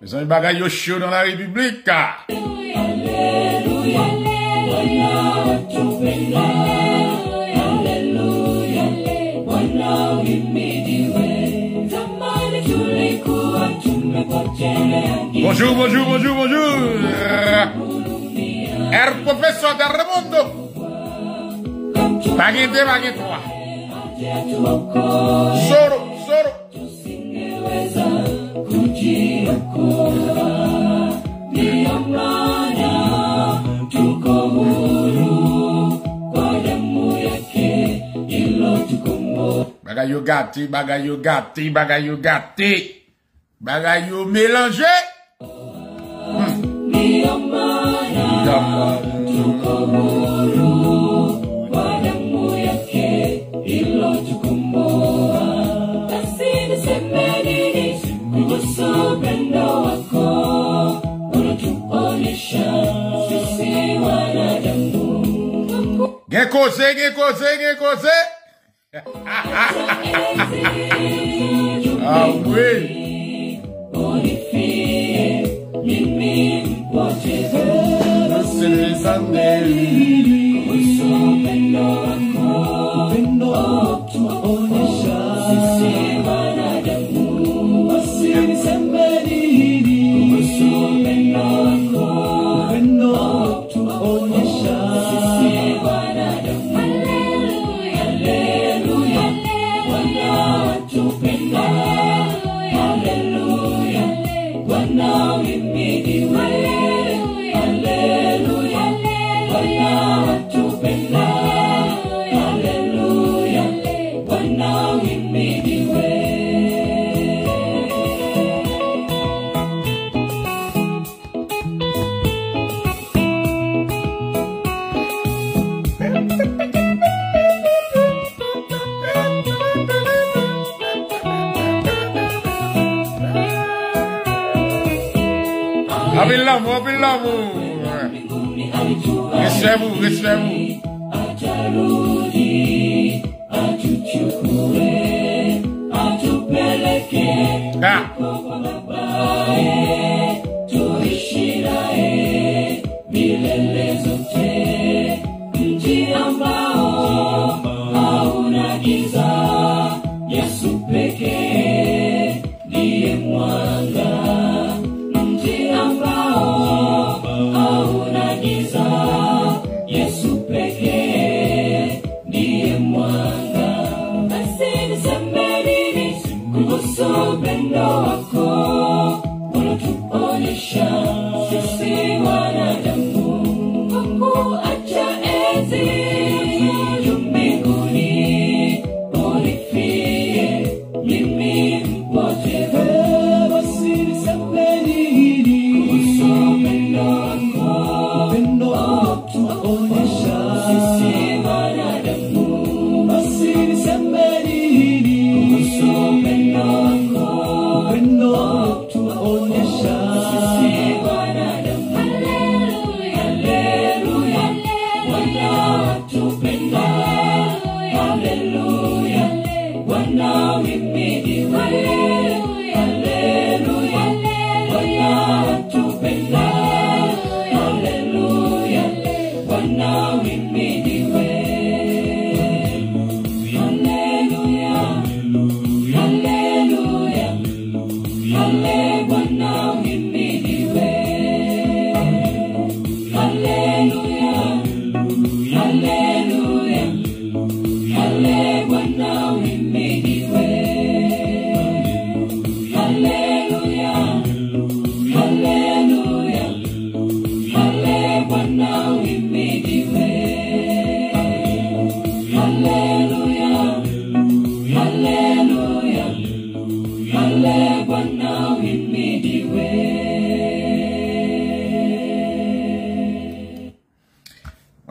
Mes amis, bagay yo chaud dans la République. Bonjour, bonjour, bonjour, bonjour. El professeur del Remondo. Baguette, baguette, toi. Soro, soro. Bagayo gâté, bagayo gâté, bagayo gâté, bagayo mélangé. Gen cause, ah oui.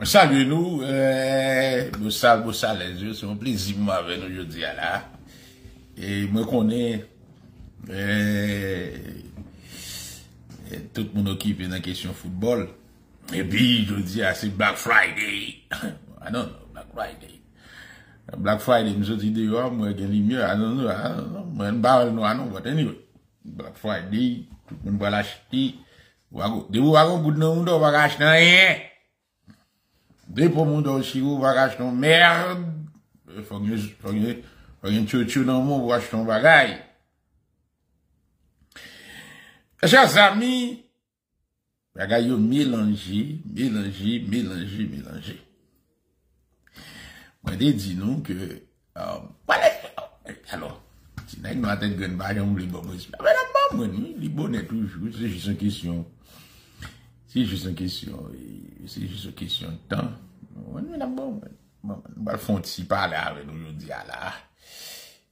Salut nous, Boussal les yeux, c'est un plaisir avec nous aujourd'hui là. Et moi connais Tout le monde occupé dans la question football. Et puis, je dis, ah, c'est Black Friday. Ah non, Black Friday. Black Friday, je dis, dehors, moi, je dis, mieux, ah non, non, moi, je parle, non, ah non, but anyway. Black Friday, tout le monde va l'acheter. De vous, à vous, on va acheter rien. De pour mon dos, si vous, va acheter merde. Faut que je tue dans le monde, va acheter un bagage. Chers amis, bagay yo mélangé. Moi, je dis nous que, alors, si n'a pas tête grande bagay, on oublie bon, mais la maman, il est bonnet toujours, c'est juste une question. C'est juste une question de temps. On est là, bon, on va le fond si parler avec nous aujourd'hui, à la.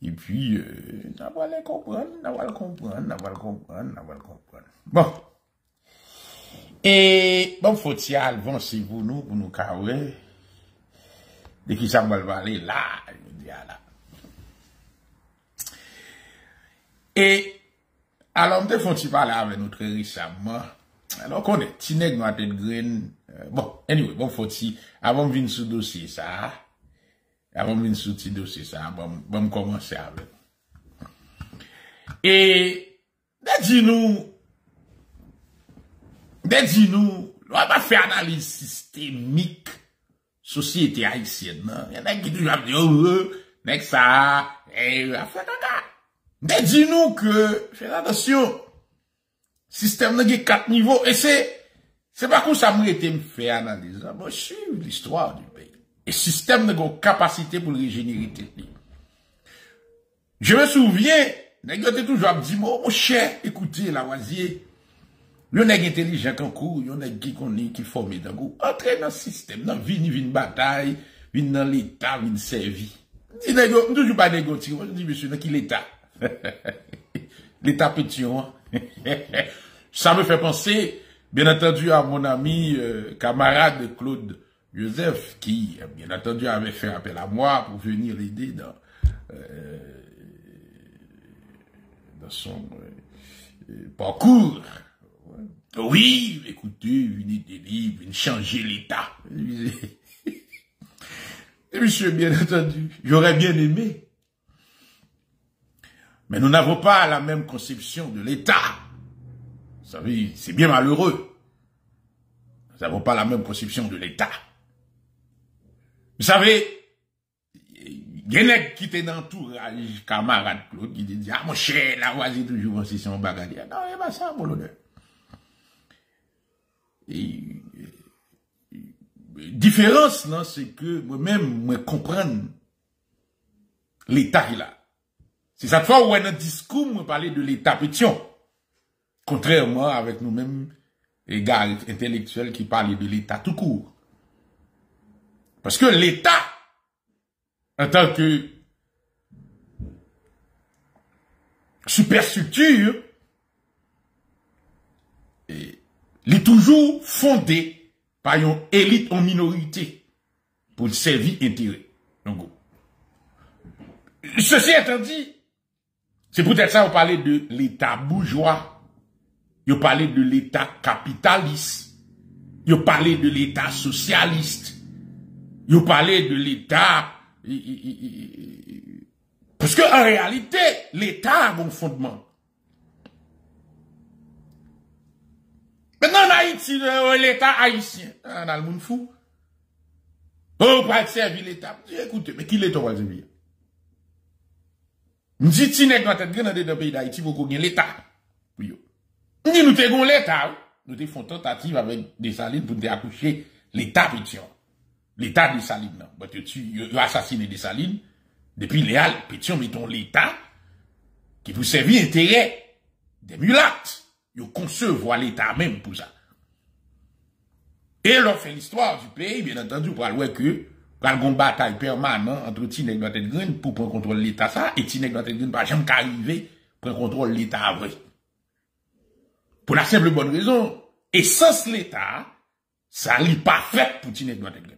Et puis, on va le comprendre. Bon. Et, bon, faut-il avancer pour nous carrer. De qui ça va parler là, je dis là. Et, alors, on faut-il parler avec nous très récemment. Alors, qu'on est, Tineg nous a tête green. Bon, anyway, bon, faut-il, avant de venir sur le dossier, ça. Avant de venir sur ce dossier, ça, bon, commencer avec. Et, dis-nous, on va faire analyse systémique, société haïtienne, non? Il y en a qui disent, oh, mec, ça, et, affaire, caca. Dis-nous que, fais attention, système n'a que 4 niveaux, et c'est pas comme ça, moi, été me faire analyse, moi, je suis l'histoire du pays. Et système n'a pas capacité pour régénérer technique. Je me souviens, n'écoutez toujours, dit, mon cher, écoutez, la Lavoisier, y'en a intelligent qu'en cours, y'en a qui connaît, qui formé d'un coup, entrez dans le système, dans vine bataille, vine dans l'État, vine servi. Dis, n'écoutez toujours pas négocier, moi, je dis, monsieur, dans qui l'État? L'État petit, hein? Ça me fait penser, bien entendu, à mon ami, camarade Claude Joseph, qui, bien entendu, avait fait appel à moi pour venir l'aider dans son parcours. Oui, écoutez, unité libre, une changer l'État. Monsieur, bien entendu, j'aurais bien aimé. Mais nous n'avons pas la même conception de l'État. Vous savez, c'est bien malheureux. Nous n'avons pas la même conception de l'État. Vous savez, il y en a qui étaient dans l'entourage, camarade Claude, qui dit, ah, mon cher, la voisine toujours, si c'est un bagarre. Non, il n'y a pas ça, mon l'honneur. Différence, non, c'est que moi-même, moi, comprendre l'État qu'il a. C'est cette fois où on a un discours, moi, parler de l'État petit. Contrairement avec nous-mêmes, les gars intellectuels qui parlent de l'État tout court. Parce que l'État, en tant que superstructure, il est toujours fondé par une élite en minorité pour servir intérêt. Donc, ceci étant dit, c'est peut-être ça, vous parlez de l'État bourgeois, vous parlez de l'État capitaliste, vous parlez de l'État socialiste. Vous parlez de l'État. Parce que, en réalité, l'État a bon fondement. Maintenant, en Haïti, l'État haïtien. On a le monde fou. On va servir l'État. Écoutez, mais qui l'État va servir? Nous disons, si nous sommes dans le pays d'Haïti, vous connaissez l'État. Nous disons, nous avons l'État. Nous faisons tentative avec des salines pour nous accoucher l'État pétion. L'État de Saline, non. Parce que tu assassiné des Salines, depuis Léal, Pétion, mettons l'État, qui vous servir intérêt des mulattes. Vous concevez l'État même pour ça. Et l'on fait l'histoire du pays, bien entendu, pour aller que, pour aller une bataille permanente entre Tineg et Green pour prendre contrôle de l'État, ça, et Tineg et Green, par exemple, qu'arriver, prendre contrôle de l'État, vrai. Pour la simple bonne raison, essence l'État, ça n'est pas fait pour Tineg et Green.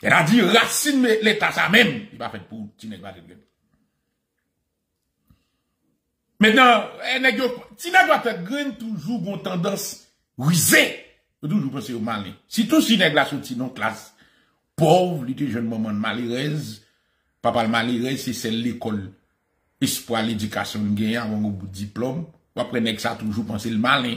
Elle a dit, racine l'État, ça même, il va faire pour Tineg Batetgren. Maintenant, si nèg graine toujours une tendance risée, toujours penser au malin. Surtout si nèg la sorti non classe pauvre, il était jeune maman malheureuse, papa malheureuse, c'est celle l'école. Espoir l'éducation gagne avant au bout de diplôme, après nèg ça toujours penser le malin,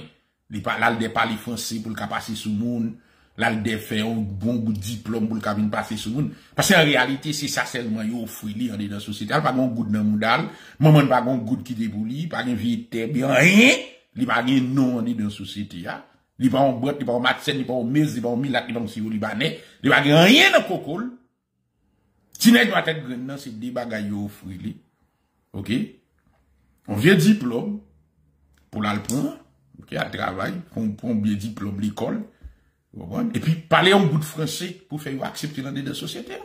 il pas là des parler français pour le passer sous monde, là des faire un bon bout de diplôme pour le capable passer sous monde parce qu'en réalité c'est ça seulement yo offrir dans la société, pas un goût dans mondial, maman pas un goût qui débouli, pas une vie bien rien, il pas rien non dans la société là. Il va en boîte, il va en matsen, il va en mise, il va en milat, il va en sirop libanais, il va rien dans cocol. Si nèg doit être grand, c'est des bagages yo offrir. OK? On vient diplôme pour la prendre, OK, à travail, on prend bien diplôme l'école. Et puis parler un bout de français pour faire accepter dans des sociétés.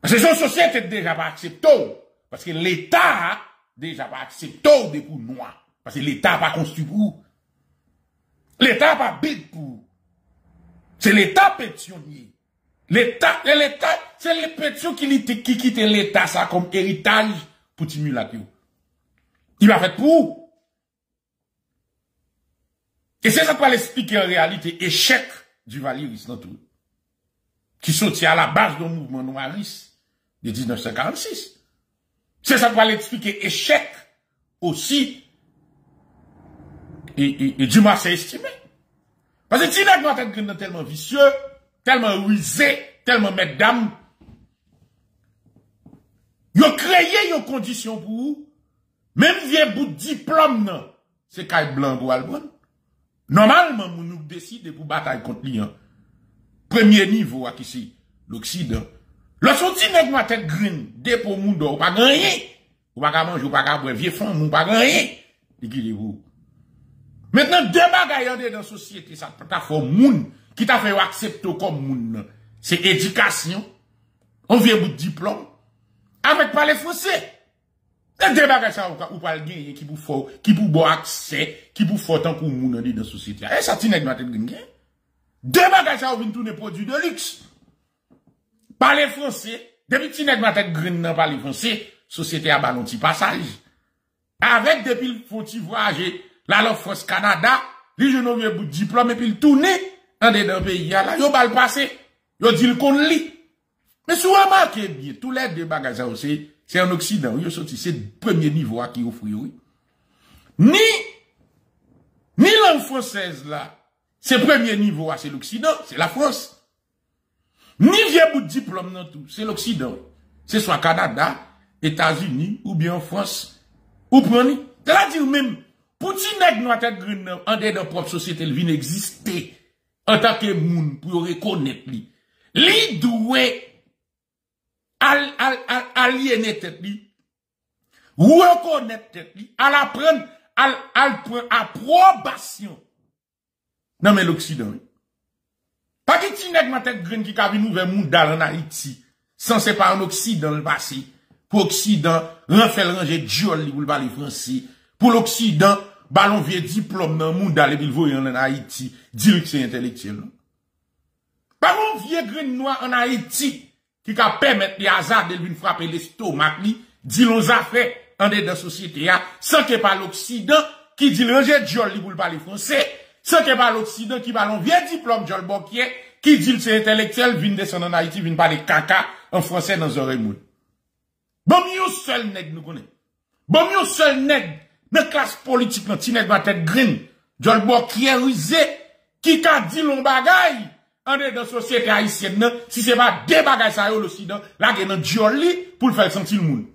Parce que ces sociétés déjà pas acceptées. Parce que l'État déjà pas accepté des pour noirs. Parce que l'État pas construit pour. L'État pas bête pour. C'est l'État pétionnier. L'État, c'est les pétions qui quittent l'État ça comme héritage pour Timulatio. Il va faire pour. Et c'est ça qu'on va l'expliquer en réalité, échec du Valéris dans tout. Qui sortit à la base du mouvement noiriste de 1946. C'est ça qu'on va l'expliquer, échec aussi et du Marseille estimé. Parce que si nous tellement vicieux, tellement rusé, tellement mesdames, ils ont créé une condition pour vous, même vieux bout de diplôme, c'est caille blanc pour Albon. Normalement, nous décidons pour bataille contre l'Iran. Premier niveau, ici, l'Occident. Lorsqu'on dit que nous avons green, dépôt monde, on ne pas gagner. On ne pas manger, on ne pas boire, vieux fond, on ne pas gagner. Dites-vous. Maintenant, deux bagailles dans la société, ça t'a fait monde, qui t'a fait accepter comme monde. C'est éducation. On vient bout de diplôme. Avec parler français. Les débats ça ou pas le gagner qui vous faut accès qui vous faut tant pour moun dans la société. Et ça tient dans tête gagner. Débats ça ou vinn tourner produit de luxe. Parler français, depuis tient dans tête green nan parler français, société a ballon petit passage. Avec depuis le faut voyager la l'offre France Canada, les jeunes vieux bout diplôme et puis le tourner en dedans pays là, yo bal passer. Yo dit le kon li. Mais si vous remarquez bien, tous les débats ça aussi c'est en Occident, oui, c'est le premier niveau qui offre, oui. Ni langue française, là, c'est le premier niveau, c'est l'Occident, c'est la France. Ni vieux bout de diplôme, non, tout, c'est l'Occident. C'est soit Canada, États-Unis, ou bien France, ou prenez. C'est-à-dire même, pour ti nèg nou tèt gren en dedans propre société, il vient exister, en tant que moun, pour reconnaître lui. Li doué, aliéner tête li, reconnaître tête li, à la prendre, à prendre approbation. Non, mais l'Occident, pas que tu n'aies pas tête green qui a vu nous vers Moudal en Haïti, sans c'est pas en Occident le passé. Pour l'Occident, renfèl ranger Diol pour le parler français. Pour l'Occident, ballon vieux diplôme dans Moudal et puis le voyant en Haïti, dire que c'est intellectuel. Pas un vieux green noir en Haïti. Qui ka permettre les hasards de lui frapper l'estomac, dit l'on a fait en dedans société, sans que par l'Occident, qui dit l'on jette Jol pour parler français, sans que par l'Occident, qui parle un vieux diplôme Jol Bokier, qui dit c'est intellectuel, vient descendre en Haïti, vient parler caca en français dans un remoul. Bon, mieux seul nèg nous connaît. Bon, mieux seul nèg, dans la classe politique, dans le va tête green, Jol Bokier rusé, qui ka dit l'on bagaille, en dedans société haïtienne, si c'est pas des bagages ça yo l'Occident, là gen nan Joli pour le faire sentir le monde.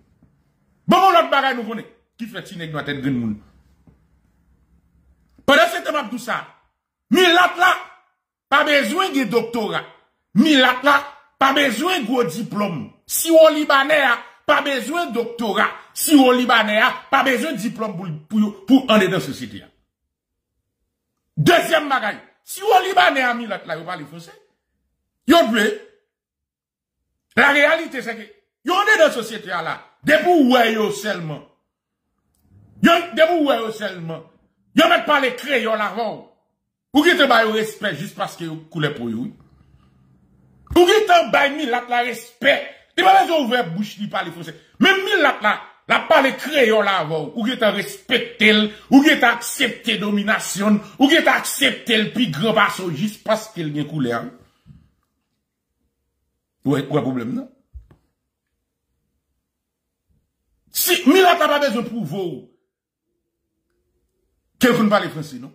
Bon l'autre bagage nous connaît qui fait ti nèg dans tête grand monde. Pendant ce temps tout ça, milat là pas besoin de doctorat. Milat là pas besoin gros diplôme. Si on libanais pas besoin doctorat, si on libanais pas besoin diplôme pour en dedans société. Deuxième bagage. Si vous êtes Libanais, ami, là, vous parlez français. Vous voulez. La réalité, c'est que, vous êtes dans la société, là. Debout, vous seulement. Debout, vous seulement. Vous ne pas les créer, vous l'avons. Vous êtes pas respect juste parce que vous coulez pour vous. Vous êtes pas mis là, respect. Vous ne pas ouvrir bouche, vous parlez français. Même mis là, la parler créole avant, ou qui t'a respecté, ou qui t'a accepté domination, ou qui t'a accepté le plus grand basso juste parce qu'il vient couler. Ouais, quoi problème, non? Si, Mila t'a pas besoin de prouver que vous ne parlez français, non?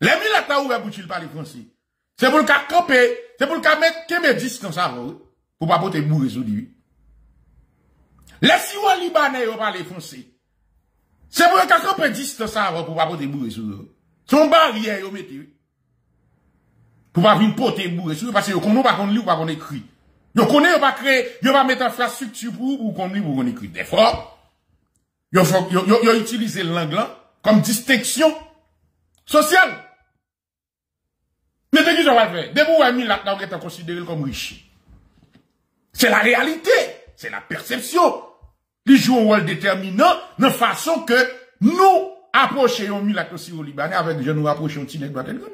Les Mila t'a ouvert pour qu'il parle français. C'est pour le cas camper, c'est pour le cas mettre que mes distances avant, pour pas porter bourré sur lui. Les Siwa Libanais, ils parlent français. C'est pour le cas camper distance avant, pour pas porter bourré sur lui. Son barrière, ils mettent. Pour pas venir porter bourré sur lui, parce que vous ne pas qu'on lit ou pas qu'on écrit. Vous connaissez, pas créer, vous va mettre infrastructure pour qu'on lit ou qu'on écrit. Des fois, vous utilisez l'anglais comme distinction sociale. Mais de qui je vais faire? De vous, Ami, là, vous êtes considéré comme riche. C'est la réalité. C'est la perception. Ils jouent un rôle déterminant de façon que nous approchions mieux la caution au Libanais avec je nous approchons Tineg Batel Green.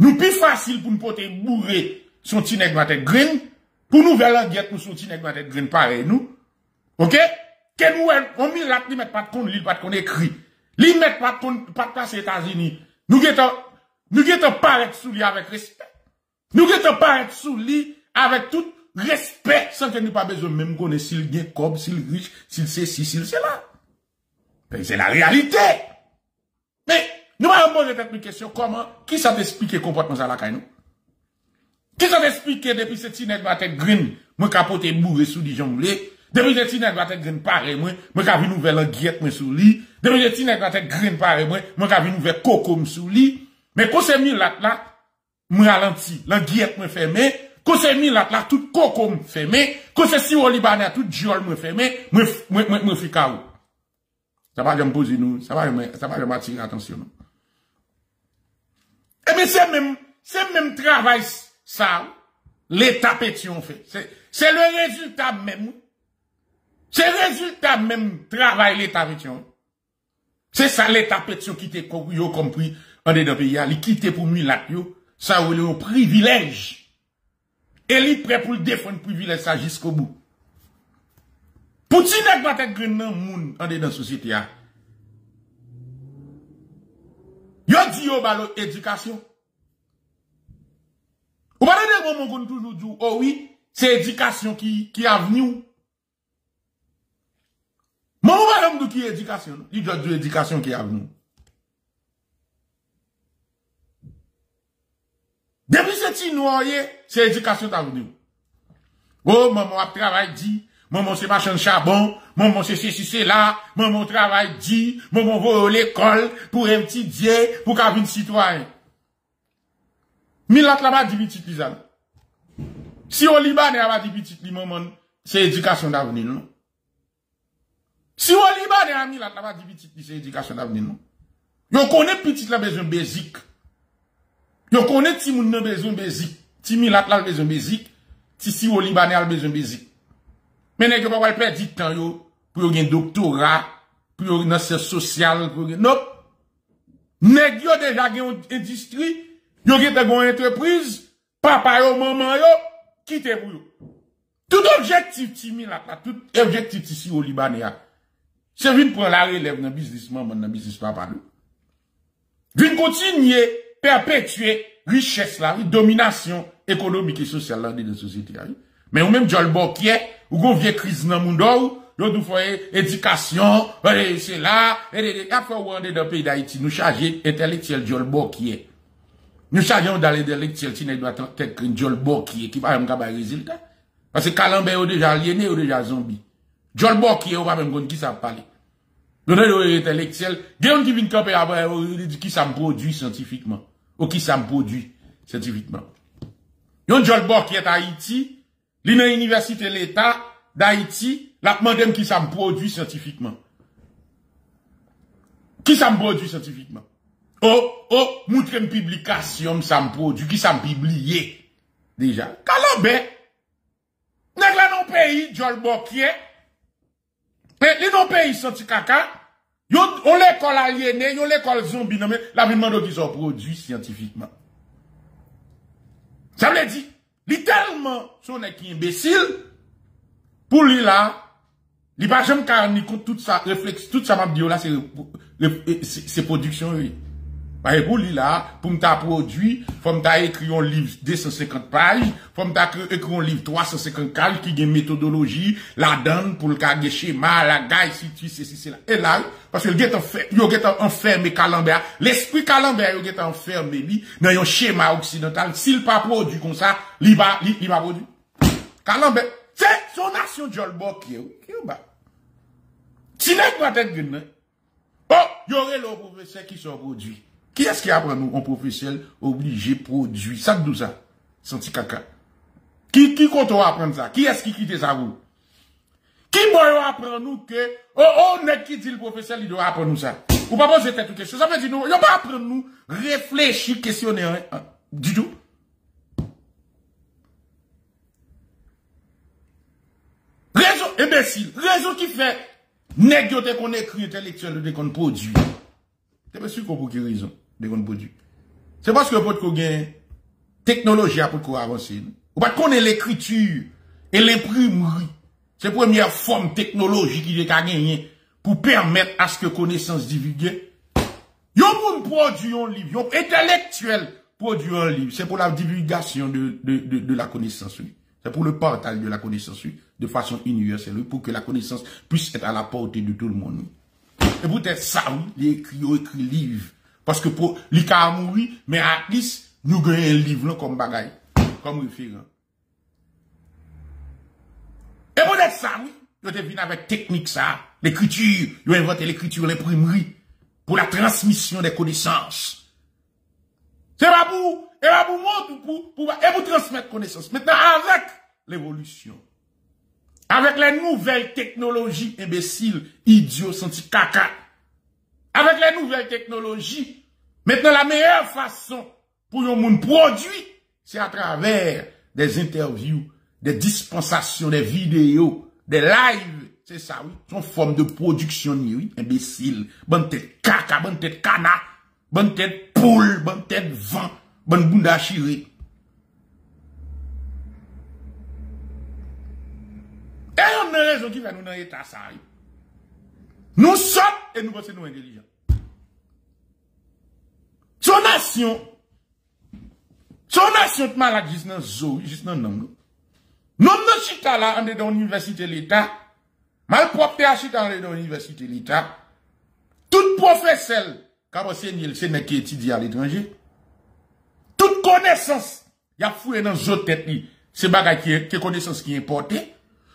Nous plus facile pour nous porter bourré son Tineg Batel Green, pour nous vers l'enquête nous son Tineg Batel Green pareil nous. Ok? Que nous, on mis là, ils mettent pas de compte, ils pas de compte écrit. Ils mettent pas de compte, pas de place aux États-Unis. Nous guettons pas être sous lui avec respect. Nous guettons pas être sous lui avec tout respect, sans que nous pas besoin même connaître s'il gagne comme, s'il riche, s'il c'est ci, s'il c'est là. Ben, c'est la réalité. Mais, nous allons poser peut-être une question, comment, qui ça t'explique le comportement ça la caille nous? Qui ça t'explique depuis cette tinette va être green, moi capote bourré sous lui, j'en depuis cette tinette va être green pareil, moi qui a vu nouvelle en guillette, moi sous lui, depuis cette tinette va être green pareil, moi qui a vu nouvelle coco, sous lui, mais quand c'est mis là, moi ralenti, la guillette me fermé, quand c'est mis là, tout coco me fermé, quand c'est si au Libanais, tout diol me fermé, me fait KO. Ça va me poser nous, ça va me attirer attention. Eh bien, c'est même travail, ça, l'état pétion fait. C'est le résultat même. C'est le résultat même, travail l'état pétion. C'est ça l'état pétion qui t'est compris. En dedans pays, il quitte pour mulat yo, ça ou le privilège. Et il prêt pour le défendre privilège ça jusqu'au bout. Pour ti nèg va tête green nan moun en dedans société a. Yo di yo ba l'éducation. Ou pas de bon moun toujours dit oh oui, c'est éducation qui avenir. Mon va l'homme qui éducation, il doit dire éducation qui avenir. Depuis ce petit noyer, c'est l'éducation d'avenir. Oh, maman a travail dit, maman c'est machin de charbon, maman c'est ceci, c'est là, maman travail dit, maman va à l'école pour un petit Dieu, pour qu'elle vienne citoyen. Milat là-bas dit petit pisan. Si au Liban, elle va dire petit maman, c'est éducation d'avenir, non? Si au Liban, elle va dire petit, c'est éducation d'avenir, non? Yon connaît petit la besoin basique. Yo connaît ti moun nan besoin basique, ti milat la besoin basique, ti si au Libanais al besoin basique. Mais nèg yo pa wal perdre du temps yo pour yo gen doctorat, pour yo nan sciences sociales, pour non. Nèg yo déjà gen industrie, yo gen une entreprise, papa yo, maman yo, quitte pour yo. Tout objectif ti milat la, tout objectif ti si au Libanais a. C'est vinn prendre la relève dans business maman, dans business papa. Vinn continuer perpétuer richesse la, domination économique et sociale la de la société. Mais ou même Jol Bokier, ou gon vie crise nan moun dou, yo dou foye éducation, c'est là, et après ou ande dans le pays d'Haïti, nous chargez intellectuel Jol Bokier. Nous chargeons dans l'intellectuel qui ne doit être que Jol Bokier, qui va même gaba résultat. Parce que Kalambé ou déjà aliéné ou déjà zombie. Jol Bokier ou va même gon qui sa parler. Nous avons intellectuel, gen qui vient camper après, qui ça me produit scientifiquement. Ou qui ça me produit scientifiquement. Yon Jol Bok qui est à Haïti, li nan université l'État d'Haïti, la demande qui ça me produit scientifiquement. Qui ça me produit scientifiquement? Oh, montre une publication, ça me produit, qui ça me publie. Déjà. Kalambé, nèg la non pays, Jol Bok qui est, mais les non pays sont caca. On l'école aliénée, on l'école zombie, non mais la vie demande qu'ils ont produit scientifiquement. Ça veut dire, li tellement son est qui imbécile, pour lui là, Il n'y a pas jamais carni compte tout ça, réflexe, tout ça m'a dit là, c'est production, oui. Par exemple, là, pour me produire, faut me écrire un livre 250 pages, faut me écrire un livre 350 pages qui a une méthodologie, la donne pour le cas de schéma, la gaille, si, c'est là. Et là, parce que il y a enfermé Calambert, l'esprit Calambert, il y a enfermé, lui, dans un schéma occidental, s'il pas produit comme ça, il va produire. Calambert, c'est son nation de Jolbo qui est là. Si n'est pas tête de oh, il y aurait le professeur qui sont produits. Qui est-ce qui apprend nous, un professeur obligé produit? Ça, d'où ça? Senti caca. Qui compte apprendre ça? Qui est-ce qui quitte ça vous? Qui doit apprendre nous que, on est qui dit le professeur, il doit apprendre nous ça? Ou pas poser tête ou question. Ça veut dire nous, il doit pas apprendre nous, réfléchir, questionner, hein, du tout. Réseau, imbécile. Réseau qui fait, négocier qu'on écrit intellectuel, dès qu'on produit. C'est parce que pour quelle raison de qu'on produit. C'est parce que votre qu'on gagne technologie pour qu'on avance. Ou pas qu'on ait l'écriture et l'imprimerie. C'est la première forme technologique qui est gagnée pour permettre à ce que connaissance divulguée. Yon moun produit un livre, yon intellectuel produit un livre. C'est pour la divulgation de la connaissance. C'est pour le partage de la connaissance de façon universelle pour que la connaissance puisse être à la portée de tout le monde. Et peut-être ça, oui, il écrit livre. Parce que pour, il a mourir, mais à least, nous gagnons un livre, là, comme bagaille. Comme référent. Et peut-être ça, oui, il est venu avec technique, ça. L'écriture, il a inventé l'écriture, l'imprimerie. Pour la transmission des connaissances. C'est pas pour, et pas pour montrer, pour transmettre connaissances. Maintenant, avec l'évolution. Avec les nouvelles technologies imbéciles, idiots, senti caca. Avec les nouvelles technologies, maintenant la meilleure façon pour un monde produit, c'est à travers des interviews, des dispensations, des vidéos, des lives. C'est ça, oui. C'est une forme de production, oui, imbécile. Bonne tête caca, bonne tête cana, bonne tête poule, bonne tête vent, bonne bunda chirée. Et on a raison qui va nous dans l'état ça. Nous sommes et nous pensons nous intelligents. Son nation de malade juste dans Zoé, juste dans Nango. Nous sommes chita là, on est dans l'université de l'État. Malpropre à chita, on est dans l'université de l'État. Tout professeur, quand c'est un qui étudie à l'étranger, toute connaissance, il y a foué dans nos têtes, c'est bagaille qui est connaissance qui est importée.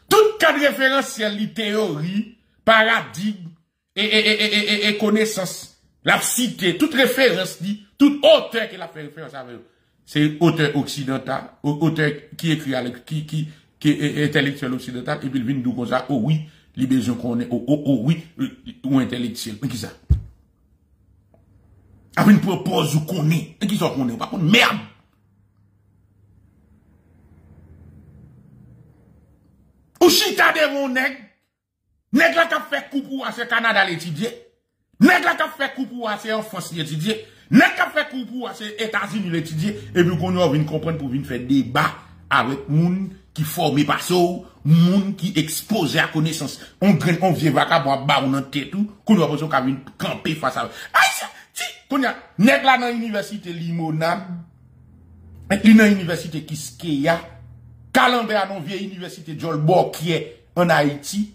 Tout cadre référentiel, les théories, paradigmes et connaissances, la cité, toute référence, tout auteur qui l'a fait référence avec, c'est auteur occidental, auteur qui écrit avec, qui est intellectuel occidental, et puis il vient nous comme ça, oh oui, les besoins qu'on est, oh oui, ou intellectuel. Mais qui ça? Après une propose ou qu'on est, et qui ça qu'on est, par contre, merde! Ou chita devant nèg la k'ap fait coup pour assez Canada l'étudier, nèg la k'ap fait coup pour assez en France l'étudier, nèg k'ap fait coup pour assez États-Unis l'étudier, et puis qu'on va venir comprendre pour venir faire débat avec moun qui formé par ça, moun qui exposé à connaissance. On vient vacabon ba ou nan tête tout, qu'on va besoin qu'a venir camper face à. Aïe, ti, qu'on y a nèg la dans université Limonade, et dans université Kiskeya. Calambert non vieille université Jol qui est en Haïti.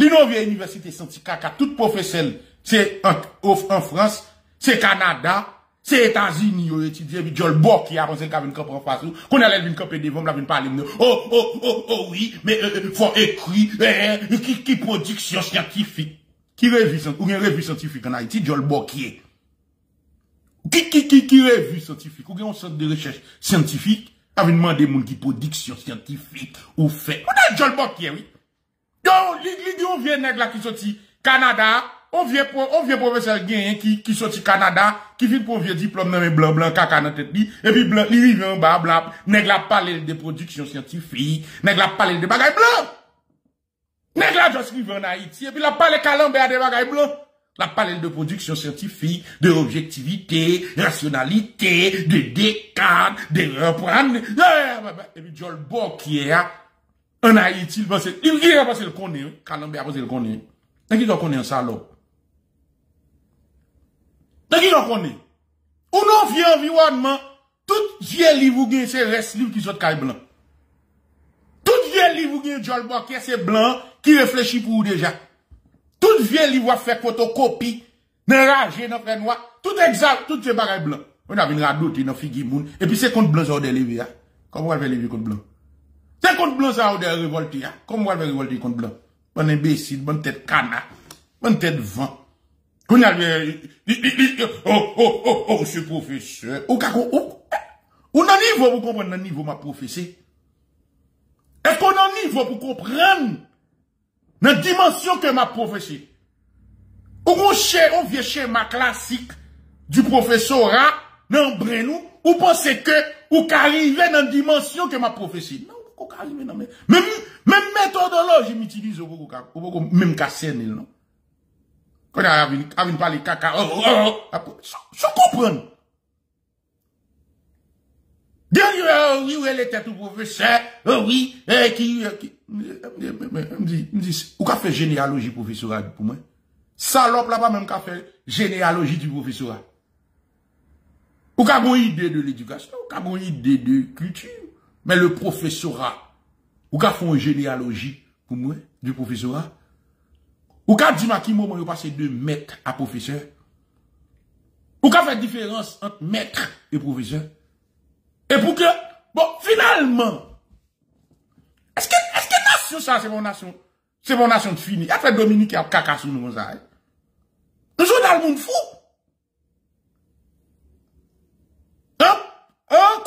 L'non vieille université Santikaka, tout professeur, c'est en France, c'est Canada, c'est États-Unis, yo étudié puis Jol qui a avancé qu'avec une en face. Qu'on a l'air d'une camper devant, là vient parler. Oh oui, mais faut écrire qui production scientifique, qui revue ou une revue scientifique en Haïti, Jol qui est. Qui revue scientifique ou un centre de recherche scientifique. Avec demandé moun qui production scientifique ou fait. On a Jol Bokier, oui. Donc, on vient nèg la qui sorti Canada, on vient professeur Guéen qui sorti Canada, qui vient pour vieux diplôme dans mes blanc, caca dans tête li, et puis blanc, li vient en bas, blanc, nèg la parler de production scientifique, nèg la parler de bagay blanc. Nèg la just vivre en Haïti, et puis la parler Calambert de bagay blanc. La parler de production scientifique, de objectivité, rationalité, de décade, de reprendre. Et puis Jol Bokier, en Haïti, il vient parce qu'il connaît, Calambé parce qu'il connaît. T'as qui doit connaître ça, là? T'as qui doit connaître? Ou non, vieux environnement, tout vieux livre qui c'est reste livre qui sont caille blanc. Tout vieux livre qui est Joel Boaké, c'est blanc, qui réfléchit pour déjà. Tout vieux livre fait photocopie, n'enragé, n'en fait noir, tout exact, tout c'est pareil blanc. On a une radoute, il y a une figure moun. Et puis c'est contre blanc, ça, on a des livres, comment on va faire les livres contre blanc? C'est contre blanc, ça, on a des révoltes, comment on va faire révolter contre blanc? Bon imbécile, bonne tête canard, bonne tête vent. On a oh, ce professeur. On a niveau pour comprendre, le niveau ma professeur. Est-ce qu'on a niveau pour comprendre la dimension que ma professeur? On vient chez ma classique du professorat, non, brenou, ou pensez que, ou qu'arriver dans la dimension que ma professeur? Non, ou qu'arriver dans même méthodologie m'utilise, ou même casser, non? Quand on a parlé caca, je comprends. Derrière, oui, elle était tout professeur, oui, qui, me dit, ou qu'a fait généalogie professorat pour moi? Salope là-bas même qu'a fait généalogie du professorat. Ou qu'a bon idée de l'éducation, ou qu'a bon idée de culture, mais le professorat, ou qu'a fait une généalogie pour moi, du professorat? Ou qu'a dit ma qui moment vous passez de maître à professeur? Ou qu'a fait différence entre maître et professeur? Et pour que, bon, finalement, est-ce que nation ça, c'est mon nation de fini? Après Dominique, il y a caca sous nous, ça, nous sommes dans le monde fou. Hein?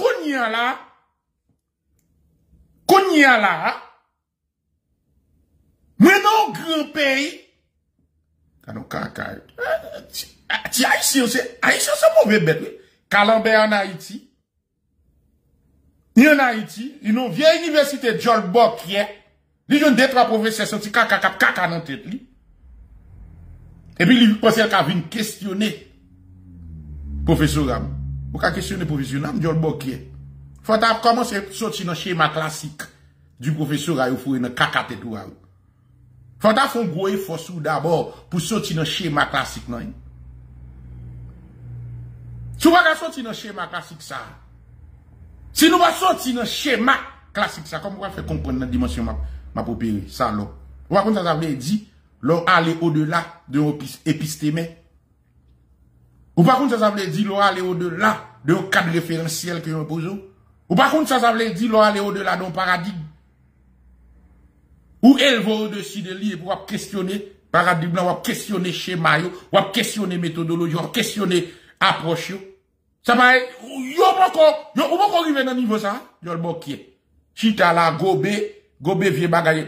Konya là, maintenant, grand pays, alors, caca. Haïti, c'est mauvais bête. Calambé en Haïti. Ni en Haïti, ils ont vieille université de Joel Boaké. Ils ont des trois professeurs sortis caca dans tête li. Et puis, ils pensent qu'à venir questionner. Professeur Ram. Ou qu'à questionner professeur Ram, Joel Boaké. Faut commencer à sortir dans le schéma classique du professeur Ram, il faut une caca tête ou à. Faut faire un gros effort d'abord pour sortir dans le schéma classique. Non? Si vous ne pouvez pas sortir dans le schéma classique, ça. Si nous ne pouvons pas sortir dans le schéma classique, ça, comment vous pouvez faire comprendre la dimension de ma popérie? Ça, là. Vous voyez, vous avez dit, l'on aller au-delà de l'épistémé. Ou par contre, ça veut dire, l'on aller au-delà de cadre référentiel que vous posez. Ou par contre, ça veut dire, l'on aller au-delà d'un paradigme. Ou elle va au-dessus de lui et pour questionner paradigme, pour questionner schéma, pour questionner méthodologie, pour questionner approche. Ça va être, ou pas qu'on arrive dans le niveau ça, y'a le boquier. Chita la, gobe vieux bagay,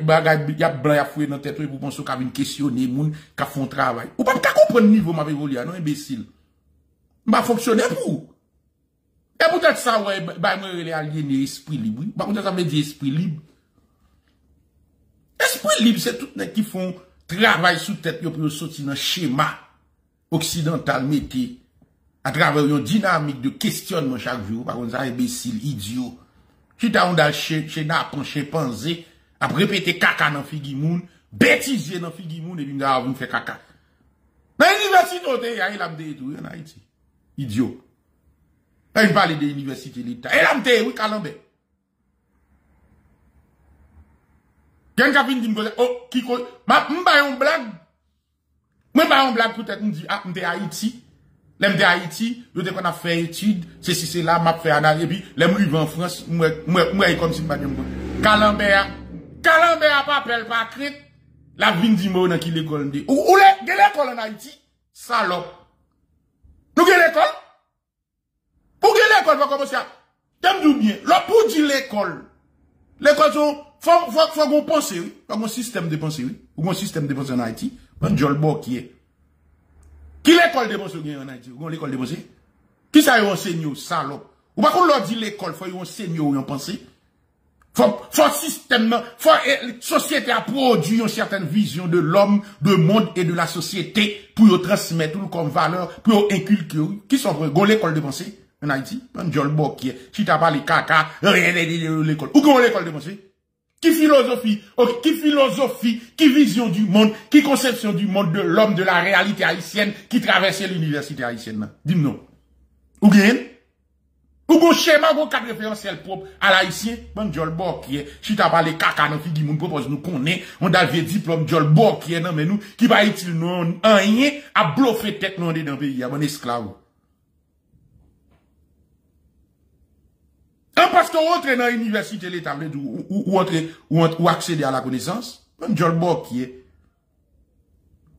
y'a blanc, y'a foué dans tête, pour penser qu'on vient questionner moun, qu'on fait un travail. Ou pas qu'on comprend le niveau, ma vévolia, non, imbécile. M'a fonctionné pour. Et peut-être ça, ouais, bah, moi, il est aliéné, esprit libre. Bah, peut-être ça veut dire esprit libre. Esprit libre, c'est tout le monde qui font travail sous tête, pour sortir dans le schéma occidental, métier, à travers une dynamique de questionnement chaque jour, par contre, ça, imbécile, idiot. Si t'as un dal chez n'apprend, chez pensé, à répéter caca dans figimoun, bêtiser dans figimoun, et puis nous fait caca. Dans l'université, il a des tout, en Haïti. Idiot. Là, il parle de l'université, l'État. Il a des, oui, Calambé. Quelqu'un qui dit, oh, qui connaît, moi, je vais en blague, peut-être, me dit, ah, je suis à Haïti. Je suis à Haïti, je dis qu'on a fait études, ceci, cela, je fais analyse, et puis, je suis en France, moi, comme si je ne me Calambé, pas appel, pas crainte, la vie dit, moi, dans qui l'école, dit, où l'école en Haïti? Salope. Nous, l'école? Pour l'école, va commencer à, t'aimes bien, pour dire l'école. L'école, faut qu'on pense, oui. Faut qu'on système de pensée, oui. Ou qu'on système de pensée en Haïti. Bon, Joel Boaké. Qui l'école de pensée en Haïti? Ou qu'on l'école de pensée? Qui ça y enseigne, salope? Ou pas qu'on leur dit l'école, faut y enseigner ou y en penser. Faut système, faut société à produire une certaine vision de l'homme, de monde et de la société pour y transmettre tout comme valeur, pour y inculquer, oui. Qui sont qu'on l'école de pensée en Haïti? Bon, Joel Boaké. Si t'as pas les caca, rien n'est l'école. Ou qu'on l'école de pensée? qui philosophie, qui vision du monde, qui conception du monde, de l'homme, de la réalité haïtienne, qui traverse l'université haïtienne. Dis-nous. Ou bien, ou bon schéma, ou quatre référentiels propres à l'haïtien, bon, Jolbor qui est, si t'as parlé caca, non, qui nous propose, nous connaît, on a le diplôme, Jolbor qui est, non, mais nous, qui va être, non, rien, à bluffer tête, non, on est dans le pays, à mon esclave. Parce qu'on rentre dans l'université, l'État, ou accéder à la connaissance, même Jolbor qui est,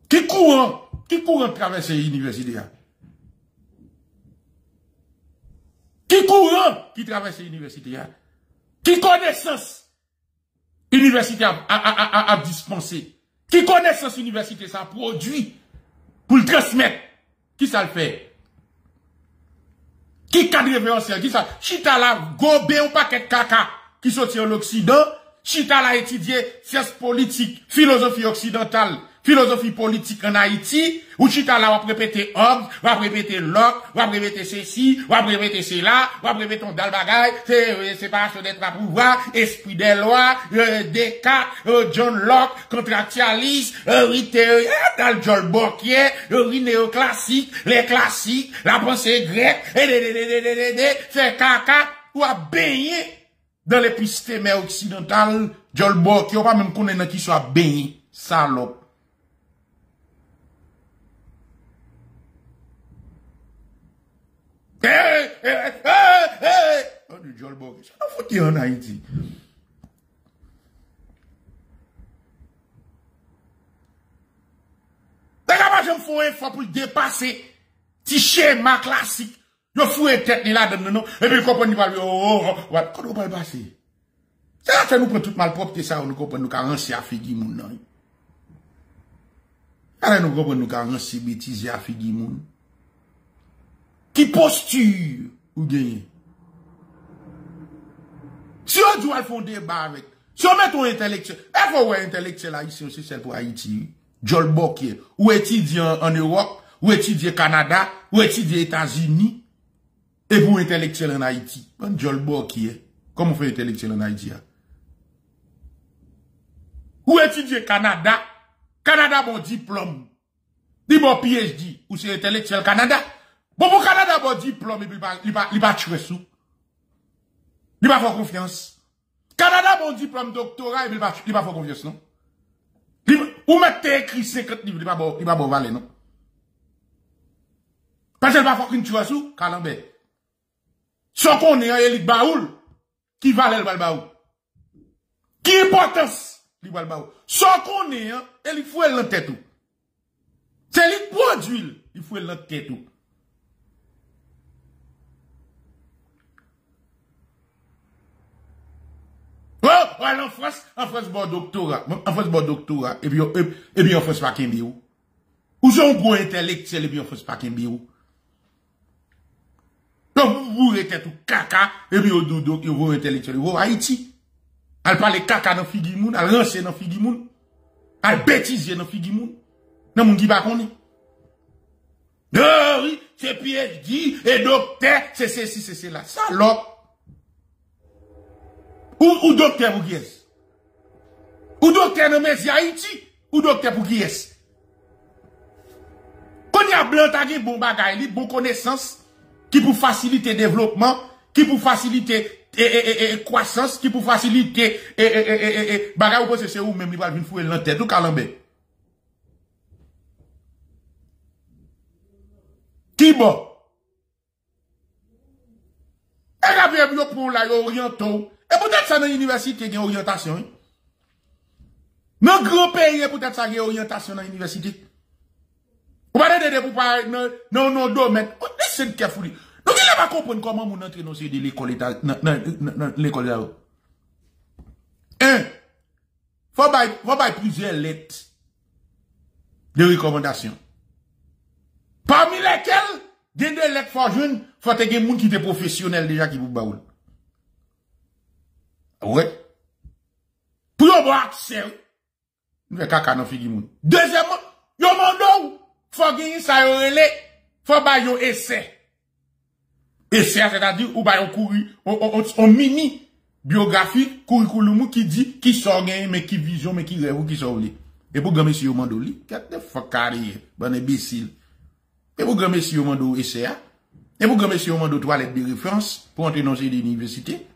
qui courant traverser l'université, qui traverse l'université, qui connaissance l'université a dispensé, qui connaissance l'université ça produit pour le transmettre, qui ça le fait? Qui cadre référentiel, qui ça? Chita la gobe ou paquet caca qui soutient l'Occident, chita la étudié sciences politiques, philosophie occidentale, philosophie politique en Haïti, ou chita la va répéter Hobbes, va répéter Locke, va répéter ceci, va répéter cela, va répéter ton dalbagaï, c'est séparation d'être à pouvoir, esprit des lois, Descartes, John Locke, contractualiste, Dal Jolbor qui est, néoclassique, les classiques, la pensée grecque, c'est caca, ou à baigner dans les pistes mais occidentales, Jolbor qui on va même connaître qui soit baigné, salope. Oh, du Jolbor, ça n'a foutu en Haïti. D'ailleurs, je me fais un effort pour dépasser ce schéma classique. Je fous une tête là dedans, et puis comprendre pas lui. Comment on va le passer? C'est là que nous prenons toute malpropreté, ça, nous comprenons nos carences et affigues, mon nom. Alors, nous comprenons nos carences et bêtises et affigues, mon nom. Qui posture ou gagne. Si on doit faire un débat avec, si on met ton intellectuel, il faut un intellectuel haïtien, c'est celle pour Haïti, Jolbor qui est, ou étudiant en Europe, ou étudiant au Canada, ou étudiant aux États-Unis, et pour intellectuel en Haïti. Jolbor qui est, comment on fait intellectuel en Haïti? Ou étudiant au Canada, Canada bon diplôme, dit bon PhD, ou c'est intellectuel Canada. Bon, pour Canada, bon diplôme, il va tuer sous. Il va faire confiance. Canada, bon diplôme, doctorat, il va faire confiance, non? Ou mettez écrit 50 livres, il va bon valer, non? Parce qu'il va faire une tuer sous, Calambert. Sans qu'on ait un élite baoul, qui valait le baoul. Qui importance, il va le baoul. Sans qu'on ait un élite fouet l'entête tout. C'est l'élite produit, il fouet l'entête tout. En France, bon doctorat. En France, bon doctorat. Et puis, en France, pas qu'un bio. Ou sont gros intellectuels, et puis, en France, pas qu'un bio. Donc, vous êtes tout caca, et puis, vous êtes intellectuel. Vous êtes Haïti. Elle parle caca dans Figimoun, elle lance dans Figimoun, elle bêtise dans Figimoun. Non, mon qui va connaître. Non, oui, c'est PhD, et docteur, c'est ceci, c'est cela. Salope. Ou docteur pour qui est? Ou docteur nommé Haïti? Ou docteur pour qui est? Quand il y a blanc, il y a bon bagay, bon connaissance, qui pour faciliter développement, qui pour faciliter croissance, qui pour faciliter bagay ou c'est ou même il va venir fouer l'entête, ou calambé. Qui bon? Et la vie pour la orientaux. Et peut-être ça dans l'université, il y a une orientation. Dans le grand pays, peut-être ça, il y a une orientation dans l'université. Vous parlez de pas non, domaine. C'est une cafouille. Donc, il va comprendre comment vous entrez dans l'école d'État. Un, faut bailler plusieurs lettres de recommandation. Parmi lesquelles, il y a des lettres fort jeunes, faut que des gens qui sont professionnels déjà qui vous baoulent. Ouais. Pour avoir accès, nous avons caca dans le. Deuxièmement, yo mando, faut gagner ça yo relais, faut ba yo essai. Essai, c'est-à-dire, ou ba yo courir, on mini, biographique, curriculum qui dit qui sort gain, mais qui vision, mais qui rêve, qui sort li. Et pour grand monsieur Mandoli, qu'est-ce que fuck carrière, bon imbécile. Et pour grand monsieur Mandoli, SCA. Et pour grand monsieur Mandoli, toilette de référence, pour entrer dans l'université.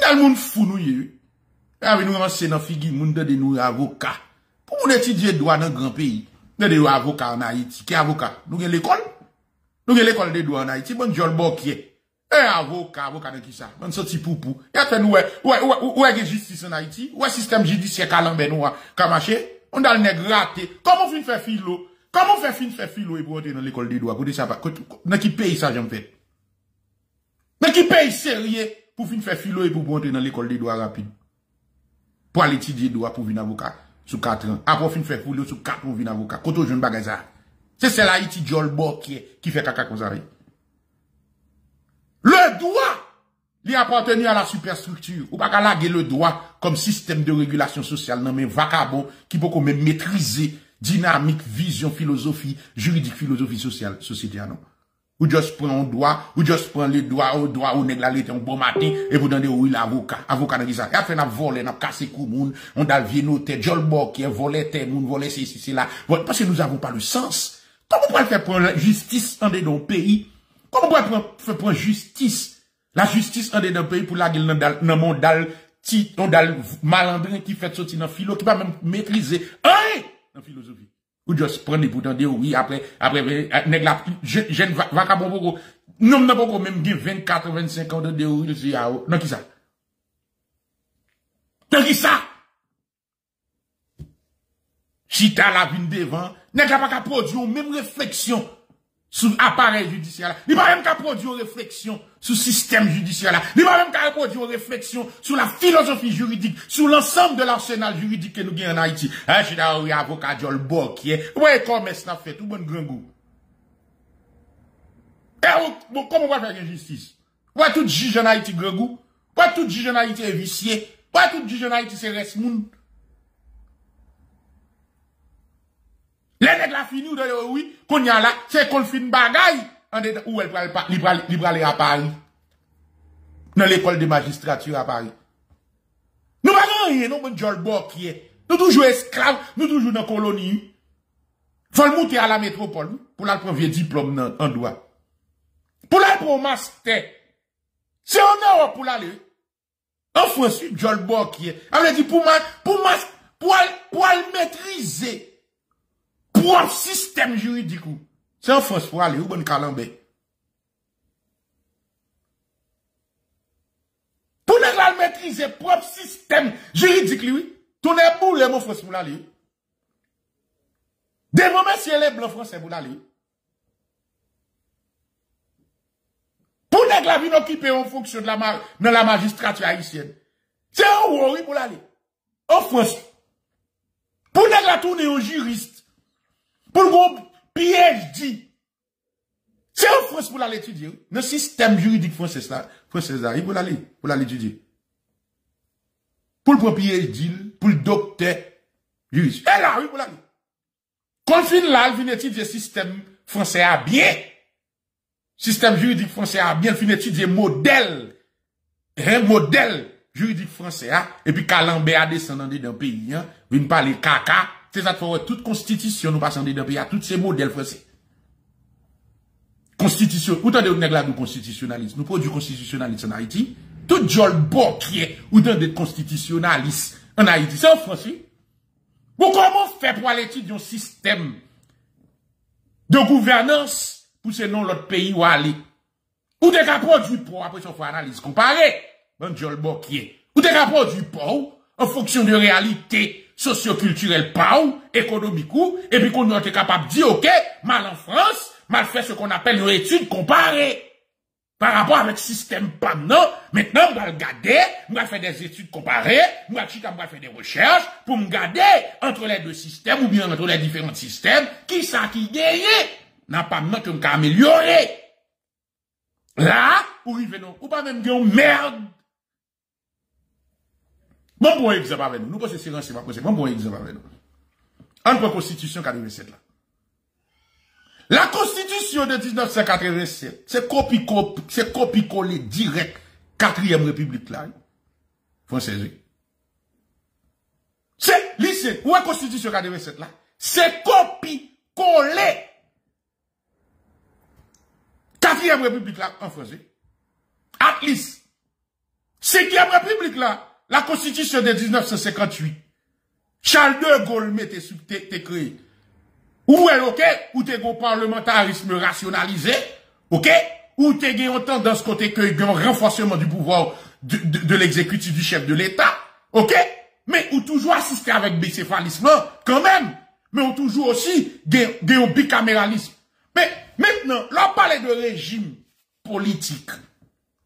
Dans le monde fou, nous y avec nous avancer dans figure, nous donner nous avocats. Pour nous étudier droit dans grand pays, nous des avocats en Haïti. Qui avocat? Nous avons l'école. Nous avons l'école des droits en Haïti. Bon, John Bokier. Avocat de qui ça? Bon, sorti poupou. Et après, nous, ouais, justice en Haïti. Ouais, système judiciaire, calambé, nous, kamaché. On a le nègre raté. Comment on fait filo? Comment on fait filo et pour entrer dans l'école des droits? Pour ça, dans qui paye ça, j'en fais? Dans qui paye sérieux pour faire filo et pour entrer dans l'école des droits rapide? Pour aller étudier droit pour venir avocat sur 4 ans. Après, on fait fouler sur 4 pour venir avocat. Quand on joue une bagaille, c'est celle Haïti Jolbo qui fait caca comme ça. Le droit, il appartient à la superstructure. Ou pas qu'à laguer le droit comme système de régulation sociale, non mais vacabon, qui peut quand même maîtriser dynamique, vision, philosophie, juridique, philosophie sociale, société, non. Ou juste prend un droit, ou juste prend les doigts, au droit, ou nèg la lète un bon matin, et vous donnez oui l'avocat. Avocat n'a dit ça. Et après, n'a volé, n'a cassé cou moun, on a vieux notaire, Jolbok, qui a volé tel moun, volé ceci, cela. Parce que nous n'avons pas le sens. Comment on peut faire pour la justice en dedans pays? Comment on peut faire pour justice? La justice en dedans pays pour la gueule dans mon dal, petit, on dal malandrin qui fait sortir dans philo, qui va même maîtriser, hein, dans philosophie. Ou juste prendre pour t'en dire oui, après, nèg la, jeune, vacabon, beaucoup, non, n'a pas même 24, 25 ans de dire oui, je à non, qui ça? T'en qui ça? Chita la vine devant, nèg la pas qu'à produire même réflexion sur appareil judiciaire là. Il pas même qu'à produire réflexion sur système judiciaire là. Il pas même qu'à produire réflexion sur la philosophie juridique, sur l'ensemble de l'arsenal juridique que nous avons en Haïti. Hein, je suis avocat Jolbo qui est, ouais, commerce n'a fait tout bon grand goût. Et bon, comment on va faire justice? Ouais, tout juge en Haïti grand goût. Ouais, tout juge en Haïti est vicié. Ouais, tout juge en Haïti c'est reste moun. Les nègres la fini ou de oui, qu'on y a là, c'est qu'on fait une bagaille, où elle peut aller à Paris. Dans l'école de magistrature à Paris. Nous n'avons rien, nous, Jolbo qui est. Nous toujours esclaves, nous toujours dans la colonie. Faut le monter à la métropole, pour la prendre diplôme en droit. Pour la prendre master. C'est en Europe pour l'aller. En France, Jolbo qui est. Elle dit, pour maîtriser. Pour un système juridique, c'est en France pour aller ou bon calambé. Pour ne pas maîtriser propre système juridique, lui, tout n'est pour les mots français pour aller. Des moments, si les blancs français pour aller. Pour ne pas venir occuper en fonction de la magistrature haïtienne, c'est un worry pour aller. En France. Pour ne pas tourner au juriste. Pour le groupe PhD. C'est en France pour l'aller étudier. Le système juridique français là, il faut l'aller, étudier. Pour le PhD, pour le docteur juriste. Et là, oui, pour l'aller. Quand fin là, il vient étudier le système français à bien. Système juridique français à bien, il vient étudier modèle. Un modèle juridique français à. Et puis, Calambé a descendu dans le pays, hein. Vient parler caca. C'est ça, toute constitution, nous passons d'un pays à tous ces modèles français. Constitution, ou t'en de négla du constitutionnalisme, nous produisons constitutionnalisme en Haïti. Tout Jolbo qui est, ou t'en de constitutionnalisme en Haïti. C'est en France, oui. Bon, comment faire pour aller étudier un système de gouvernance pour ce nom l'autre pays où aller? Ou t'es qu'à produire pour, après ça, faut analyse comparée. Bon, Jolbo qui est. Ou t'es qu'à produire pour, en fonction de réalité socioculturel pas ou, économique ou, et puis qu'on est capable de dire, ok, mal en France, mal fait ce qu'on appelle une étude comparée. Par rapport avec le système pas non, maintenant, on va regarder, on va faire des études comparées, on va faire des recherches, pour regarder entre les deux systèmes, ou bien entre les différents systèmes, qui ça qui gagne, n'a pas maintenant qu'on va améliorer. Là, ou revenons, ou pas même gagne, merde. Bon, bon exemple avec nous. Nous pensons que c'est pas possible. Bon, bon exemple avec nous. On prend Constitution 87 là. La Constitution de 1987, c'est copier-coller direct quatrième république là, française. C'est, lycée, ou la constitution 87 là, c'est copie, collé. Quatrième république là, en français. At least. Cinquième république là, la constitution de 1958. Charles de Gaulle mette sous tes créé. Ou est ok, ou t'es un parlementarisme rationalisé, ok, ou t'es en tendance côté que y a un renforcement du pouvoir de l'exécutif du chef de l'État, ok, mais ou toujours assisté avec bicéphalisme, quand même, mais ou toujours aussi un bicaméralisme. Mais maintenant, là on parle de régime politique.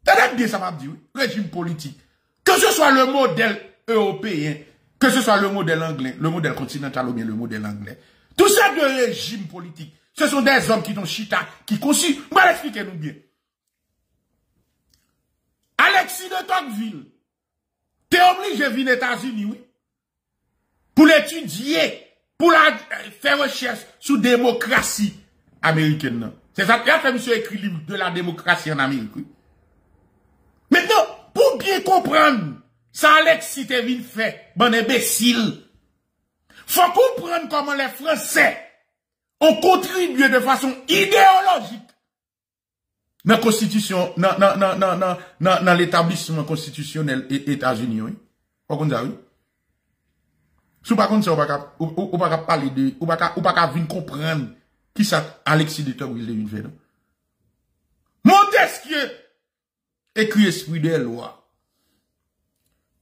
T'as bien ça m'a dit, oui, régime politique. Que ce soit le modèle européen, que ce soit le modèle anglais, le modèle continental ou bien le modèle anglais, tout ça de régime politique, ce sont des hommes qui ont chita, qui conçu. On va l'expliquer nous bien. Alexis de Tocqueville, t'es obligé de venir aux États-Unis, oui, pour l'étudier, pour faire recherche sur la démocratie américaine. C'est ça qu'il a fait, monsieur, écrit livre de la démocratie en Amérique, oui. Maintenant, pour bien comprendre, ça Alexis t'es venu faire, bon imbécile. Faut comprendre comment les Français ont contribué de façon idéologique dans la constitution, dans l'établissement constitutionnel des États-Unis. Oui? Vous comprenez? Si vous ne comprenez pas, vous ne pouvez pas parler de, vous ne pouvez pas comprendre qui ça Alexis de Tocqueville fait. Montesquieu écrit Esprit des lois.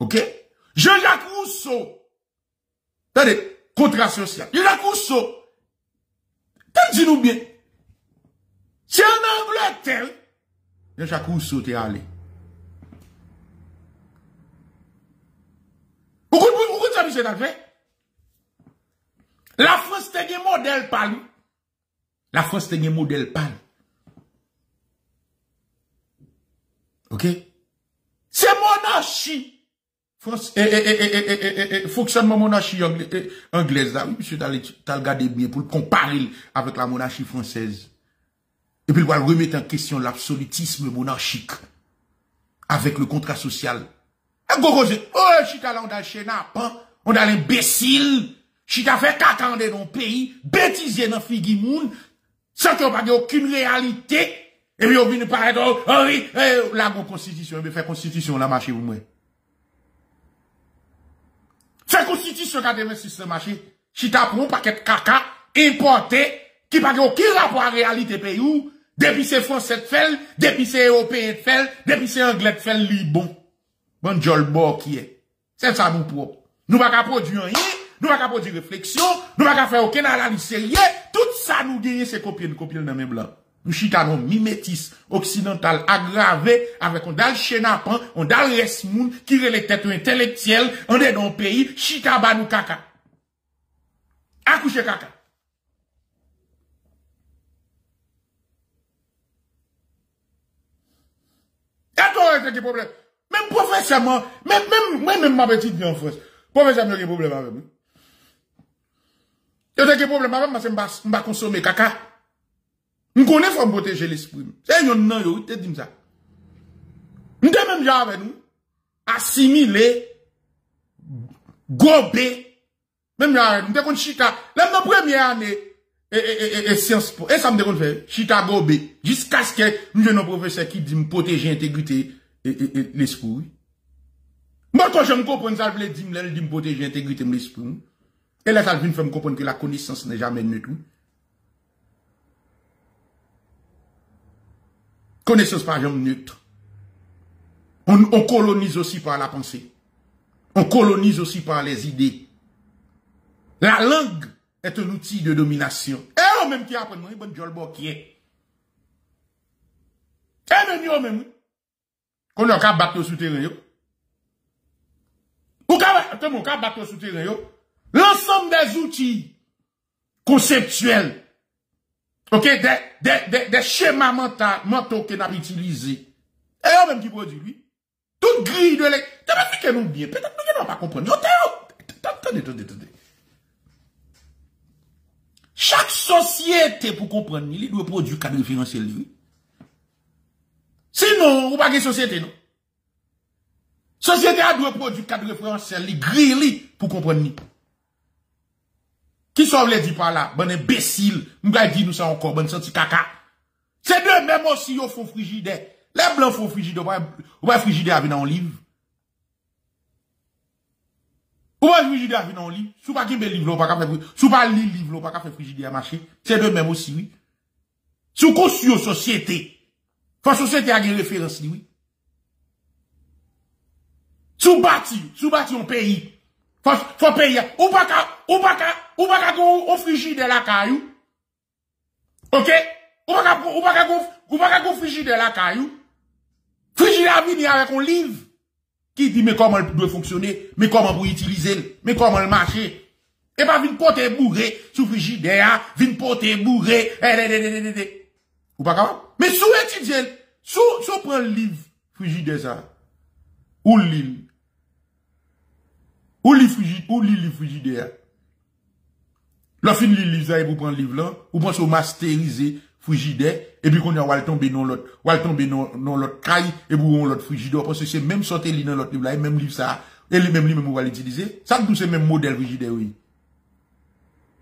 Ok? Jean-Jacques Rousseau. Attendez, contrat social. Il a Rousseau. Dis-nous bien. C'est en Angleterre. Jean-Jacques Rousseau t'est allé. Vous comprenez ça, M. Dalvet? La France t'a un modèle pâle. La France t'a un modèle pâle. Ok? C'est monarchie. France, fonctionnement monarchie anglaise, là, oui, monsieur, t'as regardé bien pour le comparer avec la monarchie française. Et puis, il va remettre en question l'absolutisme monarchique avec le contrat social. Et gogose, chita là, on a le chénapan, on a l'imbécile, chita fait 4 ans dans le pays, bêtisier dans figi moun, sans qu'on n'a aucune réalité, et puis on vient paraître, oh oui, la constitution, il fait constitution, la marché ou moins. C'est constitution 86 marché, chita pour un paquet de caca importé qui n'a aucun rapport à la réalité pays où, depuis c'est français de fait, depuis c'est européen de fait, depuis c'est anglais de fait, libon. Bon jolbo qui est. C'est ça nous propre. Nous ne pouvons pas produire rien, nous ne pouvons pas produire réflexion, nous ne pouvons pas faire aucun analyse sérieux. Tout ça nous gagne, c'est copier dans même blanc. Nous chita non mimétisme occidental aggravé avec on dal chenapan, on dal resmoun qui relève tête intellectuelle, on est dans le pays, chita ba nou kaka. Accouche kaka. Et toi, c'est un problème. Même professeur, même ma petite vie en France, professeur, il y a un problème avec moi. Il y a un problème avec moi, parce que je ne vais pas consommer kaka. Nous connaissons pour protéger l'esprit. C'est un nom, vous te dit ça. Nous sommes même avec nous, assimiler, gober, même avec nous, nous sommes chita. Là, dans la première année, et sciences po. Et ça me déconne faire, chita gober. Jusqu'à ce que nous ayons un professeur qui dit me protéger l'intégrité et l'esprit. Moi, quand je me comprends ça, je dis me protéger l'intégrité et l'esprit. Et là, ça vient me comprendre que la connaissance n'est jamais neutre. Connaissance par exemple neutre. On colonise aussi par la pensée. On colonise aussi par les idées. La langue est un outil de domination. Et eux-mêmes qui apprennent, ils bon jolbo qui est. Et même eux-mêmes, qu'on a qu'à battre sous terrain. Ou qu'à battre sous terrain. L'ensemble des outils conceptuels. Ok, des schémas mentaux qu'on a utilisés. Et eux-mêmes qui produisent, lui. Toute grille de l'école. T'as pas fait que nous bien. Peut-être que nous n'avons pas compris. Attendez. Chaque société, pour comprendre, il doit produire cadre référentiel, lui. Sinon, on ne peut pas avoir une société, non. Société a dû produire quatre références, les grilles, pour comprendre. Qui sont les dit par là? Bon imbécile. Nous allons dire nous ça encore, bon senti caca. C'est deux même aussi, ils font frigidaire. Les blancs font frigidaire, ou pas frigidaire avec un livre. Ou pas frigidaire avec un livre. Sous pas qui me livre, ou pas qu'à faire, sous pas lire livre, ou pas qu'à faire frigidaire à marché. C'est deux même aussi, oui. Sous construit société. Quand société a une référence, oui. Sous bâti un pays. Faut payer. Ou pas qu'à qu'on frigidaire la caillou. Ok? Ou pas qu'à qu'on frigidaire la caillou. Frigidaire a venu avec un livre. Qui dit, mais comment il doit fonctionner? Mais comment pour utiliser? Mais comment le marcher? Et pas vine pote bourré. Sous frigidaire, vine pote bourré. Ou pas qu'à? Mais sous étudier, sous prend le livre, frigidaire ça. Ou l'île. Ou li frigidaire. La fin li livre, et vous prenez livre là, ou pensez au masteriser frigidaire, et puis qu'on a tomber dans l'autre, ou tomber dans l'autre caille, et vous on l'autre frigidaire, parce que c'est même sorti li dans l'autre livre là, et même livre ça, et lui-même on va l'utiliser. Ça nous c'est même modèle frigidaire, oui.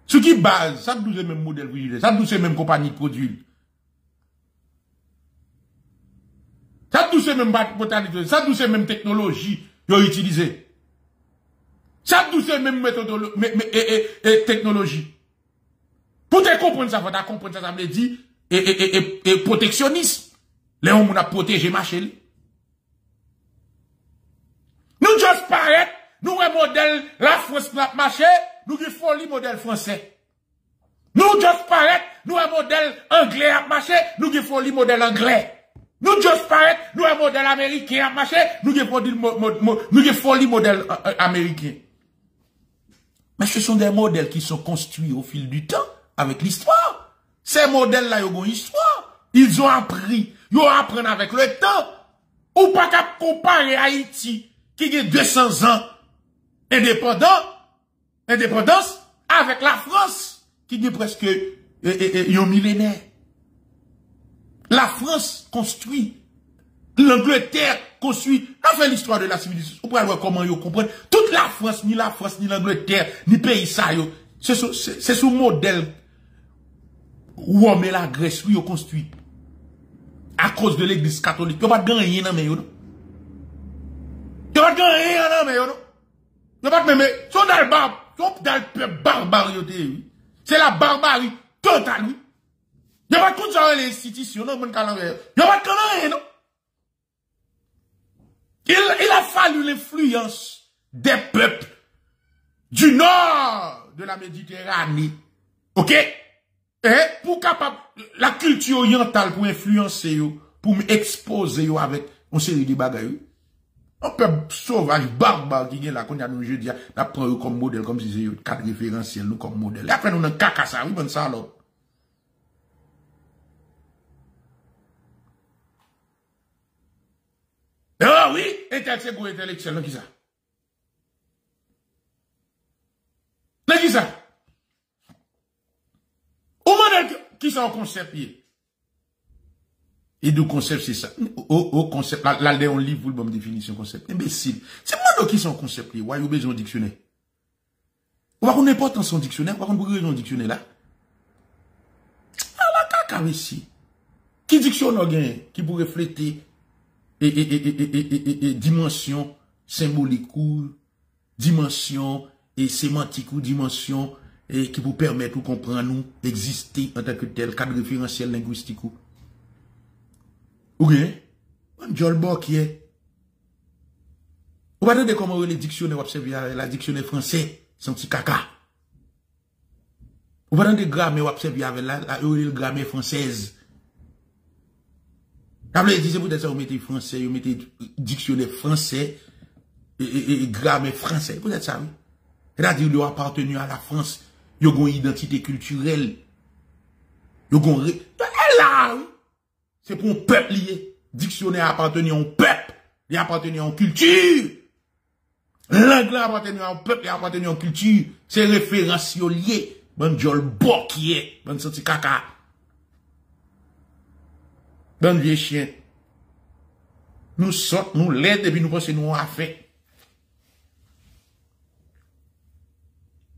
Ce qui base, ça nous c'est même modèle frigidaire, ça nous c'est même compagnie de produits. Ça nous c'est même botanisme, ça nous c'est même technologie, ils ont utilisé. Ça tout c'est même méthode et technologie. Pour te comprendre ça, ça veut dire et protectionnisme. Les hommes on a protégé marché. Nous juste paraître, nous un modèle la France n'a marché, nous qui folie modèle français. Nous juste paraître, nous un modèle anglais a marché, nous qui folie modèle anglais. Nous juste paraître, nous un modèle américain a marché, nous qui folie modèle américain. Mais ce sont des modèles qui sont construits au fil du temps avec l'histoire. Ces modèles-là, ils ont une histoire. Ils ont appris. Ils ont appris avec le temps. Ou pas qu'à comparer Haïti, qui a 200 ans indépendance, avec la France, qui a presque un millénaire. La France construit. L'Angleterre construit, on fait l'histoire de la civilisation. On pourrait voir comment ils comprennent. Toute la France, ni l'Angleterre, ni pays ça, c'est ce modèle où on met la Grèce, où on construit. À cause de l'église catholique. Ils n'ont pas gagné dans le monde. Ils n'ont pas gagné dans le monde. Ils n'ont pas gagné. Ils sont dans le peuple barbare. C'est la barbarie totale. Ils n'ont pas gagné les institutions. Ils n'ont pas gagné, non? Il a fallu l'influence des peuples du nord de la Méditerranée. OK? Et pour capable, la culture orientale pour influencer, pour m'exposer avec une série de bagages. Un peuple sauvage, barbare, qui est là, qu'on a nous, je dis, d'après comme modèle, comme si c'est quatre référentiels, nous comme modèle. Et après, nous, on caca ça, oui, bon ça, alors. Ah oui, intellectuel pour intellectuel, non qui ça? Non qui ça? Au moment qui ça au concept pied? Et du concept c'est ça. Au concept, là on lit pour le bon définition concept. Imbécile. C'est moi qui sont concept pied. Ou avez besoin de dictionnaire. Ou va qu'on n'importe son dictionnaire. Ou va qu'on bouger son dictionnaire là. Ah la caca ici. Qui dictionnaire gagne? Qui pour refléter? Et dimension symbolique ou dimension et sémantique ou dimension et qui vous permet de comprendre nous exister en tant que tel cadre référentiel linguistique ou bien un jolbo qui est vous regardez comment les dictionnaires observés la dictionnaire français c'est un petit caca vous regardez grammaire observés avec la grammaire française. Après, je disais, peut-être, vous mettez français, vous mettez dictionnaire français, et grammaire français, peut-être ça, oui. C'est-à-dire, vous appartenez à la France, vous avez une identité culturelle, vous avez là, c'est pour un peuple lié. Dictionnaire appartenait à un peuple, il appartenait à une culture. L'anglais appartenait à un peuple, il appartenait à une culture. C'est référence lié. Bon, jol bo qui est, bon, senti caca. Bon vieux chien. nous sommes, nous l'aide et puis nous pensons nous avons fait.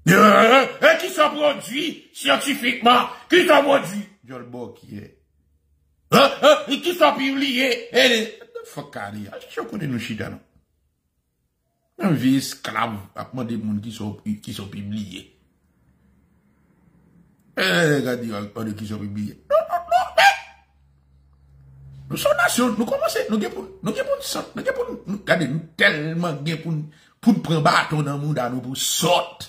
Et qui sont produits scientifiquement, qui sont produits, je le bon qui est. Et qui sont publiés, et les, fuck, je connais nous chidano. Un vieux esclave, après des mondes qui sont publiés. Regardez, qui sont publiés. Nous sommes nations, nous commençons, nous avons tellement pour prendre bâton dans le monde, nous pour sortir.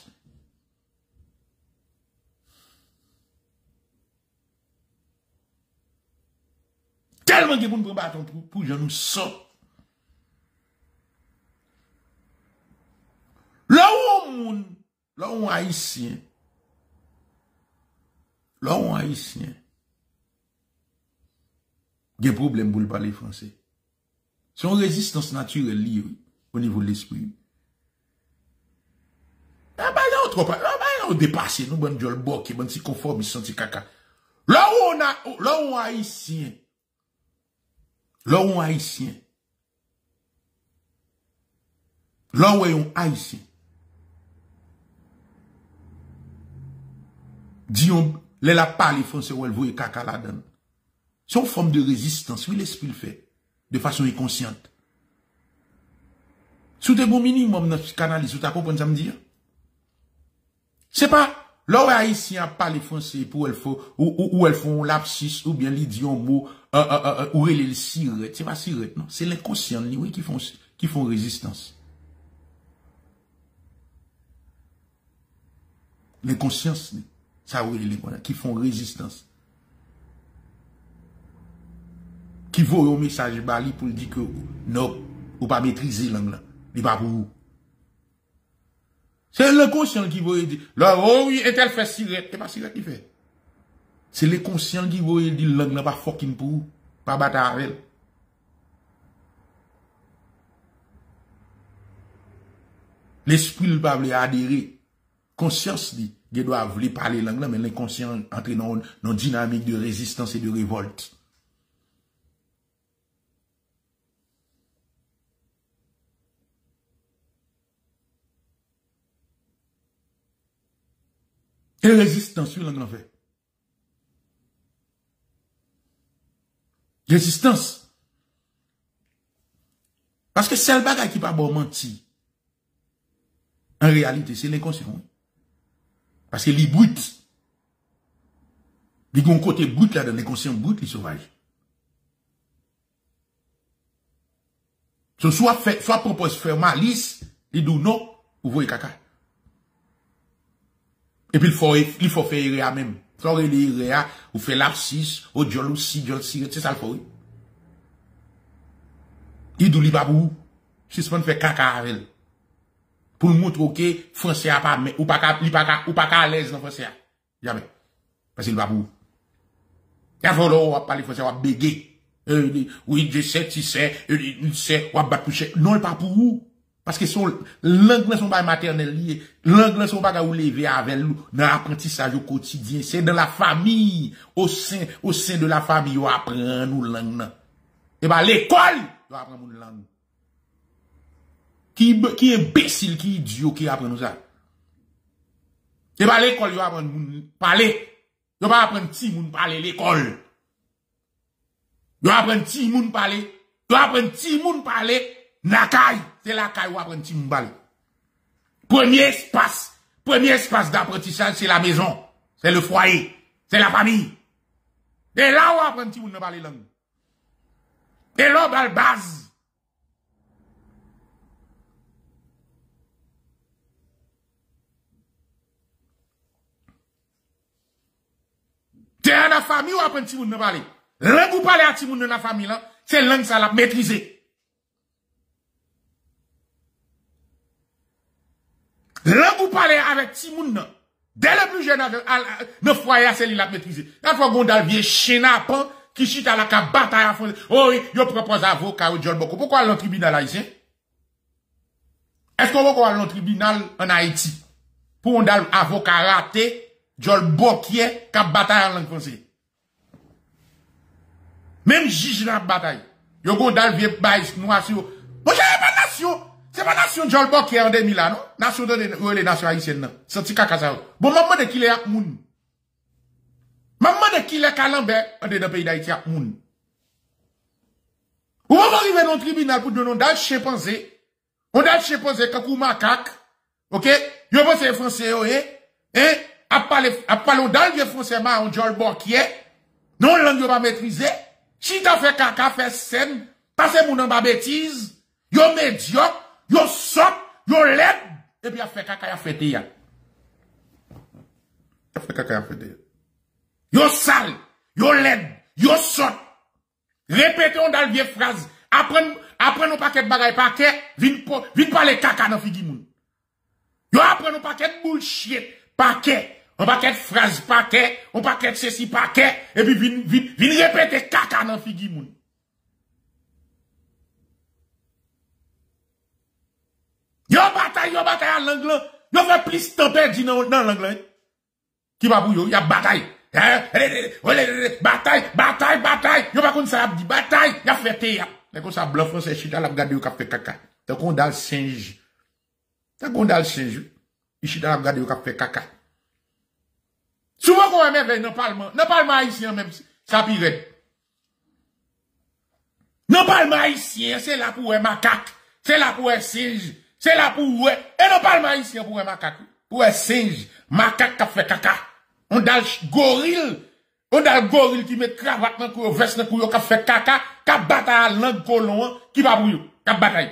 Tellement de monde pour bâton pour nous sortir. Là où on haïtien, il y a des problèmes pour parler français. C'est une résistance naturelle liée au niveau de l'esprit. Ah bah non, trop pas. Ah bah non, dépassé, nous, bon, jol bok, bon, si conformiste, si caca. Là où on haïtien. Dion, les la parle français ou elle voit caca la donne. C'est une forme de résistance, oui, l'esprit le fait, de façon inconsciente. Sous des bons minimum dans le canal, sous ta compagnie, ça me dit. C'est pas, l'homme haïtien parle français pour elle faut, ou elle font lapsus, ou bien l'idiom mot, ou elle est le sirette. C'est pas sirette, non. C'est l'inconscient, oui, qui font résistance. L'inconscience, ça, oui, les qui font résistance. Qui vaut un message bali pour dire que non, ou pas maîtriser l'anglais. Il pas pour vous. C'est l'inconscient qui veut dire, là, oh oui, et elle fait sirette. C'est pas sirette qui fait. C'est l'inconscient qui veut dire l'anglais pas fucking pour vous, pas bâtard avec elle. L'esprit ne pas adhérer. Conscience dit, il doit vouloir parler l'anglais, mais l'inconscient entre dans une dynamique de résistance et de révolte. Et résistance sur l'anglais fait. Résistance. Parce que c'est le bagage qui pas bon menti. En réalité, c'est l'inconscient. Parce que les brutes, les gros côté brutes là, dans l'inconscient brutes, les sauvages. Soit propose faire malice, il dit non, ou voyez caca. Et puis, il faut faire IREA même. Il faut faire IREA, ou faire l'abscisse, ou jol si, c'est ça le faut. Il doit l'ibabou. Suspend fait caca avec elle. Pour montrer que français a pas, ou pas à l'aise dans français. Jamais. Parce qu'il va pour. Il faut l'eau, on parler français, on va béguer. Oui, je sais, tu sais, il sait, on va battre coucher. Non, il pas pour vous. Parce que l'anglais sont pas maternel lié, l'anglais sont pas ou lever avec nous, dans l'apprentissage au quotidien, c'est dans la famille, au sein de la famille, on apprend nous langue. Et ben, l'école, on apprend nous langue. Qui imbécile, qui idiot, qui apprend nous ça? Et ben, l'école, on apprend nous parler. On va apprendre petit monde parler l'école. On apprend petit monde parler. Lakay, c'est lakay où apprend Timbal. Premier espace d'apprentissage, c'est la maison, c'est le foyer, c'est la famille. Et là où apprend Timbal ne parle pas langue. Et là, dans la base. C'est dans la famille où apprend Timbal ne parle. Langue où parle à Timbal dans la famille, c'est langue ça l'a maîtrisé. Là, vous parlez avec Timoun, dès le plus jeune âge, le foyer, c'est lui la maîtriser. La fois qu'on a le vieux chénapan, qui chute à la bataille à fond, oh oui, je propose avocat au John Boko. Pourquoi le tribunal haïtien? Est-ce qu'on va aller au tribunal en Haïti? Pour on a l'avocat raté, John Boko, qui est, qui a bataille en langue française. Même juge la bataille. Yo gondal vieux baïs noir sur. Bon, c'est pas nation Jolbok qui est en 2000 là, non? Nation de les nations haïtiennes, non? C'est un petit caca ça. Bon, maman de qui les ak moun. Maman de qui les calambé, on est dans le pays d'Haïti ak moun. Ou maman arrive dans le tribunal pour donner un dal chimpanzé. On dal chimpanzé, kakou macaque. Ok? Yo pense les français, eh? A parler dal vieux français, ma on Jolbok qui est. Non, langue yo pas maîtriser. Si t'as fait caca, fait scène, passez mon nom à bêtise, yo médiocre, yo sop, yo led, et puis a fait caca, y'a fait ya. A fait caca, y'a fait ya. Yo sale, yo led, yo sop. Répétons dans le vieux phrase. Apprenons paquet de bagaille, paquet, vite parler caca dans figi moun. Yo apprenons paquet de bullshit, paquet. On paquet de phrases, paquet, on paquet de ceci, paquet, et puis vin répéter caca dans figi moun. Yo bataille à l'anglais, yo fait plus tempête dans l'anglais. Qui va pour yo, y a bataille. Bataille, yo pas comme ça, dit bataille, y a fait théâtre. Mais comme ça, bluff français, chita la regarder yo qui fait caca. T'as qu'on dans le singe. Chita la regarder yo qui fait caca. Souvent qu'on aime vers non parlement haïtien même, ça pire. Non parlement haïtien, c'est là pour un macaque, c'est là pour un singe, c'est là pour ouais, et non parlement haïtien pour un macaque, pour un singe, macaque qui fait caca. On a le gorille qui met cravate dans le veste dans le qui fait caca, qui bataille à langue colon, qui va pour lui, qui bataille.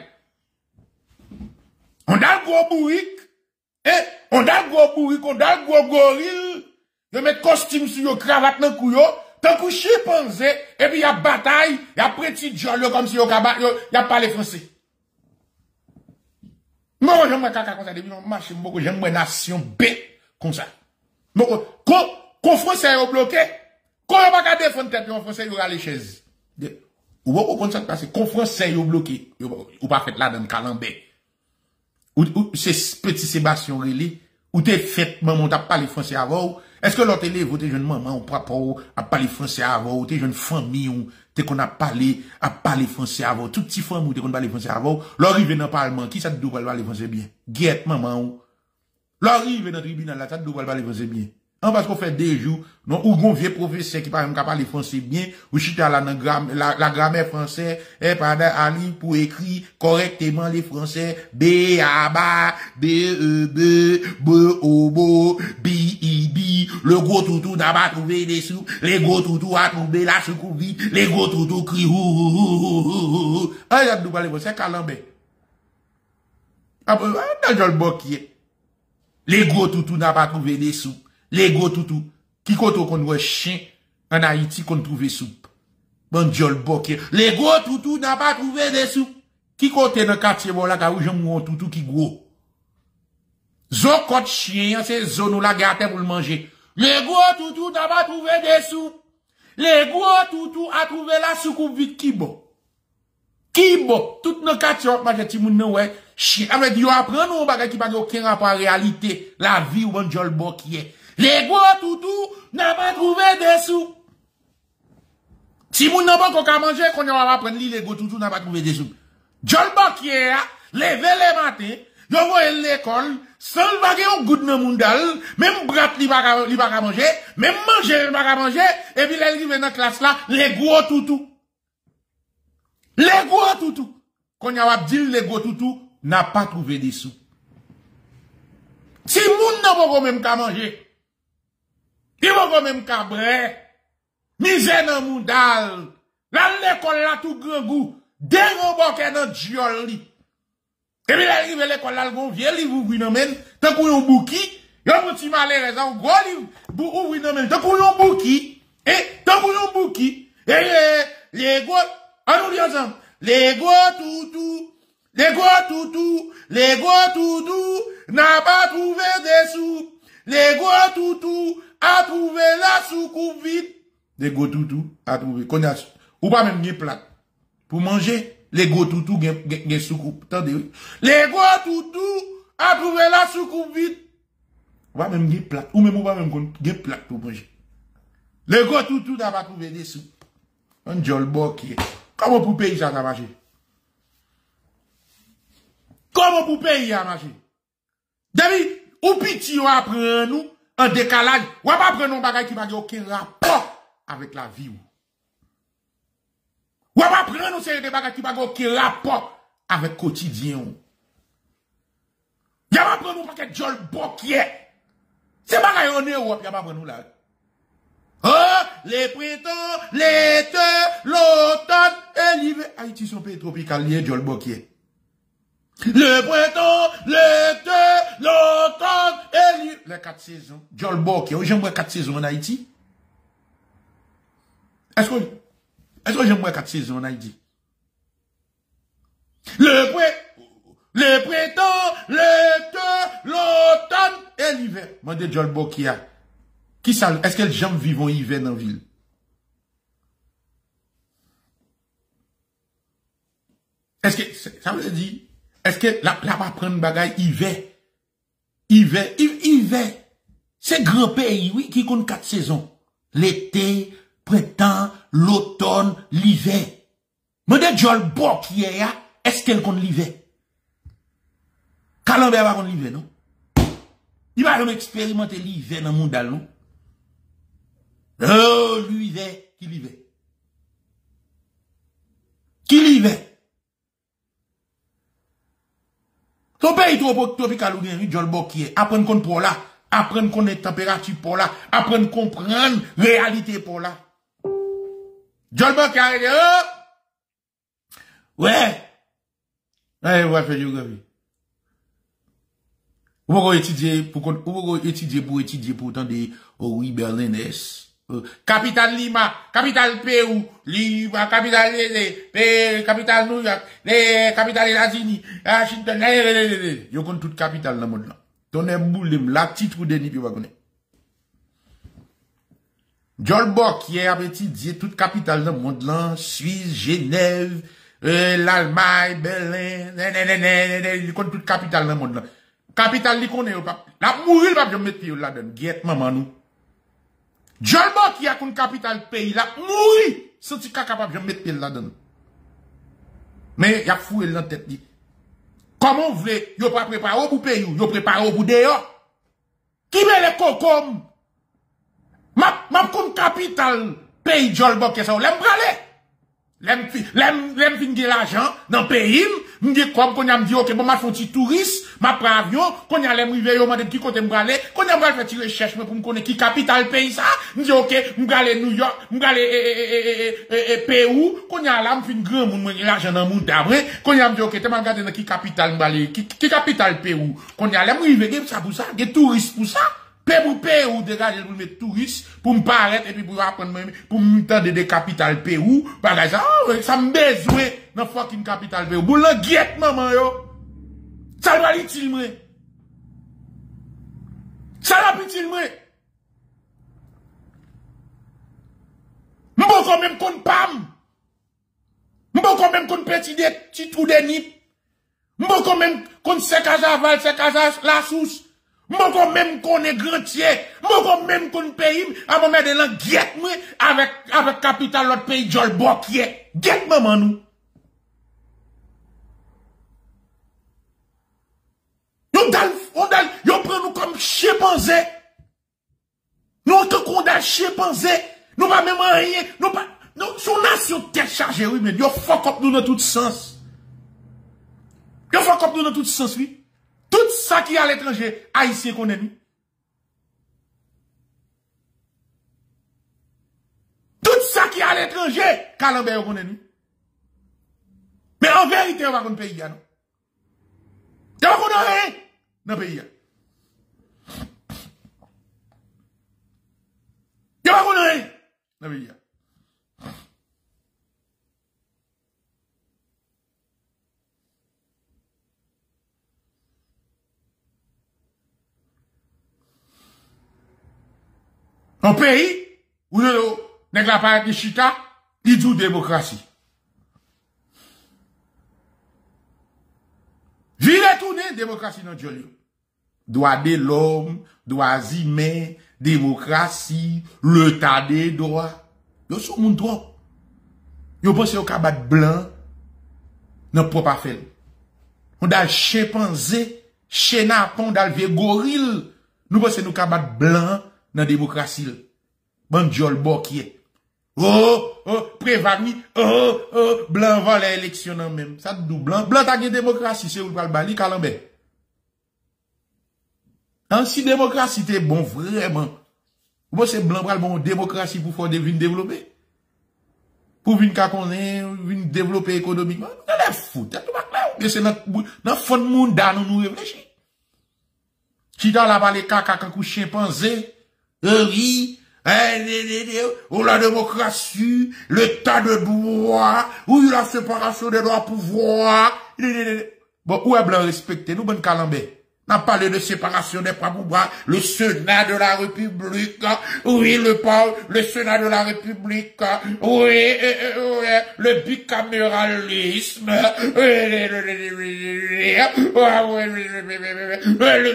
On a le gros bourrique, et on a le gros gorille. De mettre costume sur yo, cravate dans cou yo, tant que chimpanzé, et puis y a bataille, y a petit jol comme si y a parlé français. Moi, j'aime moi caca comme ça, depuis mon marché, j'aime moi nation B, comme ça. Moi, quand français est bloqué, quand on va pas défendre tête, en français, il y aura les chaises. Ou pas comprendre ça parce que quand français est bloqué, ou pas fait là dans le calambé. Ou c'est petit Sébastien Relly, ou t'es fait, maman, t'as pas les français avant, est-ce que l'autre élève, ou t'es jeune maman, ou papa, ou a parlé français avant, ou t'es jeune famille, ou t'es qu'on a parlé français avant, tout petit famille, ou t'es qu'on a parlé français avant, l'arrivée dans le parlement, qui ça te doit parler français bien? Guette, maman, ou. L'arrivée dans le tribunal, là, ça te doit parler français bien. Non, parce qu'on fait 2 jours, non, ou bon vieux professeur qui parle, qui parle français bien, ou chita la grammaire française, et pendant un livre pour écrire correctement les français, B, A, B, E, B, B, O, B, B, I, B, le gros toutou n'a pas trouvé des sous, les gros toutous a trouvé la soucoubie, les gros toutous crient, ou. Ah, y'a de nous parler français, calambé. Ah, dans le boquier. Les gros toutous n'a pas trouvé des sous. Les gros toutou, qui koto kon wè chien en Haïti kon trouve soupe. Bon jol boké. Les gros toutou n'a pas trouvé de soupe. Qui kote dans quartier bon la ka ou j'en un toutou qui gros. Zon kote chien, c'est zone ou la gâte pour le manger. Les gros toutou n'a pas trouvé de soupe. Les gros toutou a trouvé la soupe vite qui bon. Tout nos quartier manger ti moun nan wè chien. Avec yo apprendre on bagay qui pas aucun rapport à réalité, la vie ou bon jol boké. Les gros toutous n'a pas trouvé des sous. Si vous n'avez pas qu'on manger, qu'on va prendre les gros toutous n'a pas trouvé des sous. John Bokier, levez les matins, vous voyez l'école, sans le baguer au goût de mondal, même brat li pas manger, même manger li pas manger, et puis les livres dans la classe là, les gros toutous. Les gros toutous. Qu'on va dire les gros toutous n'a pas trouvé des sous. Si vous n'avez pas même qu'à manger, il va même cabré. Misère dans moudal. Là, l'école là, tout grand goût. Dérobokè dans dioli. Et puis, arrive l'école là, le bon vieux livre ouvri nan men. Tant qu'on yon bouki, yon mouti malère, un gros livre ouvri nan men. Tant qu'on yon bouki, les gros, on nous dit ensemble. Les gros toutous, n'a pas trouvé des sous. Les gros toutous, a trouvé la soucoupe vide. Les gros toutous a trouvé. Connasse. Ou pas même des plats. Pour manger, les gros toutous gen soucoupe. Attendez. Les gros toutous a trouvé la soucoupe vide. Ou pas même des plats. Ou pas même des plats pour manger. Les gros toutous n'a pas trouvé des soupes. Un jolbok qui est. Comment pour payer ça, ça marche? Comment pour payer ça, marche? David, ou pitié, on apprend nous un décalage. On va pas prendre un bagage qui n'a aucun rapport avec la vie. On va pas prendre un bagage qui n'a aucun rapport avec le quotidien. On va prendre un paquet de jol boquier. C'est pas là, on est où? On va prendre là. Oh, les printemps, l'été, l'automne et l'hiver. Haïti, son pays tropical, lié Jol Bokier. Le printemps, l'été, l'automne et l'hiver. Les 4 saisons. Jol Bokier. J'aime 4 saisons en Haïti. Est-ce que j'aime 4 saisons en Haïti? Le printemps, l'été, l'automne et l'hiver. Mandez Jol Bokier. Qui ça, est-ce qu'elle jamais vivent en hiver dans la ville? Est-ce que, ça veut dire, est-ce que la va prendre bagaille hiver? Hiver. C'est grand pays, oui, qui compte 4 saisons. L'été, printemps, l'automne, l'hiver. Mais de Jol Bok qui est là, est-ce qu'elle compte l'hiver? Calendrier va compte l'hiver, non? Il va jamais expérimenter l'hiver dans le monde, non? Oh, l'hiver, qui l'hiver? Qui l'hiver? Ton pays tropical ou bien, Jol Bokier, apprendre qu'on pour là, apprendre qu'on est température pour là, apprendre qu'on prend réalité pour là. Jol Bokier, ouais. Allez, on va faire du gabi. Ou pas étudier pour autant des oui, Berlin-Est. Capital Lima, capital Pérou, Lima, capital Lélé, capital New York, capital États-Unis, Washington, Lélé. Yo compte toute capitale dans le monde là. Ton est boulem, la titre ou déni, puis va connaître. Jol Bok, qui est à étudier toute capitale dans le monde là, Suisse, Genève, l'Allemagne, Berlin, yo compte toute capitale dans le monde là. Capital li connaît ou pas. La mourir pas de mettre pied là dedans. Guette maman nous. Jol Bokier a une capitale pays la mourir sans tu capable de mettre pied là dedans. Mais y a foué dans tête dit. Comment voulez yo pas préparer pour pays ou yo préparer pour dehors. Qui met les cocom? Ma comme capitale pays Jol Bokier ça l'aime braler. L'aime fin de l'argent dans pays. M'dit comme qu'on a me dit OK bon m'a font petit touriste m'a prend avion qu'on a l'aime rivière m'a dit qui côté m'ga aller qu'on a m'ga faire tirer recherche pour me connaître qui capitale pays ça m'dit OK m'ga aller New York m'ga aller Pérou qu'on a là m'fin grand monde l'argent dans monde après qu'on a me dit OK t'es m'a regarder dans qui capitale m'ga aller qui capitale Pérou qu'on a l'aime rivière ça pour ça des touristes pour ça Pérou de regarder pour mettre touristes pour me paraître et puis pour apprendre pour me tendre des capitales Pérou bagage ça me besoin dans fucking capital Pérou. Vous la guette, maman, yo. Ça va l'utile, moi. Ça va l'utile, moi. M'bon kon même kon pam. M'bon kon même kon petit trou de nip. M'bon kon même kon sekazaval, sekazas, la souche. M'bon kon même kon est grandier. M'bon kon même kon pays. Avant de mettre la guette, moi, avec capital l'autre pays, Jol Bokier. Guette, maman, nous. Yo prend nous comme chimpanzé. Nous en tant qu'on a chimpanzé, nous pas même rien, nous pas son nation tête chargée oui mais yo fuck up nous dans tout sens. Yo fuck up nous dans tout sens oui. Tout ça qui est à l'étranger, haïtien qu'on aime. Tout ça qui est à l'étranger, Calambert qu'on aime. Mais en vérité on va qu'on paye non. T'as pas qu'on a rien dans le pays. Yo pas connait dans le pays. Un pays où le nèg la parle de chita, il dit démocratie. Vire tourner démocratie dans Jolio. Droit de l'homme, droit humain, démocratie, le tas des droits. Yo sou moun droit. Vous pensez au cabat blanc dans propre affaire. On a chimpanzé, chenapon, dans le gorille. Nous pensons nous cabat blanc dans la démocratie. Bandiol Bokier. Oh, oh, prévami, oh, oh, blanc va l'élection en même. Ça te dit blanc. Blanc t'a une démocratie, c'est où le balbali, Calambert. En si démocratie t'es bon, vraiment. Vous pensez blanc va le bon démocratie pour faire devine développer? Pour venir développer économiquement, on est fou. C'est dans fond de monde nous réfléchissons. Si dans la vallée caca quand chimpanzé, riz, ou la démocratie, l'état de droit, ou la séparation des droits pouvoir. Bon, où est blanc respecté nous, bonne Calambé? On a parlé de séparation des pouvoirs, le Sénat de la République, oui, le Sénat de la République, oui, oui le bicaméralisme,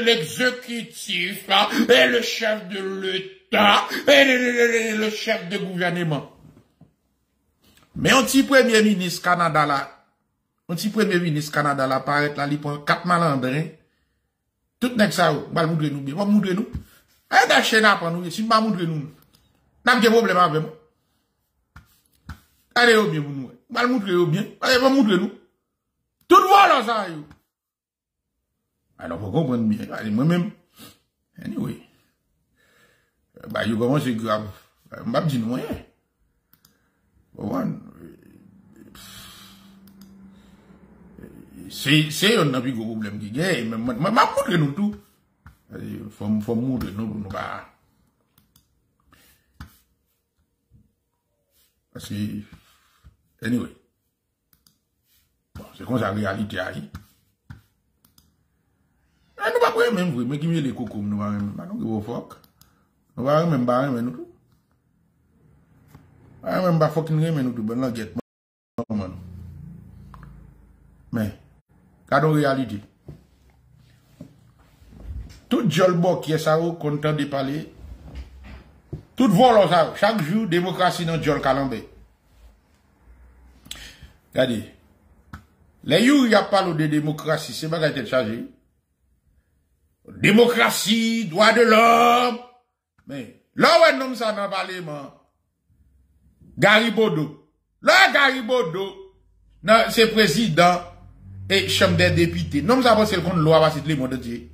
l'exécutif, et le chef de l'État, et le chef de gouvernement. Mais un petit premier ministre Canada là, paraît là, il prend quatre malandrins. Tout n'est que ça, on va moudre nous, on va moudre nous. Et dans le chéna, si on va moudre nous, on a des problèmes avec moi. Allez, au bien, on va moudre bien, allez, on va moudre nous. Tout le monde, ça, yo. Alors, vous comprenez bien, allez, moi-même. Anyway. Bah, yo, comment c'est grave? On va me dire, non, hein. Bon, c'est un plus gros problème qui est, mais moi, je nous tout. Faut moudre nous pas. Parce que, anyway. Bon, c'est comme ça la réalité a dit. Nous pas prêts même, mais qui met les coucous, nous pas même, nous pas fuck. Nous pas même, nous tout. Même pas fuck, nous tout, bonne langue. Mais, quand réalité, tout jolbo qui est ça, content de parler, tout volo ça, chaque jour, démocratie dans jol Calambé. Regardez, les youri a parlé de démocratie, c'est pas qu'elle est chargée. Démocratie, droit de l'homme. Mais, là où un homme ça n'a parlé, man. Garibodo. Là, Garibodo, c'est président. Et chambre des députés. Non, nous avons celle qu'on loi va citer les mots de Dieu.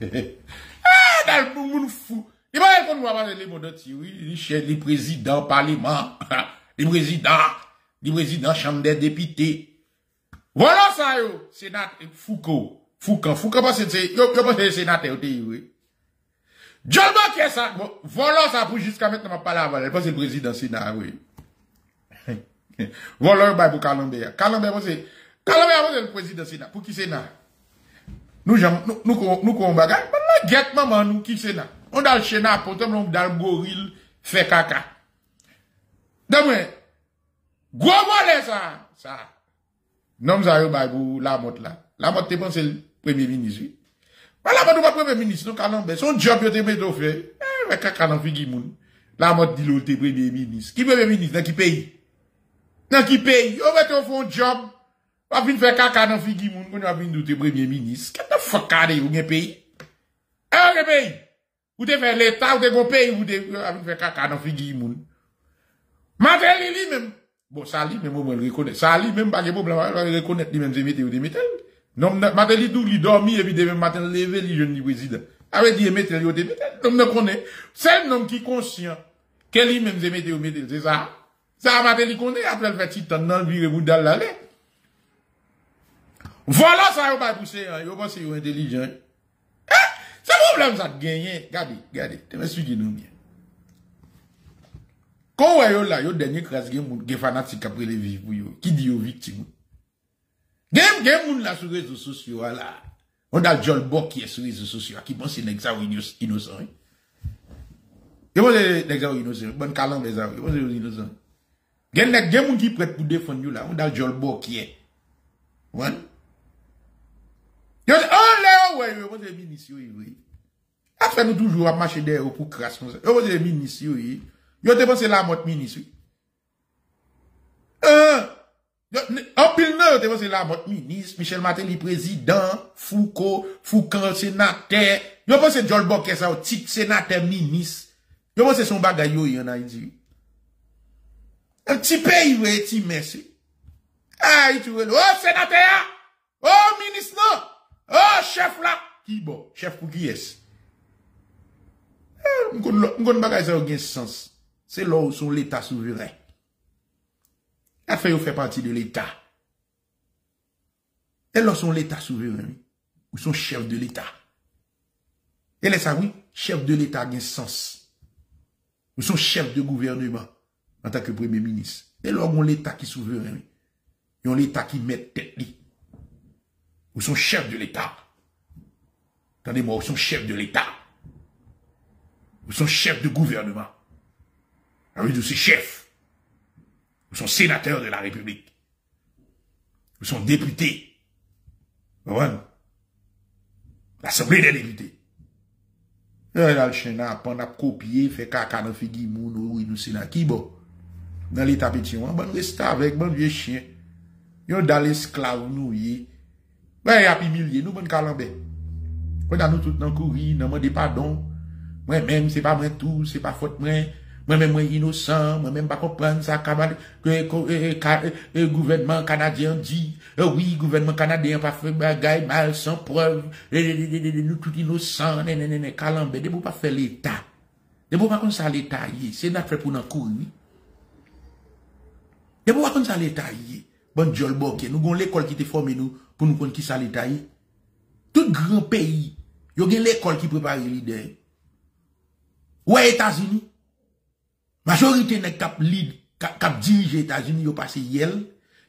Ah, dans le monde fou. Il va y avoir les mots de Dieu. Oui, les présidents, parlement, les présidents, chambre des députés. Voilà ça, yo. Sénat, Foucault, parce que c'est, le sénateur, oui. John Bokeh, ça, voilà ça pour jusqu'à maintenant, on va pas la valer. Parce que le président, Sénat, oui. Voilà, bah, pour Calambé. Calambé, c'est, le président Sénat, pour qui Sénat? Nous, qu'on bagaille, mais la guette, maman, nous, qui Sénat? On a le Sénat, pourtant, on a le gorille, fait caca. Demain, gros volet, ça. Non, ça, yo, bah, pour la motte, là. La motte, t'es pensé le premier ministre, oui. Mais la motte, ou pas premier ministre, non, Calambé. Son job, yo, t'es mis au fait. Mais caca, non, figi, moun. La motte, dit l'autre, t'es premier ministre. Qui premier ministre? Dans qui pays? Yo, mais t'en fais un job. On va faire caca dans figi moun, on va venir premier ministre. Qu'est-ce que fuck ou un pays? Un pays! Ou te faire l'État, ou te gon pays, ou te faire caca dans figi moun. Matel lui-même. Bon, ça lui-même, on le reconnaît. Ça lui-même, pas de problème, on le reconnaît lui-même, c'est mété ou démétel. Non, Matel lui, tout, il dormi, et puis demain matin, levé, il jeune président. Avec dit métel ou démétel. Non, on connaît. C'est un homme qui est conscient que lui-même, c'est mété ou métel, c'est ça. Ça, Matel lui connaît, après le fait, il t'en a viré ou dans l'allée. Voilà ça, vous va pousser, hein. Vous pensez, vous intelligent. Eh, c'est un problème, ça, de gagner. Regardez, tu m'expliques nous bien. Quand vous là, vous dernier crasse, vous avez fanatique après les vies, vous, qui dit vous victime. Vous là, sur les réseaux sociaux, là. On a le John Bock qui est sur les réseaux sociaux, qui pense que c'est un innocent, hein. Vous pensez, c'est un innocent, bonne calme, les amis, vous pensez, c'est innocent. Vous avez un qui prête pour défendre vous, là. On a le John Bock qui est. Ouais. Yon, oh, là, ouais, vous êtes ministre, oui. Après, nous toujours à marcher derrière pour crasse, vous êtes ministre, oui. Vous êtes pensé la mort ministre, oui. En pile neuf, tu vois, c'est là, votre ministre, Michel Martelly, président, Foucault, sénateur. Yo pense que Joel Bocquet, ça, titre sénateur, ministre. Yo pense que son bagay, yo, y en a, il dit. Un petit pays, oui, petit merci. Ah, il trouve, oh, sénateur! Oh, ministre, non! Oh, chef là! Qui bon? Chef pour qui est-ce? M'gon bagay, ça, yon gen sens. C'est là où sont l'État souverain. La fait fait partie de l'État. Et là, sont l'État souverain, ou sont chefs de l'État. Et là, ça, oui, chef de l'État a un sens. Ou sont chefs de gouvernement, en tant que premier ministre. Et là, on l'État qui est souverain. Ils ont l'État qui met tête. Ou sont chefs de l'État. Attendez-moi, ou sont chefs de l'État. Ou sont chefs de gouvernement. Avec tous ces chefs. Ils sont sénateurs de la République. Ils sont députés. Voilà. L'Assemblée des députés. Là, le Sénat, on a copié, fait caca dans figi moun, nous Sénat qui bon. Dans l'état petit, on va rester avec, bon vieux chien. Yon dans l'esclave, nous, yé. Ouais, y a pi millier, nous, bon calambé. On a nous tout dans courir, nous demandons pardon. Moi-même, c'est pas moi tout, c'est pas faute moi. Moi-même, moi, innocent, moi-même, pas comprendre ça, que gouvernement canadien dit, oui, gouvernement canadien, pas fait bagaille, mal, sans preuve, nous, tout innocents, calambé, de vous pas faire l'État. De vous pas comme ça l'État, c'est notre fait pour nous courir. De vous pas comme ça l'État, bon, Joel Bocquet, nous avons l'école qui te forme, nous, pour nous connaître qui ça l'État, tout grand pays, il y a l'école qui prépare les leaders. Ouais, États-Unis. Majorité n'est cap lead, cap diriger États-Unis, yo passé Yale,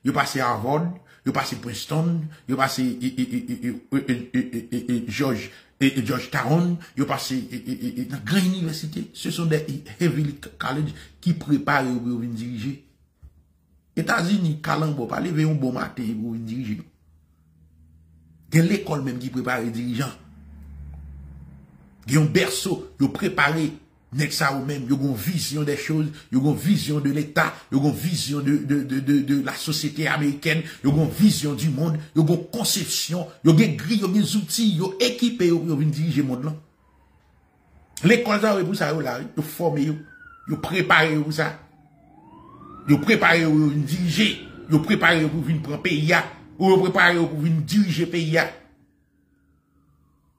yo passé Harvard, yo passé Princeton, yo passé Georgetown, yo passé dans grande université. Ce sont des heavy college qui préparent pour venir diriger. États-Unis, calambo, pas lever un bon matin pour venir diriger. Il y a l'école même qui prépare les dirigeants. Il y a un berceau, yo préparé. Nexa ou même, yon vision des choses, yon vision de l'État, yon vision de la société américaine, yon vision du monde, yon conception, yon gris, yon outils, yon équipe, yon diriger le monde là. L'école ça, vous ça, yon forme, yon prépare vous ça. Yon prépare yon diriger, yon prépare pour venir prendre pays, yon prépare pour venir diriger pays.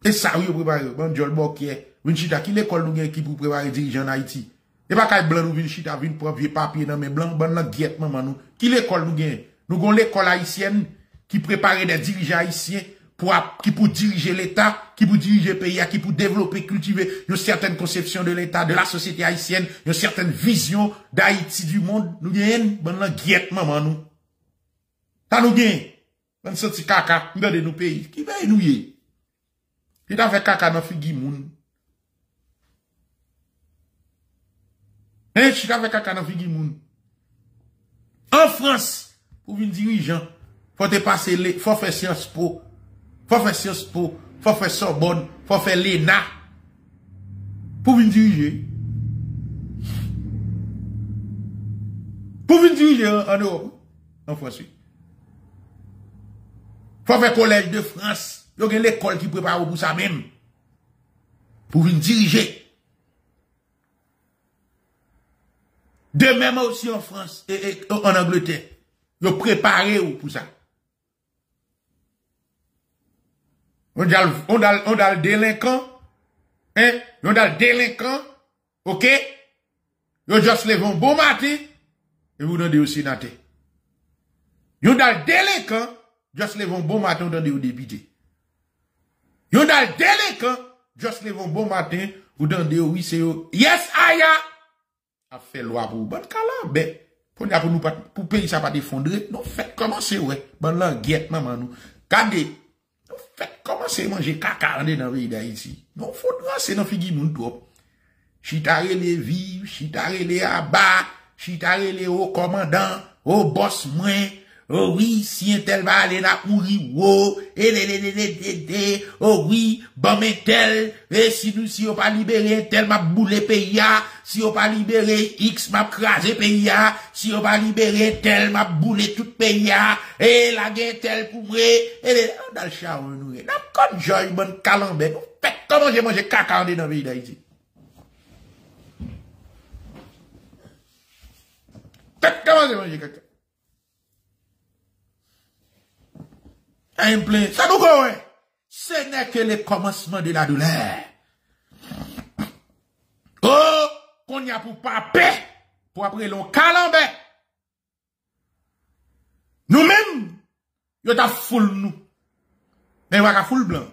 Et ça, yon prépare, bon Joel Bocquet. Vinchita, qui l'école nous gagne qui pour préparer dirigeants en Haïti? Et pas qu'à blanc nous vinchita, vin prendre vieux papier dans mes blancs, bon la guette maman nous. Qui l'école nous gagne? Nous gagne l'école haïtienne qui prépare des dirigeants haïtiens pour, qui pour diriger l'État, qui pour diriger le pays, qui pour développer, cultiver une certaine conception de l'État, de la société haïtienne, une certaine vision d'Haïti, du monde. Nous gagne, bon la guette maman nous. Ça nous gagne. Bon senti caca, nous de nos pays. Qui veille nous y? Il t'a fait caca dans figi moun. En France, pour venir dirigeant, faut te passer les, faut faire Sciences Po, faut faire Sorbonne, faut faire l'ENA, pour venir diriger. Pour venir diriger en Europe, en France. Faut faire Collège de France, il y a l'école qui prépare pour ça même, pour venir diriger. De même aussi en France et en Angleterre. Vous préparez pour ça. On a le délinquant. Hein? On a le délinquant. Ok? Vous juste levez un bon matin. Et vous donnez au sénateur. On a le délinquant. Juste levez un bon matin. Vous donnez au député. On a le délinquant. Juste levez un bon matin. Vous donnez au ICO. Yes, Aya! A fait loi pour bon calambe pour nous pas pour pays ça pas effondrer non faites commencer ouais bon languette maman nous gardez faites commencer manger caca dans pays d'Haïti non faut tracer dans figi moun trop chitare les vives chitare les abats chitare les hauts commandants au boss moins Oh oui, si un tel va aller na courir, oh, oh oui, bon mais tel, et si nous, si on pas libéré tel, m'a boule pays, si on pas libéré X, m'a crasé pays, si on pas libéré tel, m'a boule tout pays, et la guerre tel pour moi, et dans le char, nous, n'a pas de joie, bonne calambe, nous, pète, comment j'ai mangé caca dans le pays d'Haïti? Pète, comment j'ai mangé caca? Ça nous connaît. Ce n'est que le commencement de la douleur. Oh, qu'on y a pour paper, pour après l'on calambe. Nous-mêmes, y'a ta foule nous. Mais y'a ta foule blanc.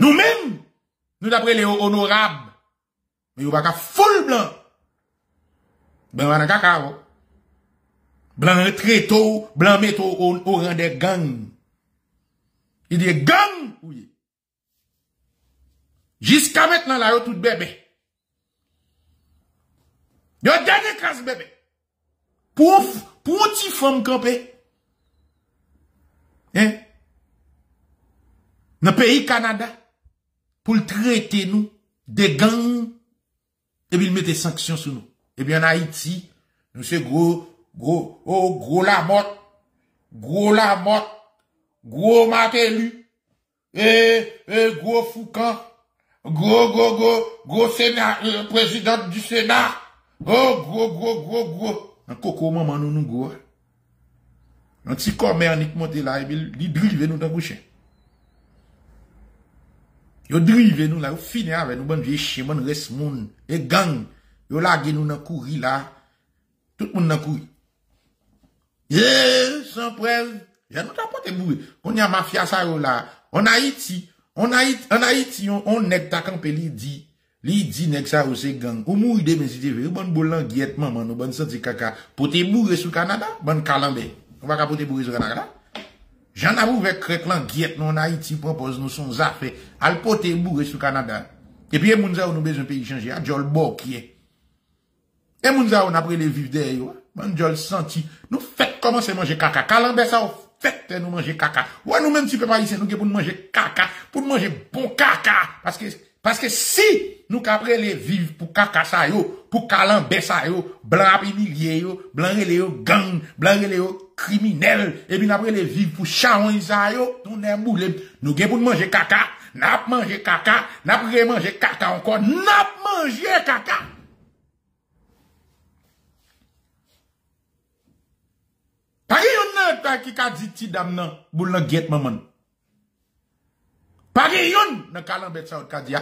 Nous-mêmes, nous d'après les honorables. Mais y'a ta foule blanc. Ben y'a ta cacao. Blanc très tôt, blanc met au rang des gangs. Il dit gang, oui. Jusqu'à maintenant, là, y'a tout bébé. Y'a dernier classe bébé. Pour petit femme campé. Hein? Dans le pays Canada, pour traiter nous des gangs, et puis il met des sanctions sur nous. Et bien en Haïti, nous c'est gros. Gros, oh, gros la motte, gros Matelu, gros Foucan, gros Sénat, président du Sénat, oh, gros. Un coco, maman, nous, gros. Un petit commerce, Nick monte là, il drive nous dans le boucher. Il drive nous là, il finit avec nous, bonne vieille chien, bonne reste monde, et gang, il lague nous dans le courrier là, tout le monde dans le courrier. Yeah, sans preuve. Je nous t'apporte bourré. On y a mafia ça là. En Haïti, on nèg ta campé li dit nèg ça ou c'est gang. Ou mouri de mes idées, bonne bolanguette maman, nous bonne senti caca. Pour te bourré sur Canada, bonne calambé. On va capoter bourré sur Canada. J'en avoue avec crèque languette non en Haïti propose nous son affaire. Al poter bourré sur Canada. Et puis moun ça nous besoin pays changer à Jol Bokié. Et moun ça on après les vivre derrière. Bon Jol senti nous fait commencer manger caca. Calambé ça, on fait nous manger caca. Ouais, nous-mêmes, si pas ici, nous pour manger caca, pour manger bon caca. Parce que si nous qu'après les vivre pour caca ça yo, pour calambé ça yo, blanc humilié yo, blanc relé yo gang, blanc relé yo criminel, et bien après les vivre pour charon ça yo, nous n'est moule, nous pour manger caca, n'a pas manger caca, n'a pas manger caca encore, n'a pas manger caca. Pas yon nan qui ka dit ti dam nan boule nan guette maman. Pas yon nan kalambet sa ou ka di a.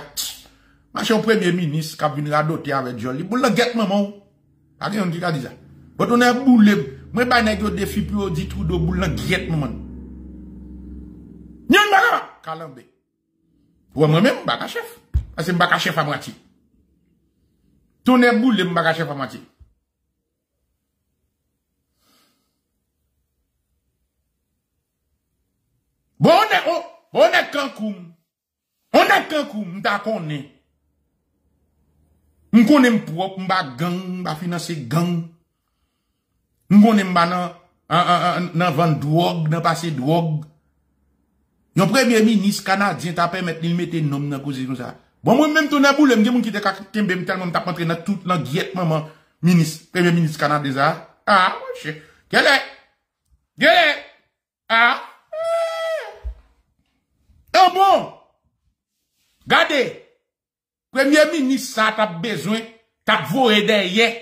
Machin premier ministre ka vin radoter avec Joli boule nan guette maman. Pas yon qui ka dit ça. Bon on a boule, moi ba nèg yo défi pour dit trou de boule nan guette maman. Nyon ba kalambet. Ou moi même ba ka chef. Parce que ba ka chef à moitié. Tourner boule ba ka chef à moitié. On est Kankoum, d'accord, on est. On connaît propre, on va gang, on va financer gang. On connaît vendre drogue, on passer drogue. Yon premier ministre canadien t'a permis de mettre nom dans cause comme ça. Bon, moi-même, tout n'a boule, m'dis, qui t'es tellement t'a rentré dans toute la guillette, maman, ministre, premier ministre canadien. Ah, wesh. Quel est? Ah. Ah bon, regardez, premier ministre, ça t'a besoin, t'a voué derrière.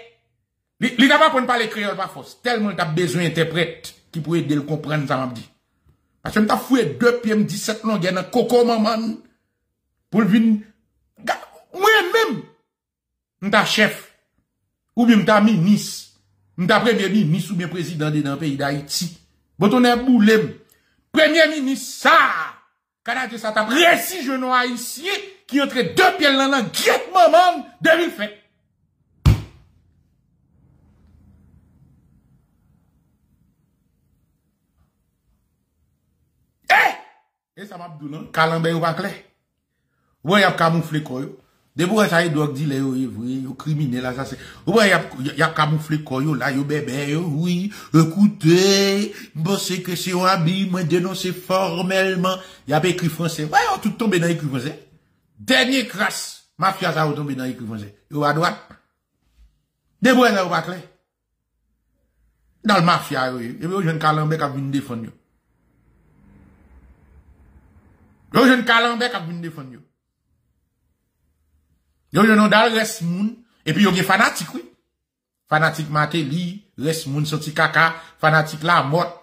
Il n'a pas pour ne pas les créer par force. Tellement t'as besoin d'interprète qui pourrait aider le comprendre, ça m'a dit. Parce que t'as foué 2 pieds, 17 longues, dans coco maman, pour le vin. Moi-même, t'as chef, ou bien t'as ministre, t'as premier ministre, ou bien président dans le pays d'Haïti. Bon, on est boulem. Premier ministre, ça. Canadien, ça t'a précis, je n'ai haïtien qui entre 2 pieds dans la guette maman, 2020. Eh! Et ça m'a dit, non? Calambé ou pas clair? Ouais, y'a camouflé quoi? De bourré ça il doit dire les oui criminels assassins. Vous voyez y a camouflé coyo là yo bébé yo oui écoutez bon c'est que c'est un habit moi dénoncer formellement y a écrit français. Ouais on tout tombé dans écrit français. Dernier crasse mafia ça tombé dans écrit français. Yo à droite. De bourré là au pas clair. Dans le mafia oui et yo jeune Calambé qui vient défendre yo. Yo jeune Calambé qui vient défendre yo. Yo yo non dal reste moun et puis yo gen fanatique oui. Fanatique Matéli, reste moun senti caca, fanatique la motte,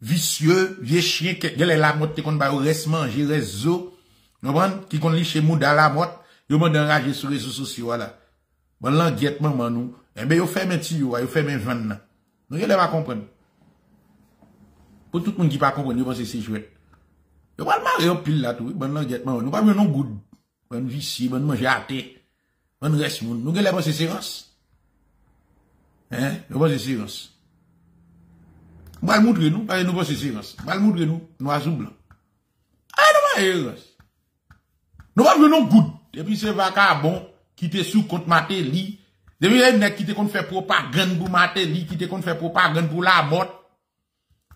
vicieux, vieux chien qui gèle la motte te kon ba reste manger reste zo. Nobran qui kon li chez moun dal la motte, yo mande enrager sur les réseaux sociaux là. Bon languette maman nous, et ben yo fait menti yo fait men vann nan. Nou yo pas comprendre. Pour tout monde qui pas comprendre, yo pense c'est jouet. Yo pas marrer en pile là tout, bon languette maman, nous pas non good. Bon vicieux, bon manger até. On reste moun. Nous avons pensé séance. Hein? Nous pensons séance. Nous allons montrer nous. Nous pensons séance. Nous allons montrer nous. Nous allons blanc. Ah, nous allons séance. Nous allons nous good. Et puis c'est vagabond qui te sous contre Matéli. Depuis les nègres qui te contre faire propagande pour Matéli, qui te contre faire propagande pour la botte.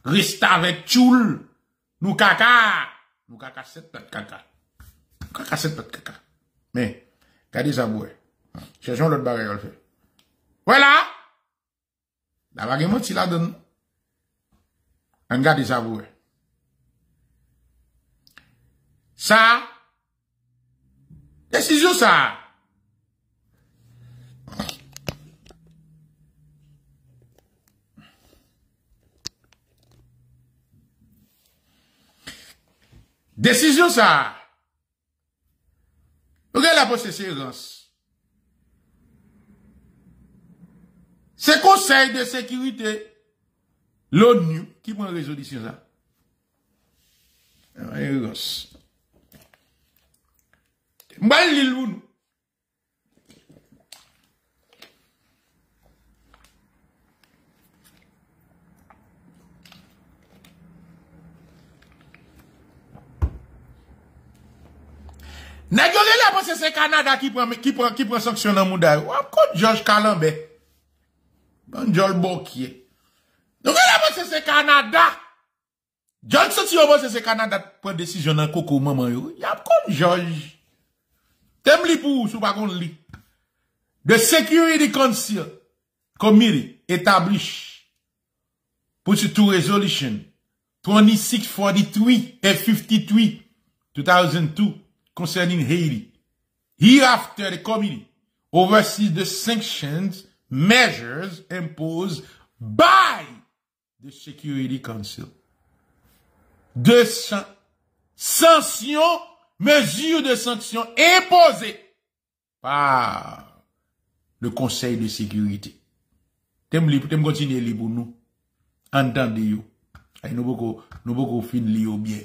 Reste avec Tchoul. Nous caca. Nous caca 7 pattes caca. Nous caca 7 pattes caca. Mais. Regardez ça, vous. Cherchons l'autre barrière, on le fait. Voilà! La bague est la donne. Regardez ça, vous. Ça, décision ça. Décision ça. Regardez la possession. C'est conseil de sécurité, l'ONU, qui prend résolution ça. Mal l'île. N'a gueulé là parce que c'est Canada qui prend sanction dans Mouda. Ou encore George Calambé. Bon George Bokier. Donc là parce que c'est Canada. George sorti au parce que c'est Canada prend décision dans coco maman yo. Y a comme George. T'aimes li pour sous pas qu'on li. The Security Council committee established pursuant to resolution 2643 and 53 2002. Concerning Haiti, hereafter the committee oversees the sanctions measures imposed by the Security Council. De sanctions, mesures de sanctions imposées par le Conseil de sécurité. T'aimes continuer li pour nous. Entendez-vous. Nous beaucoup fin li au bien.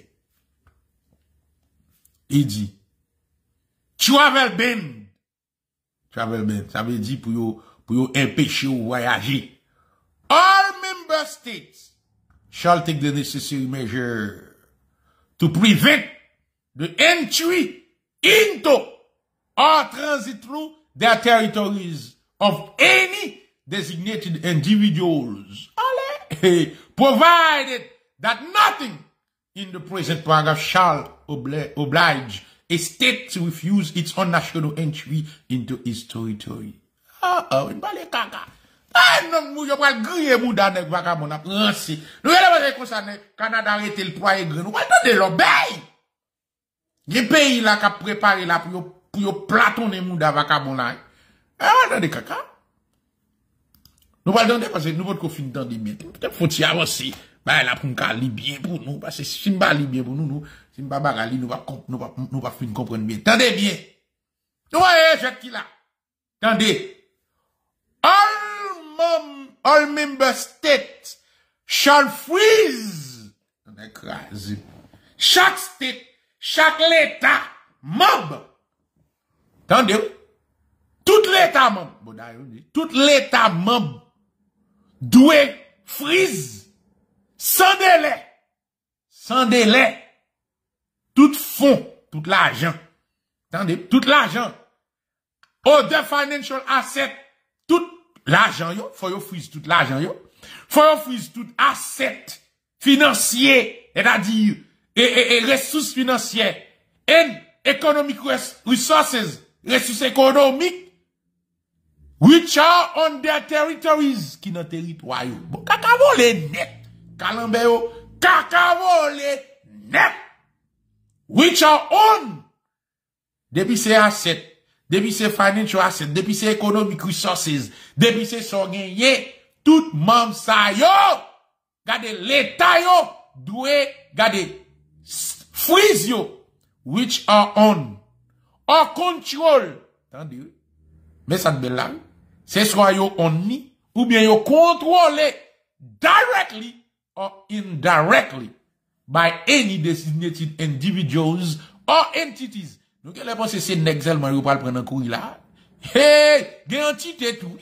Il dit. Travel ban, ça veut dire pour empêcher ou voyager. All member states shall take the necessary measure to prevent the entry into or transit through their territories of any designated individuals. Provided that nothing in the present paragraph shall oblige a state to refuse its own national entry into its territory. Une balle caca. Non, moi je vois griller mon danek vagabond a rancé. Nous allons concerner Canada arrêter le poids et grain. Nous attendez l'obéi. Les pays là qui a préparé là pour platonner mon danek vagabond là. Attendez caca. Nous allons attendre parce que nous votre confine dans des bien. Peut-être faut-il avancer. Bah la pour cali bien pour nous parce que si m'ba li bien pour nous nous si m'ba bagali nous va fin comprendre bien. Tendez bien. Nous voyez je qui là. Tendez. All member states shall freeze. On écrase. Chaque state, chaque l'état membre. Tendez. Tout l'état membre. Bon d'ailleurs dit tout l'état membre doit freeze. Sans délai, tout fond, tout l'argent, attendez, tout l'argent, other financial asset, tout l'argent yo, faut yo freeze tout l'argent yo, faut yo freeze tout asset financier, c'est-à-dire et ressources financières, and economic resources, ressources économiques, which are on their territories, qui dans territoire yo. Bon, kakavole net, kalambe yo, kakavole net, which are on, depuis ces assets, depuis ces financial assets, depuis ces economic resources, depuis ces so gagné, tout membre sa yo, gade l'état yo, doué, gade freeze yo, which are on, or control, attendez, mais ça ne là, c'est soit yo on ni, ou bien yo contrôlé, directly or indirectly, by any designated individuals or entities. Nous, qu'elle pense, c'est n'exellement, vous parlez prendre un courrier là. Hey, des entités tout.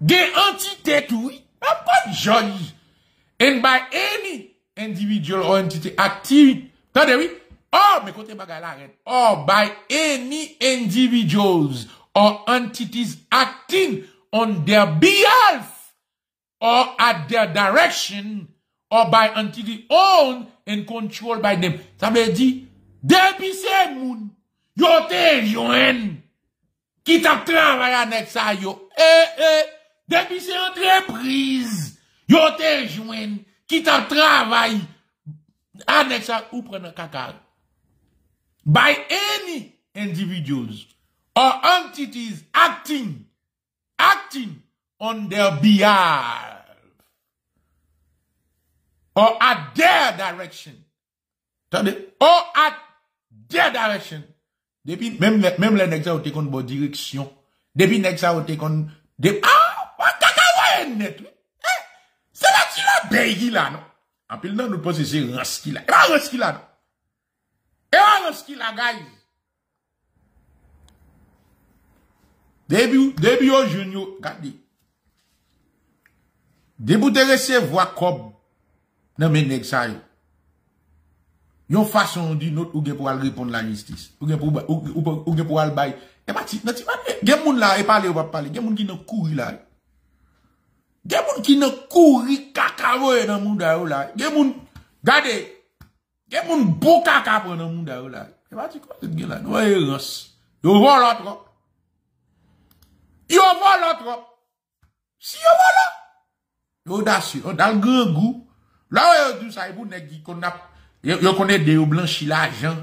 Des entités tout. Ah, pas joli. And by any individual or entity active. Attendez, oui. Oh, mais côté bagay là, arrête. Oh, by any individuals or entities acting on their behalf or at their direction or by entity owned and controlled by them. Ça veut dire, depuis ces moun, yo te yon, qui t'a travaillé avec ça, yo, depuis ces entreprises, yo te yon, qui t'a travaillé avec ça, ou prenne kakal. By any individuals or entities acting on their behalf, or at their direction, or at their direction. Depuis, même les nexa ont été contre bonne direction. Depuis, nexa ont été contre, ah, net, c'est là qu'il a bégué là, non? En pile, non, nous pensons c'est Ranski là. Et pas Ranski là, non? Et pas Ranski là, guys. Depuis au junior, regardez. Début de recevoir comme, non, mais nexa yo. Yon façon d'une autre ou gen pour aller répondre la justice ou gen pour aller bail et pas ti gen moun la et parler ou pas parler gen moun qui nan couri la gen moun qui nan couri kakawe dans moun da yo la gen moun gade gen moun bon kaka prend dans moun da yo la et pas ti quoi cette gen la no errance yo vole l'autre si yo vole yo dashi on dans grand goût là yo tout ça pour nèg qui qu'on a yo connaît des blanchi l'argent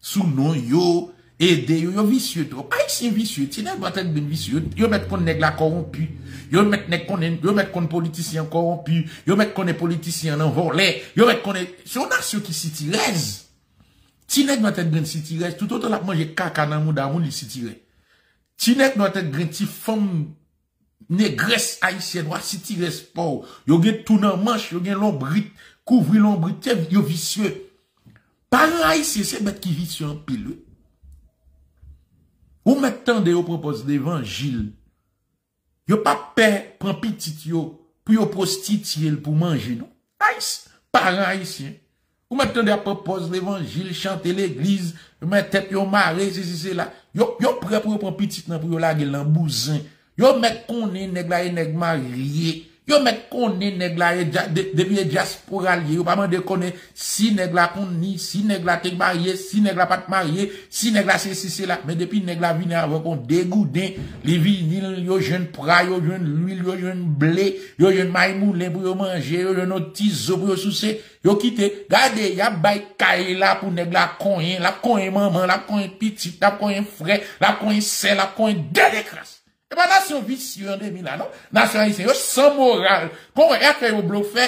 sous non yo et des yo vicieux trop pas si vicieux tu n'as pas tête de vicieux yo mettre qu'on nèg la corrompu yo mettre nèg qu'on yo mettre qu'on politicien corrompu yo mettre qu'on est politicien en volé yo mettre qu'on est son nation qui s'y tirez ti nèg dans tête grande s'y tirez tout autant la manger caca dans monde amour s'y tirez ti nèg dans tête grande ti femme négresse haïtienne wa s'y tirez pas yo gen tout dans manche yo gen l'ombrite couvrir l'ombre, t'es vicieux. Parents haïtiens, c'est bête qui vicieux en pile. Ou maintenant, de yo propose l'évangile. Yo pas paix, prend petit yo, pour yo prostituer pour manger, non? Haïtien, parents haïtiens. Ou maintenant, de propose l'évangile, chanter l'église, mettre tête yo maré, c'est là. Yo prêt pour yo prendre petit nan, pour yo la gueule en bousin. Yo met qu'on est nèg la et nèg marié. Yo met qu'on est nèg la depuis diaspora lié ou pas mande connaît si nèg la qu'on ni si nèg la t'es marié si nèg la pas marié si nèg la c'est là mais depuis nèg la vini avant qu'on dégoudin les vinil yo jeune pra yo jeune l'huile yo jeune blé yo jeune maïmoulin pour yo manger yo jeune otizo pour yo soucer yo quitter gardez y a bay kay là pour nèg la connait maman la connait petit la connait frère la connait sœur la connait décrasse. Et bien, nation vicieuse en 2000 là, non? Nation haïtienne, yo sans morale. Comment est-ce que yo bluffé?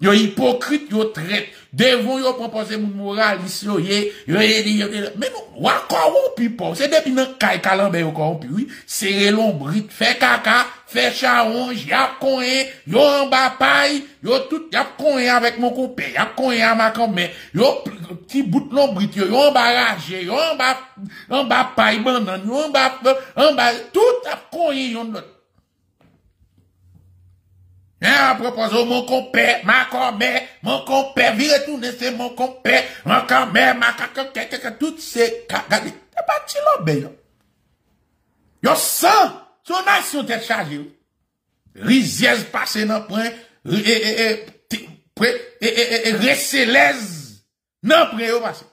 Yo hypocrite, yo traite. Devant yo proposer mon moral, ici, yo, mais non, wa corrompu, pas. C'est depuis nan kay kalambe yo corrompu, oui. Serre l'ombrite, fait caca, fait charon, yap koné, yo en bas paille, yo tout, yap koné avec mon copain, yap koné à ma campagne, yo petit bout l'ombrite, yo embarragé, yo en bas paille, banane, yo en bas, tout yap koné, yo notre. À propos, mon compère, ma grand-mère, mon compère, vire tout, c'est mon compère, ma grand-mère, ma caca, toutes ces cagades. T'es pas ti l'obé, Yo sang, son nation tête chargée. Riziez passé dans point, et recelez dans point yo passé.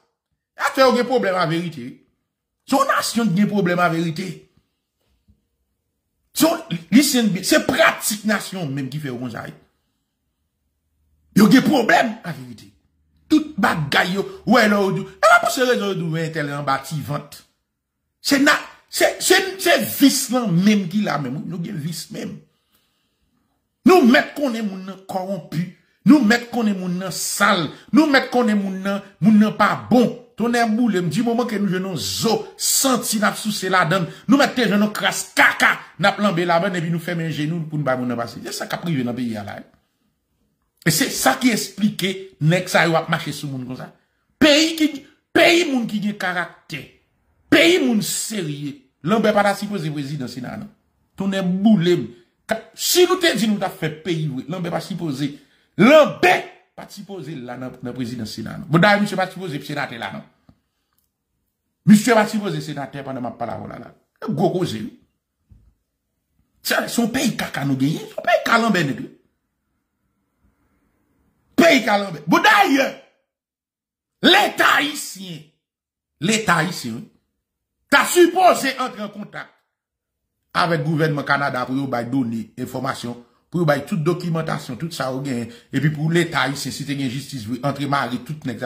Après on a problème à vérité. Son nation a problème à vérité. C'est pratique nation même qui fait au conseil. Yo des problèmes à vérité. Tout bagaille ouais là ou pour se raison d'ouvrir tel en bâti vente. C'est vice là même qui là même nous gagne vice même. Nous mettre qu'on est moun corrompu, nous mettre qu'on est moun sale, nous mettre qu'on est moun pas bon. Ton est boule du moment que nous venons zo senti n'a sous la donne, nous mettre genou crasse caca, n'a plambé la bonne et puis nous fermer un genou pour nous pas moun passer. C'est ça qui privé dans pays là. Et c'est ça qui explique nek ça yo a marché sous moun comme ça. Pays moun qui gen caractère. Pays moun sérieux. L'ambé pas la supposé président Sénat non. Ton est boule. Si nous te dit nous t'a fait pays l'ambé pas supposé. L'ambé pas supposé là dans président Sénat non. Bon d'ailleurs monsieur pas supposé sénateur là non. Monsieur pas supposé sénateur pendant ma parole là. Gros cause. Ça son pays kaka nous gagner, son pays kalambé nèg. Pays kalambé. Bon d'ailleurs l'État haïtien, t'as supposé entrer en contact avec le gouvernement Canada pour lui donner information, pour lui toute documentation, tout ça, et puis pour l'État haïtien, si t'es une justice, entre Marie, tout n'est-ce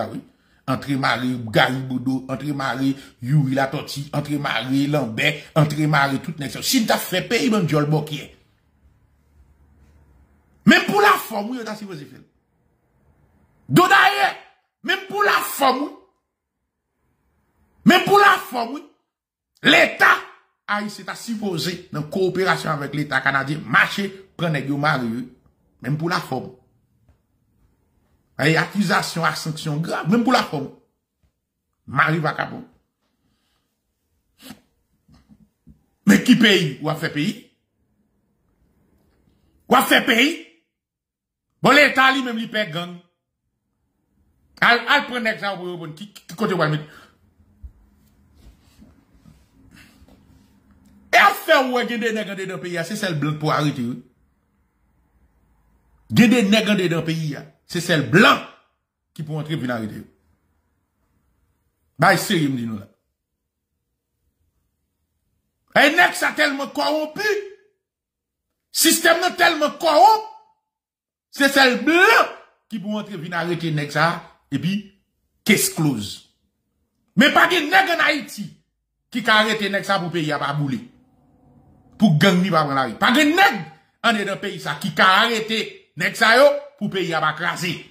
entre Marie, Garibodo, entre Marie, Youri Latortue, entre Marie, Lambert, entre Marie, tout n'est-ce si t'as fait payer, même Jol Bokier. Même pour la forme, oui, t'as supposé faire. Donc d'ailleurs, même pour la forme, l'État haïtien est supposé, en coopération avec l'État canadien, marcher, prendre les mariés, même pour la forme. Et accusation à sanction grave, même pour la forme. Marie va capot. Mais qui paye? Ou a fait payer? Bon, l'État lui-même, il paye gang. Al prendre exemple pour qui côté va mettre. Et à faire ouais des nègres dans pays, c'est celle blanc pour arrêter. Des nègres dans pays, c'est celle blanc qui pour entrer venir arrêter. Bah sérieux me dit nous là. Et nèg ça tellement corrompu. Système tellement corrompu. C'est celle blanc qui pour entrer venir arrêter nèg ça. Et puis, qu'est-ce close? Mais pas de nègre en Haïti qui a arrêté nègre ça pour payer à pas bouler. Pour gagner pas prendre la rue. Pas de nègre en est dans pays ça qui a arrêté nègre ça pour payer à pas craser.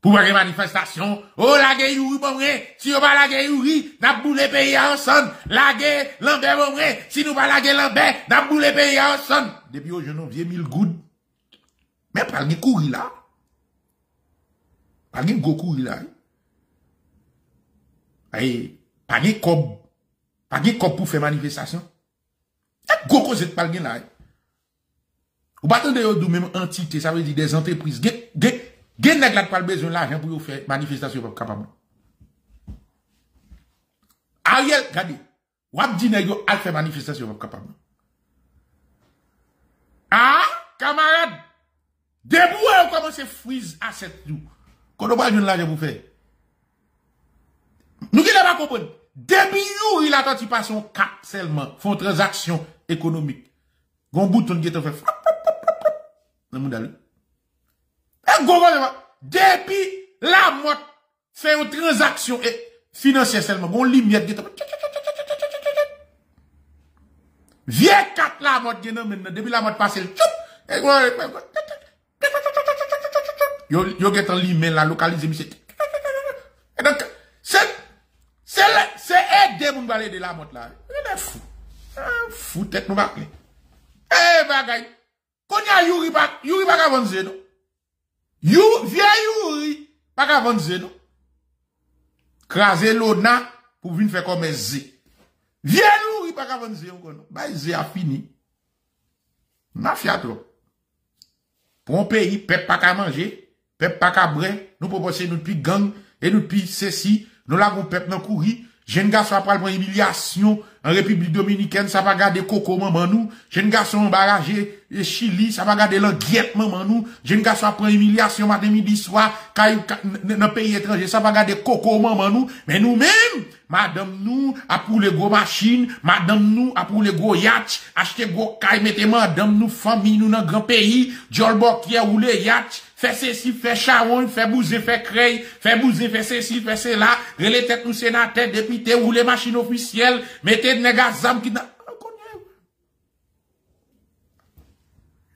Pour faire manifestation, oh la gueule Youri bon vrai, si on pas la gueule Youri, n'a bouler pays ensemble. La gueule Lambert bon vrai, si nous pas la gueule Lambert, n'a bouler pays ensemble. Depuis au genou vieux 1000 goudes. Mais pas de courir là. Pas de Goku là. Pas de cob. Pas de cob pour faire manifestation. Et Goku c'est pas de là. Ou pas tant de même entité, ça veut dire des entreprises. Gen nèg la pas besoin de l'argent pour faire manifestation pas capable. Ariel, regardez. Ou ap di nèg yo al faire manifestation pas capable. Ah, camarade. Déboué on commence frise à 7 jours. Quand on parle de l'argent pour faire. Nous qui ne pas comprendre. Depuis où il a tenté de passer un cap seulement, font transaction économique. Gon bouton qui est fait. Dans monde allé. Et gon depuis la mort fait une transaction financière seulement, gon limite qui est fait. Vieux cap la mort qui maintenant depuis la mort passé et gon yo get en l'email la localiser monsieur. Et donc c'est aider mon parler de la mode là. Il est fou. Fou tête nous pas. Eh bagay. Konya Youri pas avancer non. Youri pas avancer non. Craser l'ona pour venir faire comme zé. Vieux Youri pas avancer encore non. Bah zé a fini. Mafia trop. Pour un pays peuple pas qu'à manger. Peuple pas cabré, nous proposons nous puis gang, et nous puis ceci, nous l'avons peuple dans courir, jeune garçon après le humiliation en République Dominicaine, ça va garder coco maman nous, jeune garçon embarrassé Chili, ça va garder l'anguette maman nous, jeune garçon après humiliation matin midi soir dans pays étranger, ça va garder coco maman nous, mais nous mêmes madame nous a pour les gros machines, madame nous a pour les gros yachts, acheter gros caille mettez madame nous famille nous dans grand pays, jolbok qui a roulé yacht. Fait ceci, fait charon, fait bouser, fait créer, fait bouser, fait ceci, fait cela, relais tête nous sénateurs, députés, ou les machines officielles, mettez de négazam qui n'a,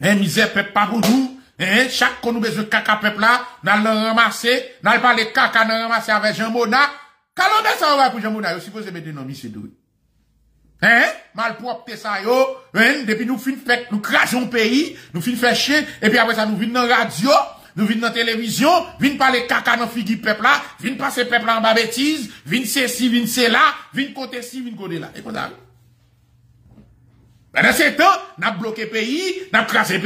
hein, misère, peuple pas pour nous, hein, chaque qu'on nous besoin de caca peuple là, n'a le ramasser, n'a pas les caca, n'a le ramasser avec Jean Mona, calombe ça va pour Jean Mona, vous supposez mettre non, monsieur Doué. Hein? Mal propre ça yo, hein? Depuis nous fin fait, nous crasons pays, nous fin fait chier, et puis après ça nous vînons dans la radio, nous vînons dans la télévision, vînons parler caca dans figure peuple là, vînons passer peuple là en bas bêtise, vînons ceci, vînons cela, vînons côté ci, vînons côté là. Et qu'on a? Dans ce temps, n'a bloqué pays, n'a crasé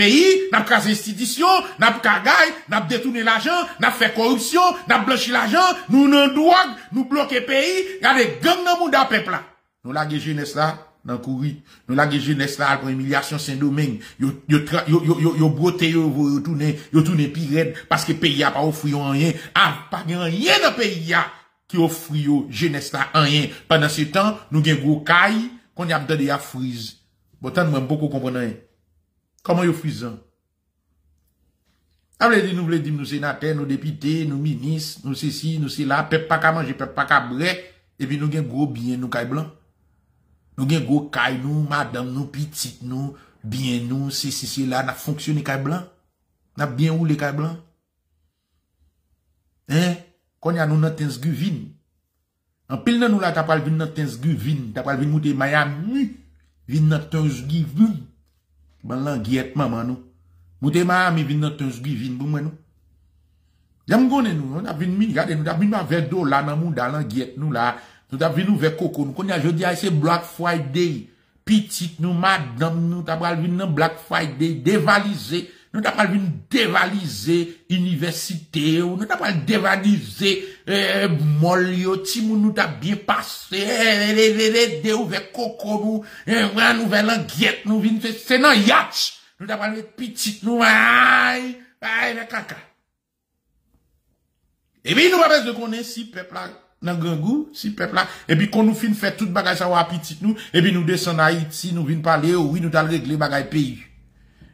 institution, n'a cagaille, n'a détourné l'argent, n'a fait corruption, n'a blanchi l'argent, nous n'en drogue, nous bloqué pays, regardez gang dans monde peuple là. Nous la jeunesse là dans courri, nous la jeunesse là pour humiliation Saint-Domingue, yo broté yo tourner, yo tourner pirate parce que pays a pas offrir rien, a pas rien dans pays a qui offre yo jeunesse là rien. Pendant ce temps, nous gen gros caille qu'on y a donné à frise. Bon tant moi beaucoup comprendre rien. Comment yo frisant? Avle dit nous dit nous sénateurs, nous députés, nous ministres, nous ceci, nous cela, peuple pas ka manger, peuple pas ka bré et puis nous gen gros bien nous caille blanc. Nous gen gros caille nous, madame nous, petite nous, bien nous, c'est là, n'a fonctionné caille blanc. N'a bien roulé caille blanc. Hein? Quand y a nous dans Thanksgiving. En pile nan nous là, t'as pas vin dans Thanksgiving, t'as pas vin mouté Miami, vin dans Thanksgiving. Ban languette maman nous. Mouté Miami vin dans Thanksgiving, bon moi nous. J'aime connait nous, on a vin min, regardez nous, t'as vin ma vers dollar dans monde languette nous là. Nous avons vu nous vers coco, nous connaissons jeudi, c'est Black Friday. Petite nous, madame nous, t'as vu nous Black Friday, dévaliser. Nous t'as vu nous dévaliser université, nous t'as pas dévaliser molio, timou nous t'as bien passé, de ou vers coco nous, nous vers l'anguette nous, c'est non yach. Nous t'as pas vu petite nous, aïe, aïe, caca. Et puis nous avons besoin de si peuple là. Dans grand goût, si peuple là, et puis qu'on nous finit faire toute bagage à petite nous, et puis nous descendons à Haïti, nous venons parler, oui, nous allons régler bagage pays.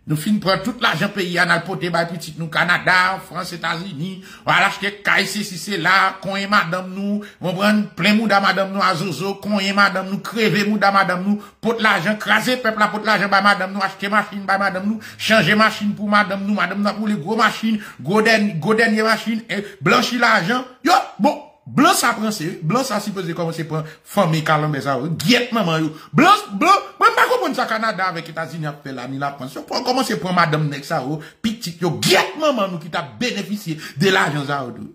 Nous finissons prendre tout l'argent pays, à nous porter bagage petite nous, Canada, France, États-Unis, on va acheter caille, si c'est là, qu'on est madame nous, on prend plein mouda madame nous, à zozo, qu'on est madame nous, crever mouda madame nous, porte l'argent, craser peuple là, porte l'argent, bah madame nous, acheter machine, bah madame nous, changer machine pour madame nous, pour les gros machines, gros dernières machines, et blanchir l'argent, yo, bon. Blanc ça prend sérieux, blanc ça supposé commencer prendre famille calombe ça, guette maman yo. Blanc, moi pas comprendre ça Canada avec États-Unis a fait là ni la France. Pour commencer prendre madame nek ça yo, petite yo guette maman nous qui t'a bénéficié de l'argent ça yo.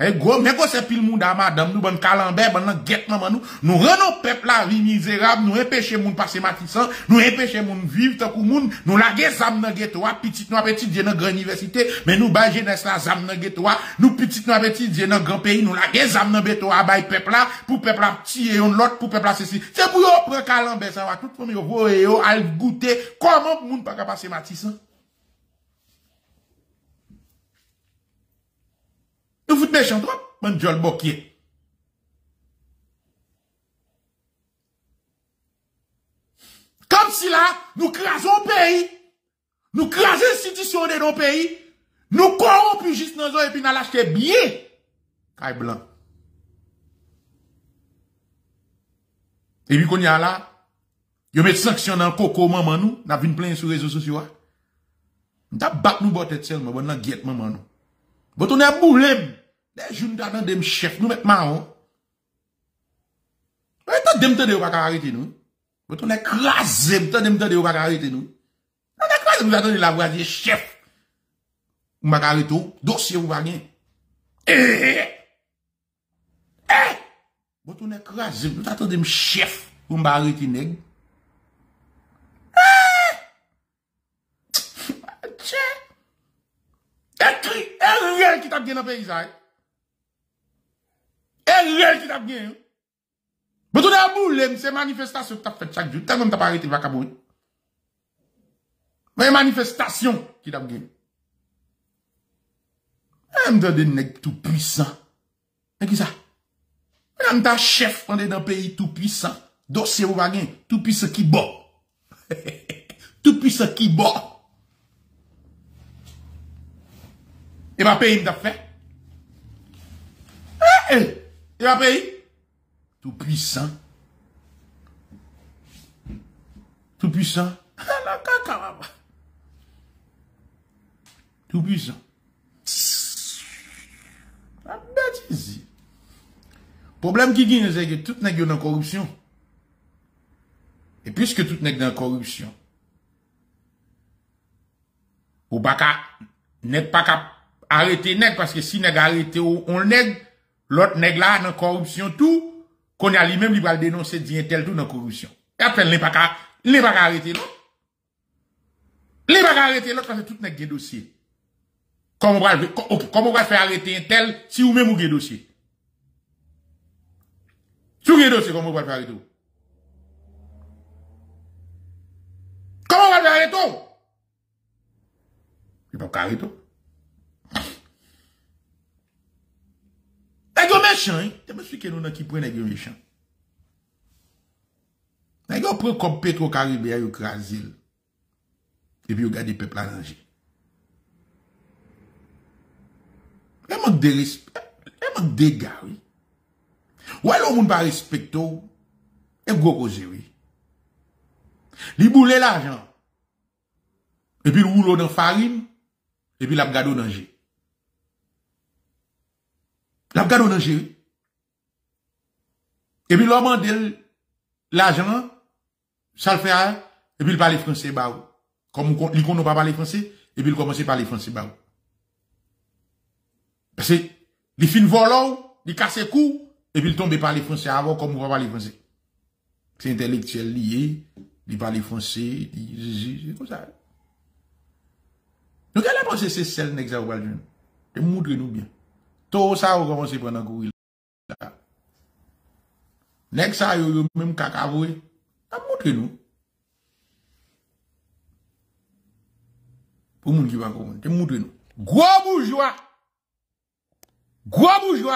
Eh gros, mais quoi c'est pile monde à madame nous bonne calambe, bonne guette maman nous. Nous rendons peuple la vie misérable, nous empêcher monde passer matissant, nous empêcher monde vivre tant que monde, nous laguer zam dans ghetto, petite nous petit Dieu dans grande université, mais nous ba jeunesse la zam dans ghetto, nous petite nous petit Dieu dans grand pays, nous laguer zam dans ghetto à bail peuple là, pour peuple là petit et on l'autre pour peuple là ceci. C'est pour yo prendre calambe ça va tout premier voyer yo à goûter comment monde pas passer matissant. Nous vous méchant trop, mon Jol Bokier. Comme si là, nous crasons pays, nous crasons l'institution de nos pays, nous corrompons juste nos yeux et puis nous l'achetons bien. Caille blanc. Et puis qu'on y a là, ils mettent sanction dans le coco maman nous, nous avons une plainte sur les réseaux sociaux. Nous avons battu nos bottes seulement, nous avons guetté maman nous. Bon, on est à boulem. Les jeunes d'adam dem chef, nous mettons marron. Bon, tant dem tande ou pas arrêter nous. Bon, on est crasé, tant dem tande ou pas arrêter nous. On est crasé, nous attendons la voix du chef. Ou pas arrêter ou, dossier ou pas gagner. Bon, on est crasé, nous attendons dem chef, ou pas arrêter nèg. Qui t'a bien dans le pays, ça. Et réel qui t'a bien. Mais tout d'abord, c'est manifestation que tu as fait chaque jour. Tu n'as pas arrêté de vacabouille. Mais manifestation qui t'a gagné. Je me donne des nègres tout puissants. Et qui ça? Je me donne chef dans un pays tout puissant. Dossier ou bagin, tout puissant qui bat. Tout puissant qui bat. Et ma pays m'a fait. Et ma pays? Tout puissant. Tout puissant. Tout puissant. La bêtise. Problème qui gagne, c'est que tout n'est que dans la corruption. Et puisque tout n'est que dans la corruption, ou n'est pas qu'à arrêter nèg, parce que si nèg arrêté on nèg, l'autre nèg là, dans la corruption, tout, qu'on a lui-même, il va le dénoncer, dit tel tout dans la corruption. Et après, il n'est pas qu'à arrêter l'autre. Les va arrêter l'autre parce que tout n'est que dossier. Comment on va faire arrêter un tel si vous même vous avez un dossier? Si vous avez un dossier, comment on va faire arrêter? Comment on va faire arrêter? Il va pas arrêter. C'est un méchant, hein? Je me suis dit que qui prend un méchant. Ils prennent comme Petro-Caribéen, ils crasent. Et puis, regardez le peuple à danger. Il manque de respect. Il manque de gars, oui. Ou alors, on ne pas respecter. Et gros cause, oui. Il boule l'argent. Et puis, il roule dans la farine. Et puis, il a gardé au danger. Il a gardé au danger, oui. Et puis, l'homme de l'argent, ça le fait. Et puis, il parle français, bah, oui. Comme il ne pas parler français, et puis il commence à parler français. Parce que il finit volant, il casse cou, et puis il tombe à parler français avant, comme on va parler français. C'est intellectuel lié, il parle français, il comme ça. Donc, elle a pensé c'est celle qui a parlé. Et montre-nous bien. Tout ça, on commence à prendre un courrier. Next, ça, il y a même kakavoué. Montre-nous. Pour moun qui va comprendre, te montre nous. Gros bourgeois,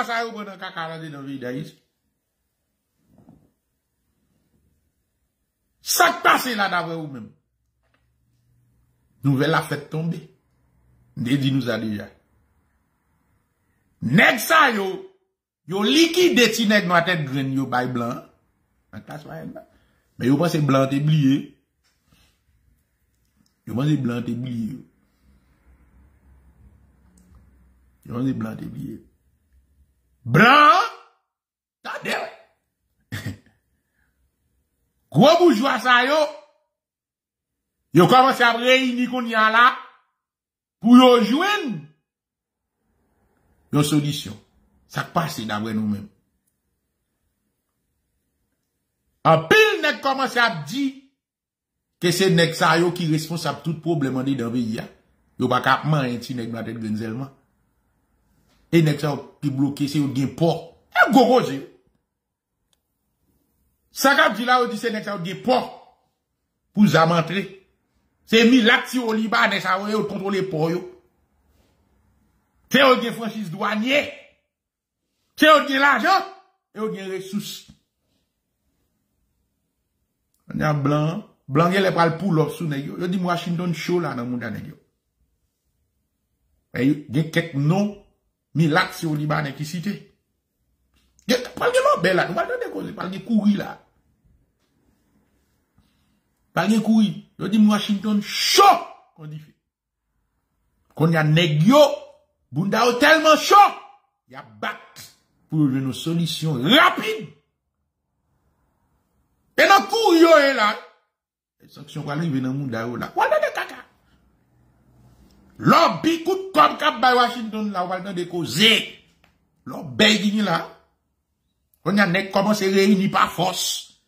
ça y pendant caca dans le pays d'Haïti. Ça passe là d'après vous même. Nouvelle la fête tomber. Dédi nous a déjà. Nèg ça yo liquide ti nèg noir tête graine yo bay blanc. Mais yo pense blanc t'es oublié. Yo pense blanc t'es oublié. Ils ont des blancs des billets. Blanc! Tadé! Gros bourgeois ça yo! Yo commence à réunir qu'on y a là pour yo joindre yo solution. Ça passe d'après nous-mêmes. En pile nèg commence à dire que c'est nèg ça yo qui responsable tout problème dans le pays. Yo pas cap man un petit nèg dans tête grenzelman. Et nèg sa qui bloqué c'est ou gen port. Et gorogé. Ça k'ap di la ou di c'est nèg sa ou gen port pour ça rentrer. C'est mi l'acti au Liban ça ou contrôler port yo. C'est ou gen franchise douanier. C'est ou gen l'argent et ou gen ressources. On a blanc les pral pour l'offre sous nèg yo. Yo di Washington show là dans monde nèg yo. Et gen quelques noms mais l'action au Liban qui cité. Il parle de l'obé là, il parle de cause, il parle de courir là. Il parle de courir. Il dit Washington chaud qu'on dit fait. Qu'on y a négio, Bundao tellement chaud, il y a batte pour une solution rapide. Et dans courir là, les sanctions vont arriver dans Bundao là. Voilà de caca. L'obé coûte comme cap by Washington là, on va le décoser. L'obé guigne là. On a nèg commencé à réunir par force.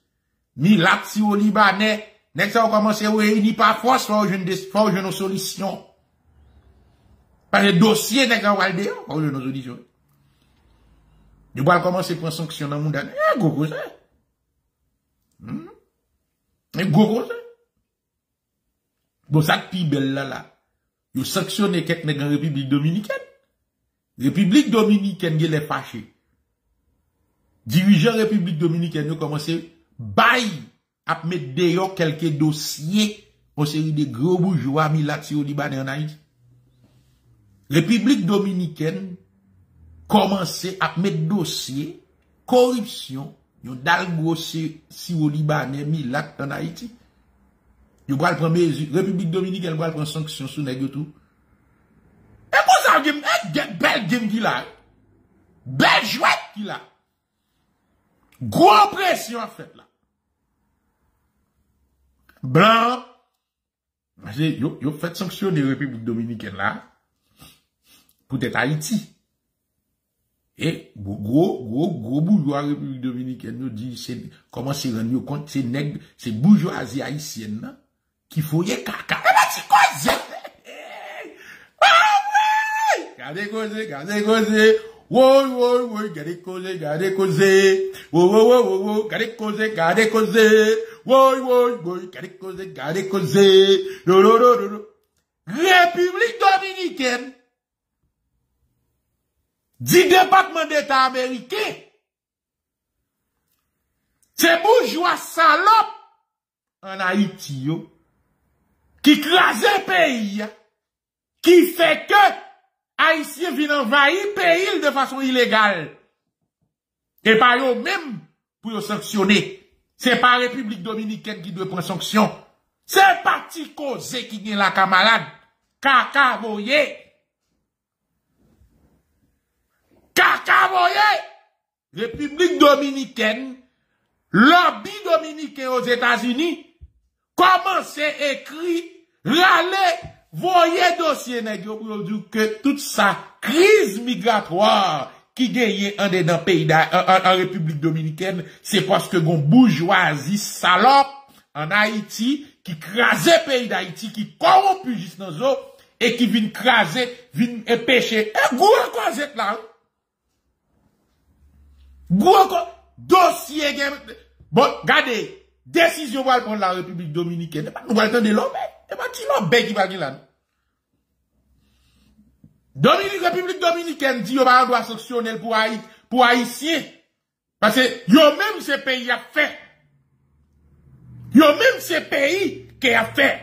Ni l'apsi au Libanais. Nèg ça a commencé à réunir par force. Faut jeune d'espoir, jeune solution. Par les dossiers, nèg on va le décoser. Faut jeune solution. Du bois commencer à prendre sanction dans le monde. Eh, gogo ça. Un gros côté. Bon, ça qui belle là. Vous sanctionnez quelques nègres en République dominicaine. République dominicaine, vous les fâchés. Dirigeants République dominicaine, nous commencé bail à mettre dehors quelques dossiers en série de gros bourgeois militaires au Liban et en Haïti. République dominicaine commencé à mettre dossier corruption, yon dalgo si au Liban et milat en Haïti. Yon pral prendre République dominicaine pral prendre sanction sous nèg tout. Et pour ça game, belle game qui là. Belle jouette qui là. Gros pression en fait là. Blanc. Yo fait sanctionner République dominicaine là. Peut-être Haïti. Et gros bourgeois République dominicaine nous dit c'est comment c'est rendu compte c'est nèg c'est bourgeoisie haïtienne là qui foyait caca. Eh ben c'est quoi ça? Ah ouais! Gardez causé. Ouais, gardez causé. Ouais, gardez causé. Ouais, gardez causé. Non. République dominicaine. 10 départements d'État américains. C'est bourgeois salope en Haïti qui crase le pays, qui fait que Haïtiens viennent envahir le pays de façon illégale. Et pas eux-mêmes pour les sanctionner. C'est pas la République dominicaine qui doit prendre sanction. C'est parti causé qui vient la camarade. Kaka, voyez. Kaka voyez, République dominicaine, lobby dominicain aux États-Unis, commencez écrit, râler, voyez dossier nègre pour dire que toute sa crise migratoire qui gagne en dedans pays en République dominicaine, c'est parce que gon bourgeoisie salope en Haïti qui crasait pays d'Haïti, qui corrompu juste dans l'eau et qui vient craser, vient empêcher. Et vous croisez là. Dossier, bon, regardez, décision va prendre la République dominicaine. Nous allons attendre l'homme, et pas qui l'homme qui va venir là. République dominicaine dit, on va sanctionner pour Haïtien. Parce que, même ce pays a fait. Même ce pays qui a fait.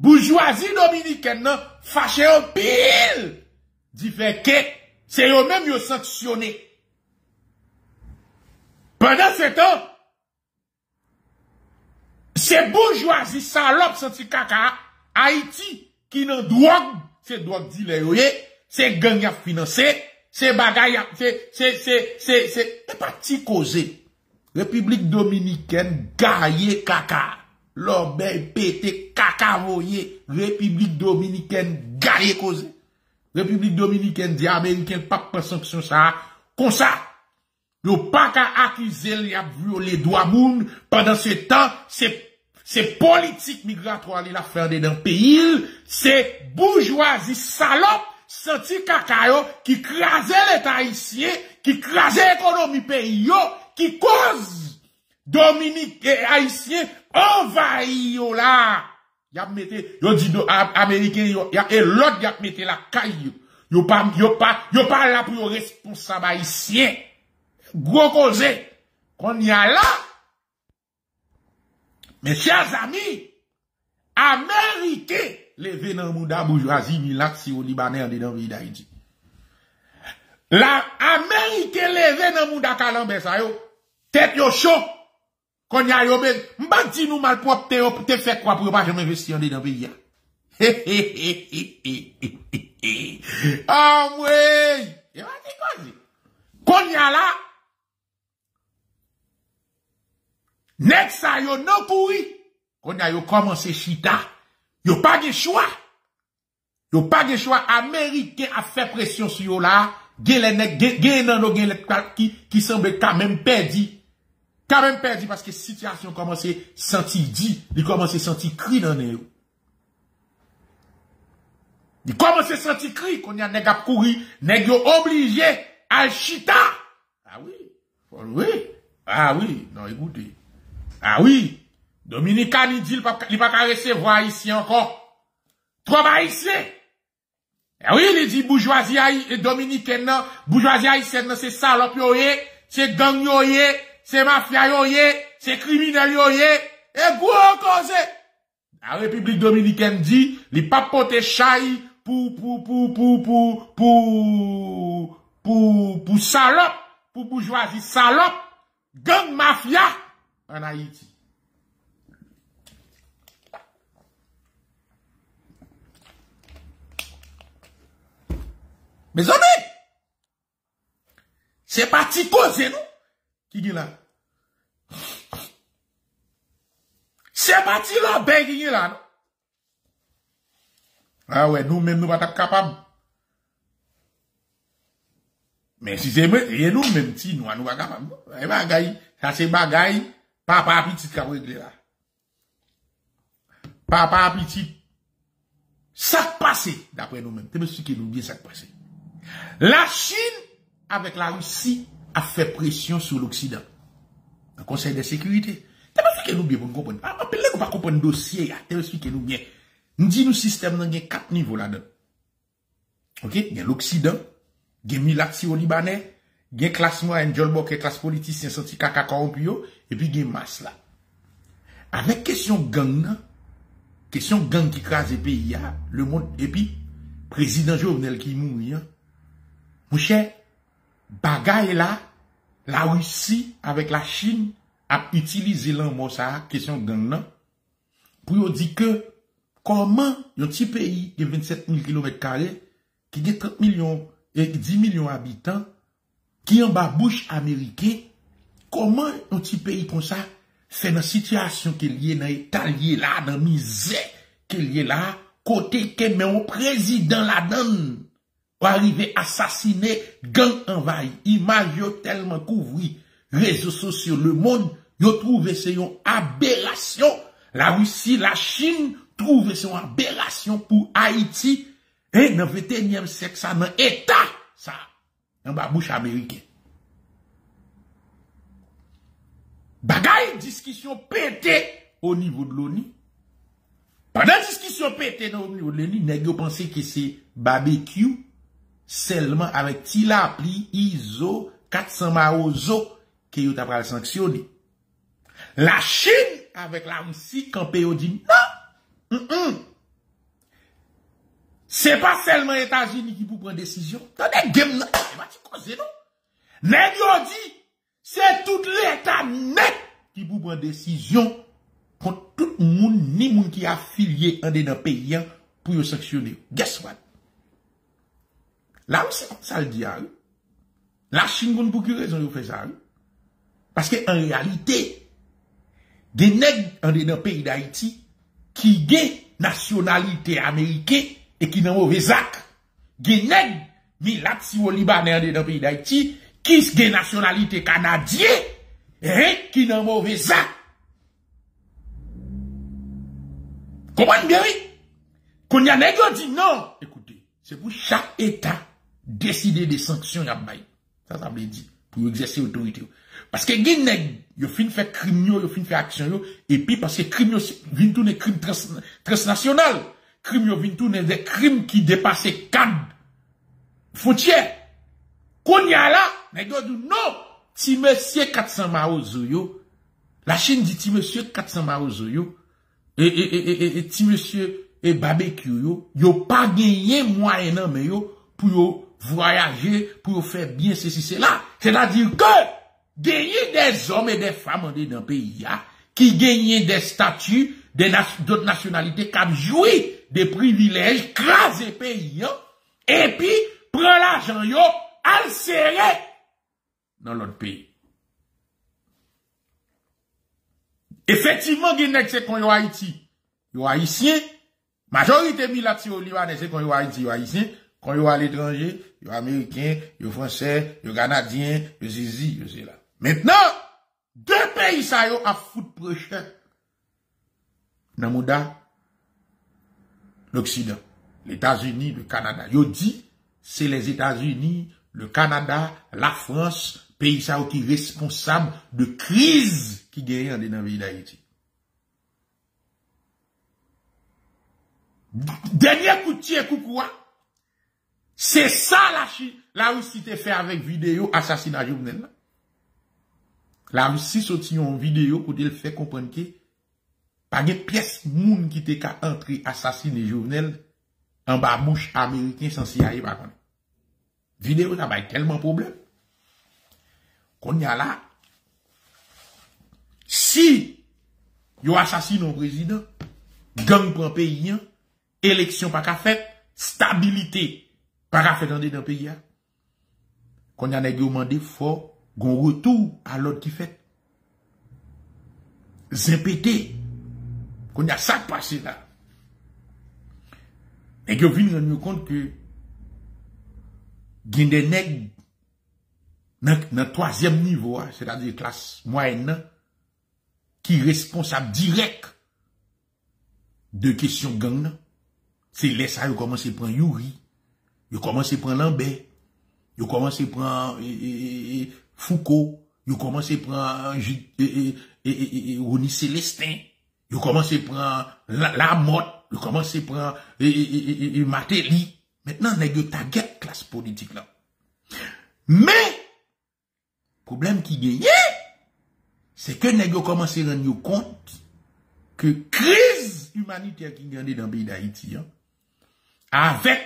Bourgeoisie dominicaine, fâché en pile. Dit fait que, c'est eux-mêmes qui ont sanctionné. Pendant ce temps, ces bourgeoisie salope senti caca, Haïti, qui n'en drogue, c'est drogue d'illéoyer, c'est gang à financer, c'est bagaille, c'est parti causé. République dominicaine, gaillé caca. L'obéi pété caca voyé. République dominicaine, gaillé causé. République dominicaine dit américain, pas de sanction ça, comme ça. Yo pas qu'à accuser, il a violé droit moun. Pendant ce temps, c'est politique migratoire, il a fait dedans pays, c'est bourgeoisie salope, senti cacayo, qui crasait l'État haïtien, qui crasait l'économie pays, qui cause Dominique et haïtien envahi yo là. Y'a mette, yo dit américain, et l'autre y'a mette la caille. Yo pas là pour responsable haïtien. Gros cause, qu'on y a là. Mes chers amis, Américains, levez dans le monde à bourgeoisie, milaxi au Libanais, en dedans, pays d'Haïti. La Américains, levez dans le monde à Calambé, ça yo, tête yo chaud, qu'on y a yo, ben, m'bati nous mal propre, te fait quoi pour pas jamais investir en dedans, pays. Ah, ouais. Qu'on y a là. Nek sa yo non kouri, kon a yo commencé chita. Yo pas de choix. Américain a fait pression sur yo là. Gen le nek, gen le qui semble quand même perdu parce que situation commence senti dit, il commence senti cri dans yo. Il commence senti cri kon a nek a kouri, nek yo obligé à chita. Ah oui. Non écoutez. Ah oui, Dominica ni dit, il ne va pas recevoir ici encore. Trop haïtien. Eh oui, il dit bourgeoisie dominicaine, bourgeoisie haïtienne, c'est salope yoye, c'est gang yoye, c'est mafia yoye, c'est criminel yoye, et gros cause. La République dominicaine dit, il pas pote chaille pour salope, pour bourgeoisie salope, gang mafia en Haïti. Mes amis, c'est parti cause, nous, qui dit là. C'est parti là, ben qui dit là, non? Ah ouais, nous-mêmes, nous ne sommes pas capables. Mais si c'est vrai, et nous-mêmes, si nous ne sommes pas capables. Et bagaille, ça c'est bagaille, papa petit qui a réglé là. Papa petit, ça passe, d'après nous-mêmes. Tu me suis qui nous dit ça passe. La Chine, avec la Russie, a fait pression sur l'Occident. Le Conseil de sécurité. T'as pas expliqué nous bien pour nous comprendre. Ah, puis là, on va comprendre le dossier. T'as expliqué nous bien. Nous disons, le système, il y a 4 niveaux là-dedans. OK? Il y a l'Occident, il y a Milatio-Libanais, il y a classe noire, il y a classe politique, senti kaka corrompu, et puis il y a masse là. Avec question gang qui crase le pays, le monde, et puis, président Jovenel qui mourit, mon cher, bagaille là, la Russie avec la Chine a utilisé l'anmo ça, question gang là, pour dire que comment un petit pays de 27 000 km2 qui a 30 millions et 10 millions d'habitants, qui en bas bouche américain, comment un petit pays comme ça fait dans la situation qui est liée dans l'État lié là, dans la misère qui est liée là, côté que même président la donne. Pour arriver à assassiner, gang envahi, image tellement couvri, réseaux sociaux, le monde, yo trouvé c'est une aberration. La Russie, la Chine, trouvé c'est une aberration pour Haïti. Et dans le 21e siècle, ça, dans l'État, ça, dans la bouche américaine. Bagaille, discussion pété au niveau de l'ONU. Pendant discussion pété au niveau de l'ONU, nèg yo pensé que c'est barbecue. Seulement avec tilapli, ISO, 400 maozo, que yo t'a pral sanctionné. La Chine, avec la Russie, campé yo dit non! C'est pas seulement les États-Unis qui vous prend décision. Tenez, game non! C'est pas tu cause, non? Nèg yo dit, c'est tout l'État net qui vous prend décision contre tout le monde, ni moun qui affilié en dedans pays, pour yo sanctionner. Guess what? La Russie, ça le dit, la Chine, pour quelle raison, ils fait ça, parce que, en réalité, des nègres dans le pays d'Haïti, qui ont nationalité américaine, et qui n'ont mauvais sac. Des nègres, mais là, si vous Libanais dans le pays d'Haïti, qui ont nationalité canadienne, et qui n'ont mauvais sac. Comment bien, oui? Quand il y a des nègres, dit non, écoutez, c'est pour chaque État, décider des sanctions, yabay. Ça, ça veut dire, pour exercer l'autorité. Parce que, guineg, yo fin fait crime, yo fin fait action, yo, et puis, parce que crime, yo, vin tourner crime transnational. Crime, yo, vin tourner des crimes qui dépassent cadre, frontière. Qu'on y a là, nèg yo dit, non, ti monsieur 400 maozo, yo, la Chine dit, ti monsieur 400 maozo, yo, et ti monsieur, et barbecue, yo, yo pas gagné moyen, non, mais yo, pour yo, voyager pour faire bien ceci, cela. C'est-à-dire que gagner des hommes et des femmes dans le pays qui gagnent des statuts d'autres nationalités qui jouent des privilèges, crasent pays et puis prend l'argent à le serrer dans l'autre pays. Effectivement, Guinée, c'est qu'on y a Haïti. Il y a Haïtien, majorité militaire au Liban, c'est qu'on y a Haïti, il y a Haïtien. Quand yo à l'étranger, yo américain, yo français, yo canadien, yo zizi, yo c'est là. Maintenant, deux pays ça yo à foutre prochain. Namouda, l'Occident, les États-Unis, le Canada. Yo dit, c'est les États-Unis, le Canada, la France, pays ça qui est responsable de crise qui gagne dans le pays d'Haïti. Dernier coup de pied, coucoua. C'est ça la Russie te fait avec vidéo assassinat Jovenel. La Russie sortit en vidéo pour le faire comprendre que pas de pièce moun qui te ka entrer assassiner Jovenel en bas bouche américain sans s'y aller par contre. Vidéo n'a pas tellement problème. Qu'on y a là, si yo assassine un président, gang prend pays, élection pas qu'à faire, stabilité. Para fait dans le pays. Quand on a demandé fort, qu'on retour à l'autre qui fait. Zépété. Qu'on a ça passé là. Et que vous nous compte que, il y a des nègres dans le troisième niveau, c'est-à-dire classe moyenne, qui est responsable direct de questions gang. C'est laisse à commencer à prendre Youri. Vous commencez à prendre Lambert, vous commencez à prendre Foucault, vous commencez à prendre Rony Célestin, vous commencez à prendre Lamotte, vous commencez à prendre Matéli. Maintenant, vous taguez classe politique là. Mais, le problème qui gagne, c'est que vous commencez à rendre compte que la crise humanitaire qui gagne dans le pays d'Haïti, avec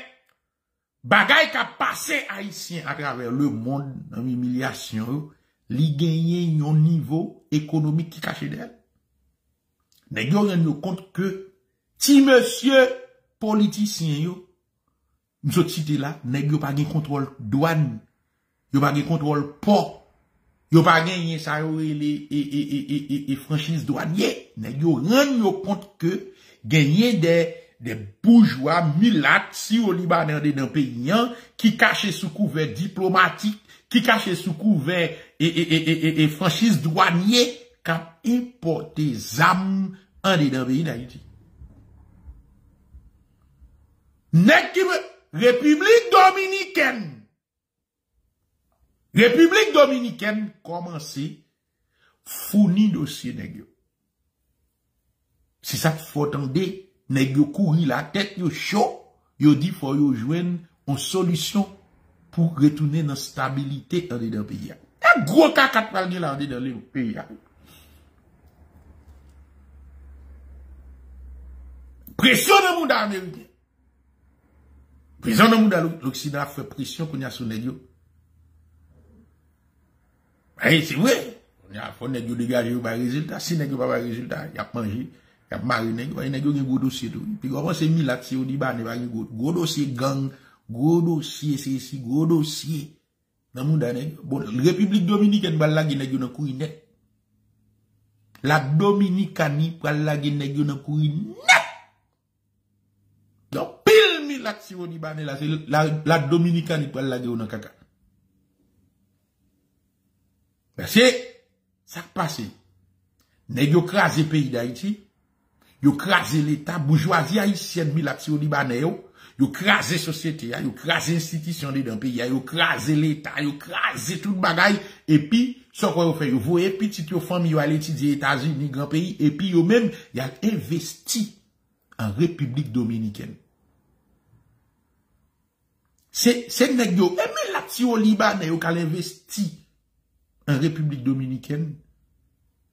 bagay ka passé haïtien à travers le monde dans l'humiliation, li gagné yon niveau économique qui caché d'elle. Nèg yo rend compte que ti monsieur politicien yo nous autres cité là, nèg yo pas gen contrôle douane, yo pas gen contrôle port, yo pas gagné ça yo et franchise douanier, nèg yo rend compte que gagné des bourgeois milat si au Liban dans pays qui cachaient sous couvert diplomatique, qui cachaient sous couvert et franchise douanier qui a importé zam en dedans pays d'Haïti. République dominicaine commencé fournir dossier nèg. C'est ça qu'il faut attendre. Nèg yo couri la tête yo chaud, yo dit faut yo joindre une solution pour retourner dans stabilité dans le pays. Un gros cas 4 pral gen la dans le pays. Pression dans monde américain. Pression dans monde l'Occident fait pression qu'on y a sur nèg yo. Eh c'est vrai, on a faut nèg yo dégager ba résultat, si nèg yo pas résultat, y a manger. Il y a un gros dossier. Puis comment c'est mis là, c'est au Liban, il y a un gros dossier gang, gros dossier, c'est ici, gros dossier. Dans le monde, la République dominicaine, il y a un courrier net. La Dominicanie, il y a un courrier net. Donc, pile mis là, c'est au Liban, la Dominicanie, il y a un caca. C'est ça qui passe. Nèg yo krasé pays d'Haïti. Yo crasé l'État, bourgeoisie haïtienne, milatio libanais, yo crasé société, yo crasé institution dans le pays, yo crasé l'État, yo crasé tout bagaille, et puis, ce qu'on fait, yo voyez petit, yo famille, yo allé étudier États-Unis, grand pays, et puis yo même, y a investi en République Dominicaine. C'est nèg yo, et milatio libanais, yo kal investi en République Dominicaine,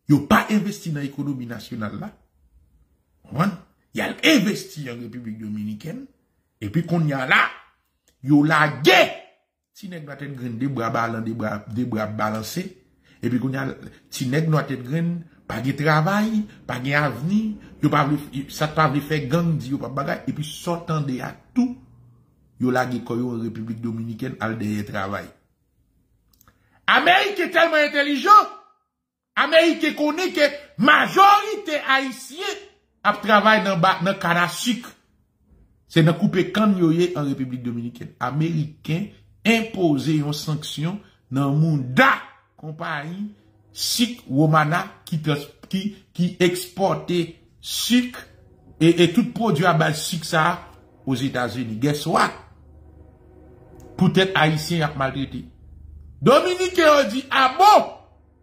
yo pas investi dans l'économie nationale là. Il a investi en République Dominicaine. Et puis, qu'on y a là, il y a guerre. Si nèg doit être graine, des bras balancés. Et puis, qu'on y a, si nèg doit être graine, pas de travail, pas de avenir, ça pas de faire gang, il y a pas de bagaille. Et puis, sortant de à tout, il y a guerre en République Dominicaine, al de travail. Amérique est tellement intelligent. Amérique connaît que majorité haïtienne travaille dans le canne à sucre. C'est dans couper canyoyer en République Dominicaine. Américain imposé une sanction dans le monde compagnie sucre romana qui exportait sucre et tout produit à base de sucre ça aux États-Unis. Guess what? Peut-être haïtien a maltraité. Dominicain on dit ah bon,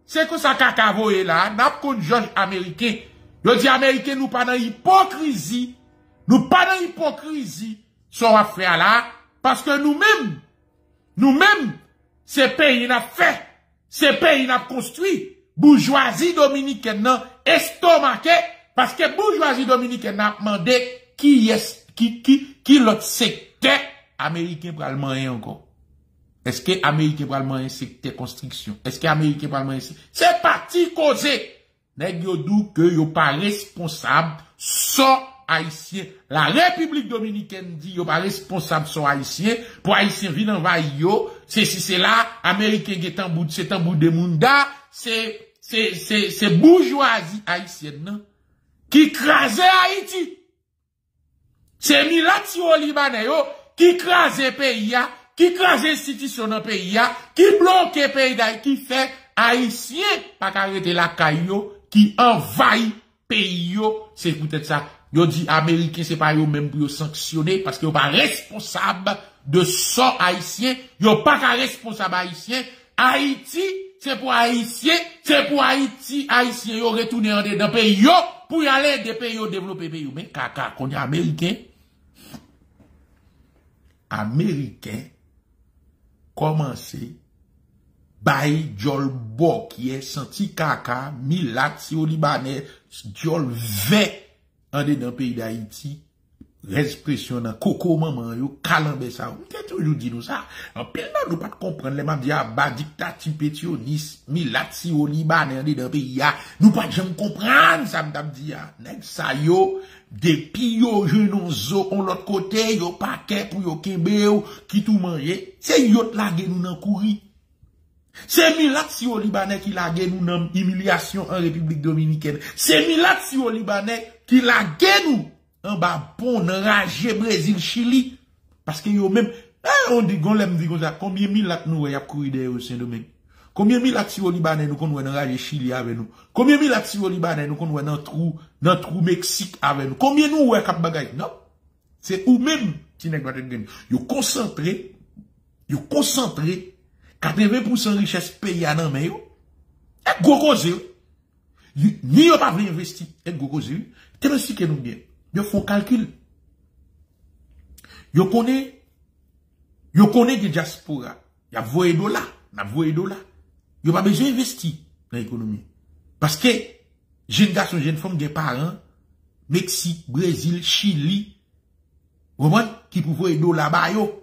c'est que ça cacavoye là, n'a pas de juge américain. Je dis, Américains, nous pas dans l'hypocrisie, Nous pas dans l'hypocrisie, ce qu'on a fait là, parce que nous-mêmes, ces pays n'a fait, ces pays n'a construit, bourgeoisie dominicaine n'a estomaqué, parce que bourgeoisie dominicaine n'a demandé qui l'autre secteur américain pour allemand encore. Est-ce que américain pour allemand secteur construction? Est-ce que américain pour allemand c'est parti causé. Nèg yo dou que yo pas responsable sans haïtien. La République dominicaine dit yo pas responsable sans haïtien pour haïtien vinn envahir yo. C'est si c'est là américain qui c'est en bout de munda, c'est bourgeoisie haïtienne qui crasait Haïti. C'est Milatio Libanais qui crase pays, qui crase l'institution dans pays, qui bloque le pays d'Haïti, qui fait Haïtien, pas qu'arrêter la caillou, qui envahit pays. C'est peut-être ça. Yo dit Américain, c'est pas eux même pour yo sanctionner, parce que yo pas responsable de ça Haïtien, yo pas qu'à responsable Haïtien. Haïti, c'est pour Haïtien, c'est pour Haïti, Haïtien, yo retourner en dedans pays, yo, pour y aller des pays, yo développer pays, mais caca, qu'on dit Américain, commencé, bail, jol, bo, qui est senti caca, milati au Libanais, jol, vé, en dedans pays d'Haïti, expression dans coco maman yo calambe ça on t'a toujours dit nous ça en plein là nous pas comprendre les m'a dit ba dictature pétioniste milati au Libanais dans pays là nous pas jamais comprendre ça m't'a dit nèg ça yo depuis yo genou zo on l'autre côté yo paquet pour yo kembe qui tout manger c'est yo laguer nous dans courri c'est milati au Libanais qui laguer nous dans humiliation en République dominicaine c'est milati au Libanais qui laguer nous en bas, bon, enragé, Brésil, Chili. Parce que yo même, on dit, combien mille lacs nous, y a couru derrière au Saint-Domingue? Combien mille lacs au Libanais nous, qu'on nous enragé Chili avec nous? Combien mille lacs au Libanais nous, qu'on nous dans trou Mexique avec nous? Combien nous, ouais, cap bagay? Non. C'est ou même, qui n'est pas de gagne. Yo concentré, 80% richesse pays à nan men yo. Et gros cause yo. Ni yo pas vle investi, et gros cause yo. T'es le si que nous bien. Yo font calcul. Yo connaît que diaspora. Y a voye dollar, n'a voye dollar. Yo pas besoin investir dans l'économie. Parce que jeune garçon, jeune femme, des parents Mexique, Brésil, Chili, vraiment qui pour voye dollar ba yo.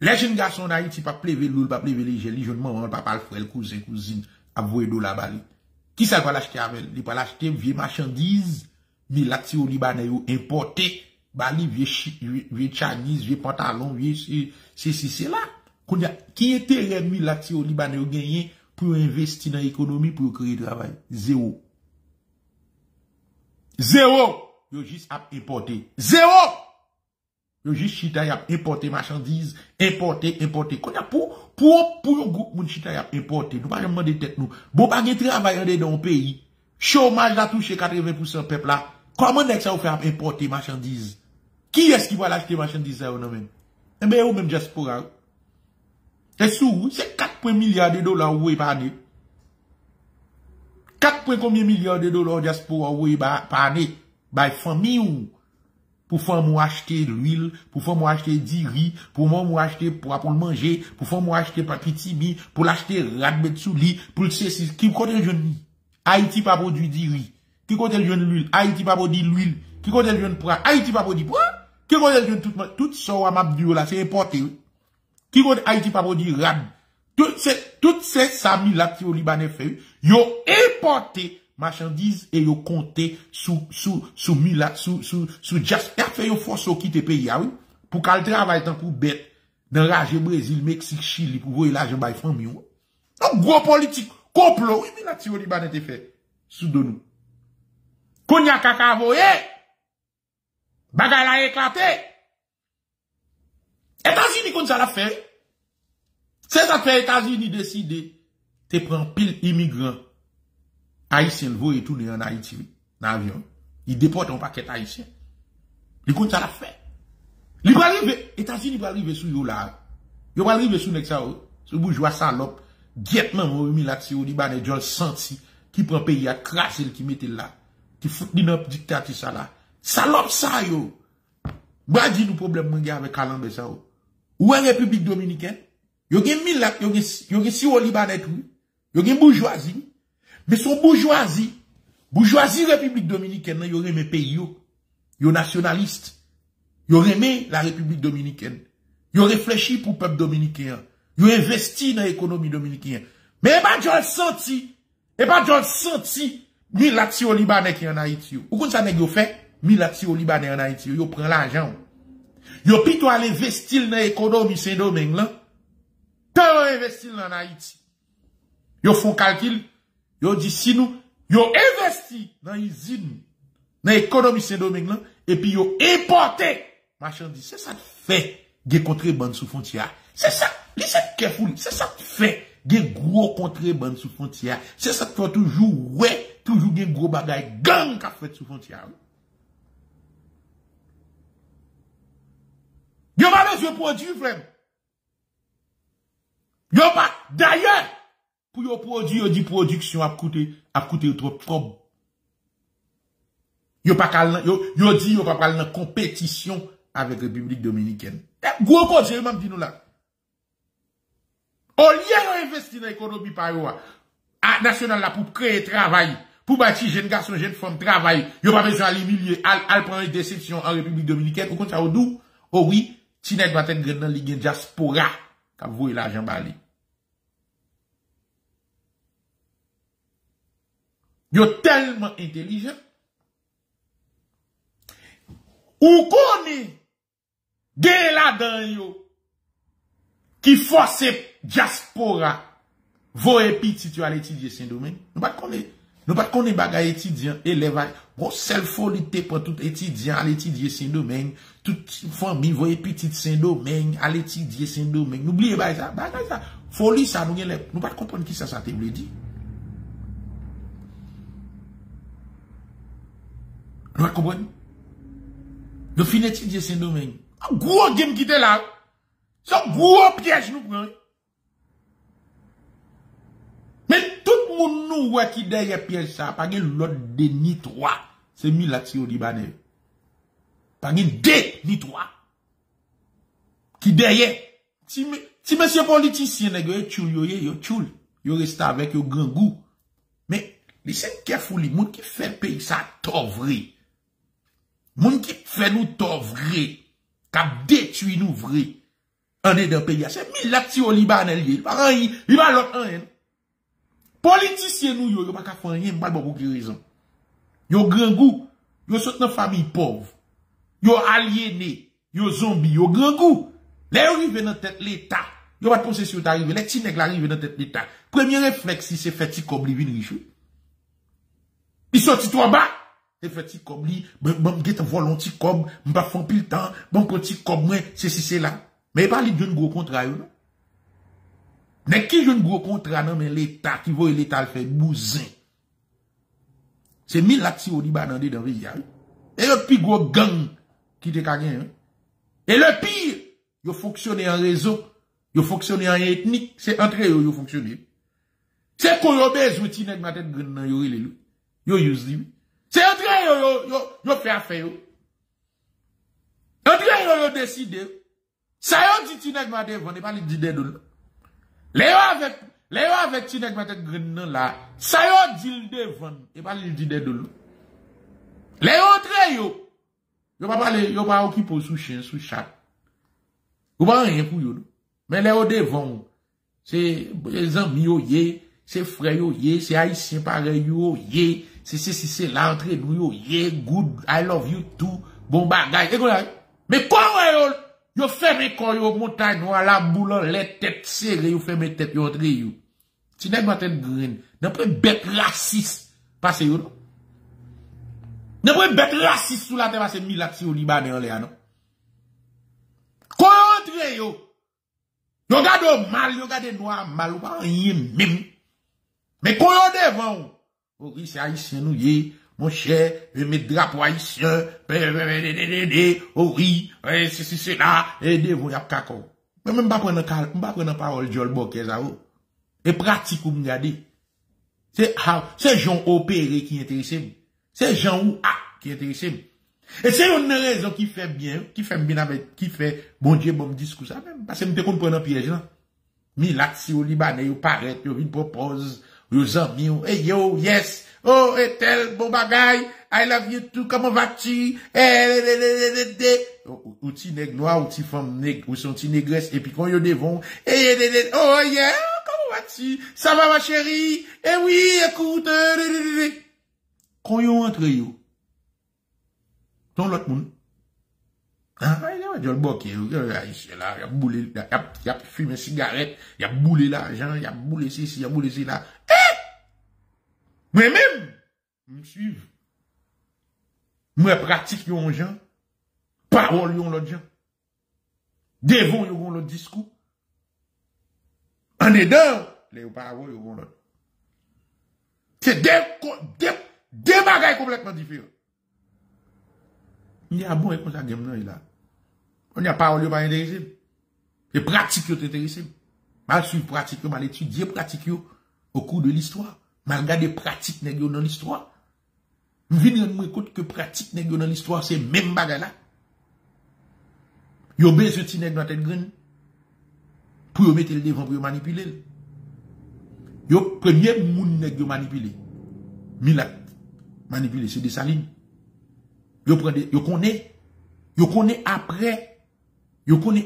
Les jeunes garçons d'Haïti pas pleuver l'eau, pas pleuver les gels, jeune maman, papa, le frère, cousin, cousine, a voye dollar ba li. Qui ça va l'acheter avec? Il va l'acheter vieille marchandise. Milati au Libanais ou importé, bali vieux Chinese, vieux pantalon, vieux c'est là. Qui était les milati au Libanais ou gagné pour investir dans l'économie, pour créer du travail? Zéro! Yo juste à importer. Zéro! Yo juste chita yap importer marchandises, importer. Konya pour groupe moun chita yap importer. Nous pas demander tête nous. Bon pas gen travail dans un pays. Chômage a touché 80% peuple là. Comment est-ce que ça vous fait importer marchandises? Qui est-ce qui va l'acheter marchandises à vous-même? Eh bien, vous-même, diaspora. C'est 4 milliards de dollars ou par année. 4 combien milliards de dollars diaspora ou par année? By famille ou? Pour faire moi acheter l'huile, pour faire moi acheter du riz, pour moi acheter pour le manger, pour faire moi acheter papitimi, pour l'acheter radbetsouli, pour le ceci. Qui compte le jeune? Haïti pas produit du riz. Qui compte le jeune l'huile? Haïti pas produit l'huile. Qui compte le jeune poids? Haïti pas produit poids. Qui compte le jeune tout ça à map du là, c'est importé. Qui compte Haïti pas produit rad. Toutes ces samis là qui au Libanais fait, yo importé marchandises et yo compté sous mila sous diaspora fait yo force au quitter pays ah oui pour qu'elle travaille tant pour bête dans rage Brésil, Mexique, Chili pour voyer l'argent by famille. Donc gros politique complot, oui, mais la tio Libanais te fait. Soudonou. Konya kaka voye. Bagay la éclaté. États-Unis, kon ça la fait. C'est ça fait, États-Unis décide. Te prend pile immigrant. Haïtien voye tourne en Haïti, dans avion. Il déporte un paquet haïtien. Li kon ça la fait. Li va arriver, États-Unis va arriver sous yo là. Yo va arriver sous nek ça, sous bourgeois salope. Guettement, moi, Milati au Liban et Jol senti qui prend pays à craser, qui mette là, qui fout d'une dictature ça là. Salope ça yo! Badi nous problème avec Kalambe ça. Ou en République Dominicaine, yon gen milak, yon gen si ou Libanais tout, yon gen bourgeoisie, mais son bourgeoisie République Dominicaine, yon remet pays yon nationaliste, yon remet la République Dominicaine, yon réfléchi pour peuple dominicain, yon investi dans l'économie dominicaine. Mais et pas John senti, milak si ou Libanais qui en Haïti. Ou kon ça nèg yo fait? Milak si ou Libanais en Haïti, yo prend l'argent. Yo plutôt aller investir dans l'économie Saint-Domingue là. Tant investir en Haïti. Yo font calcul, yo dit si nous, yo investi dans usine, dans l'économie Saint-Domingue là et puis yo importer marchandises. C'est ça fait des contrebandes sous frontière. C'est ça, c'est ça fait des gros contrebandes sous frontière. C'est ça fait toujours toujours des gros bagailles gang qu'a fait sous frontière. Yo pas besoin de produire, frère. Yo pas, d'ailleurs, pour yo produire, yo dit production à coûter trop propre. Yo dit yo pas parler dans compétition avec la République Dominicaine. Gros cause, même dit nous là. Au lieu d'investir dans l'économie par yo, à national là, pour créer travail, pour bâtir jeunes garçons, jeunes femmes, travail, yo pas besoin d'aller milieu, à prendre une déception en République Dominicaine, ou comme ça, au doux. Oh oui, ti nèg va tèt grendan li gen diaspora ka voye l'argent bali. Yo tellement intelligent. Ou koni gen la dan yo ki force diaspora voye petit tu al étudier Saint-Domingue. Nous pas connaît bagay étudiant élève bon seul folie te pour tout étudiant à l'étudier Saint-Domingue. Toute famille voyez petite Saint-Domingue à l'étudier Saint-Domingue. N'oubliez pas ça, bagay ça. Folie ça nous pas comprendre qui ça te voulait dire. Nous pas comprendre. Nous fin étudier Saint-Domingue. Un gros game qui était là. C'est un gros piège nous prend. Mais tout le monde nous voit qui derrière piège ça, pas gen l'autre de ni trois. C'est Milak si ou Libanais. Pas gen deux ni trois. Qui derrière. Si monsieur politicien nèg yo tchoul yo tchoul, yo reste avec yo grand goût. Mais les cinq kefou li moun qui fait pays ça tovre. Moun qui fait nous tovre, k'ap détruit nous vrai. En dedans pays c'est Milak si ou Libanais li, pas rien, il va l'autre rien. Politicien nous yo pas ka faire rien pas beaucoup de raison. Yo grand goût, yo sont dans famille pauvre. Yo aliéné, yo zombie, yo grand goût. Là yo arrive dans tête l'état. Yo pas penser si yo arrivé, les petits nèg arrive dans tête l'état. Premier réflexe si c'est fait ti comme li vin riche. Il sorti trois bas, et fait ti comme li, bon get volonté comme, m pas font pile temps, bon petit comme moi, c'est là. Mais pas li d'un gros contrat yo. N'est qui joue un gros contrat, non, mais l'État, qui voit l'État le fait bousin. C'est Milak si ou Libanais dans le pays. Et le pire gros gang qui te gagne. Et le pire, il fonctionne en réseau, il fonctionne en ethnique, c'est entre eux, il fonctionne. C'est qu'on a besoin de tirer ma tête dans le pays. C'est entre eux, il fait affaire. Entre eux, il décide. Ça y est, tirer ma tête, on n'est pas les 10 dollars. Léo avec Tinek Matek Grenan là, ça yon dit le devant, et pas le dit de l'eau. Léo entre yo pas occupé sous chien, sous chat. Ou pas rien pour yo. Mais Léo devant, c'est les amis yo yé, c'est frère yo yé, c'est haïtien pareil yo yé, c'est là entre nous yo yé, good, I love you too, bon bagay, mais quoi yo? Yo ferme quand yo montagne noire la boule les têtes serrées yo ferme tête yo entre yo. Ti nèg ma tête green, n'près bête raciste passe yo non. N'près bête raciste sous la terre passe Milak si ou Libanais en l'air non. Quand entre yo gade mal, yo gade noir mal ou pas rien même. Mais quand yo devant, oh oui c'est haïtien nous yé. Mon cher, je mets drapeau haïtien, oh oui, c'est là, et vous y a kakao. Mais même pas prendre parole, Jol Bokeh, ça, et pratique ou m'gade. C'est Jean opéré qui intéresse. C'est Jean ou A qui intéresse. Et c'est une raison qui fait bien avec, qui fait, bon Dieu, bon discours, ça même. Parce que je me comprends un piège, là. Milat, si au Libanais, ou paraît, ou une propose, aux amis, hey yo, yes, oh, et tel, bon bagaille, I love you too, comment vas-tu, ou ti nèg noir, ou ti femme nèg, ou son ti négresse, et puis quand yo devon, hey, oh yeah, comment vas-tu, ça va ma chérie, eh oui, écoute, quand yo entre yo, ton l'autre monde. Ah, il y a un boc, il a fumé une cigarette, il a boulé l'argent, il a boulé ceci, il a boulé cela. Eh! Moi-même, je me suis. Moi, pratique yon gens, parole yon l'autre gens, devant yon l'autre discours. En aidant, les paroles yon l'autre. C'est deux bagailles complètement différents. Il y a bon réponse à game là, il a. On n'y a pas intéressé. Et pratique yo t'intéressé. Mal suivre pratique, mal étudier pratique au cours de l'histoire. Mal regarder pratique nèg yo dans l'histoire. M'vin rendre compte que pratique nèg yo dans l'histoire c'est même bagay là. Yo bezwe ti nèg dans tête grande pour yo mettre le devant pour yo manipuler. Yo premier moun nèg yo manipuler. Milat manipuler c'est Dessalines. Yo connaît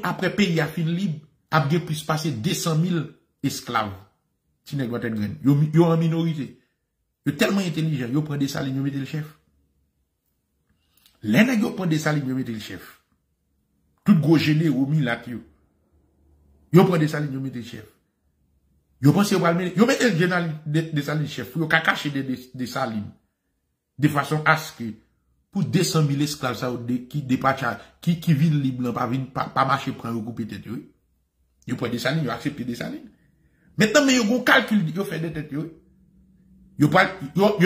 après pays à fin libre, a bien plus passer 200 000 esclaves. Ti nèg tête graine. Yo en minorité. Yo tellement intelligent, yo prend Dessalines, yo mette le chef. Les nèg yo prend Dessalines, yo mette le chef. Tout gros gêné au Milat yo. Yo prend Dessalines, yo mette le chef. Yo pense yo va le mettre, yo mette le général Dessalines chef, yo ka cacher Dessalines. De façon à ce que pour 200 000 esclaves, ça, qui dépachent, qui vivent libre, pas marcher, prendre, couper tête, oui. Ils prennent Dessalines, ils acceptent Dessalines. Maintenant, mais ils ont calculé, ils font des têtes, oui. Ils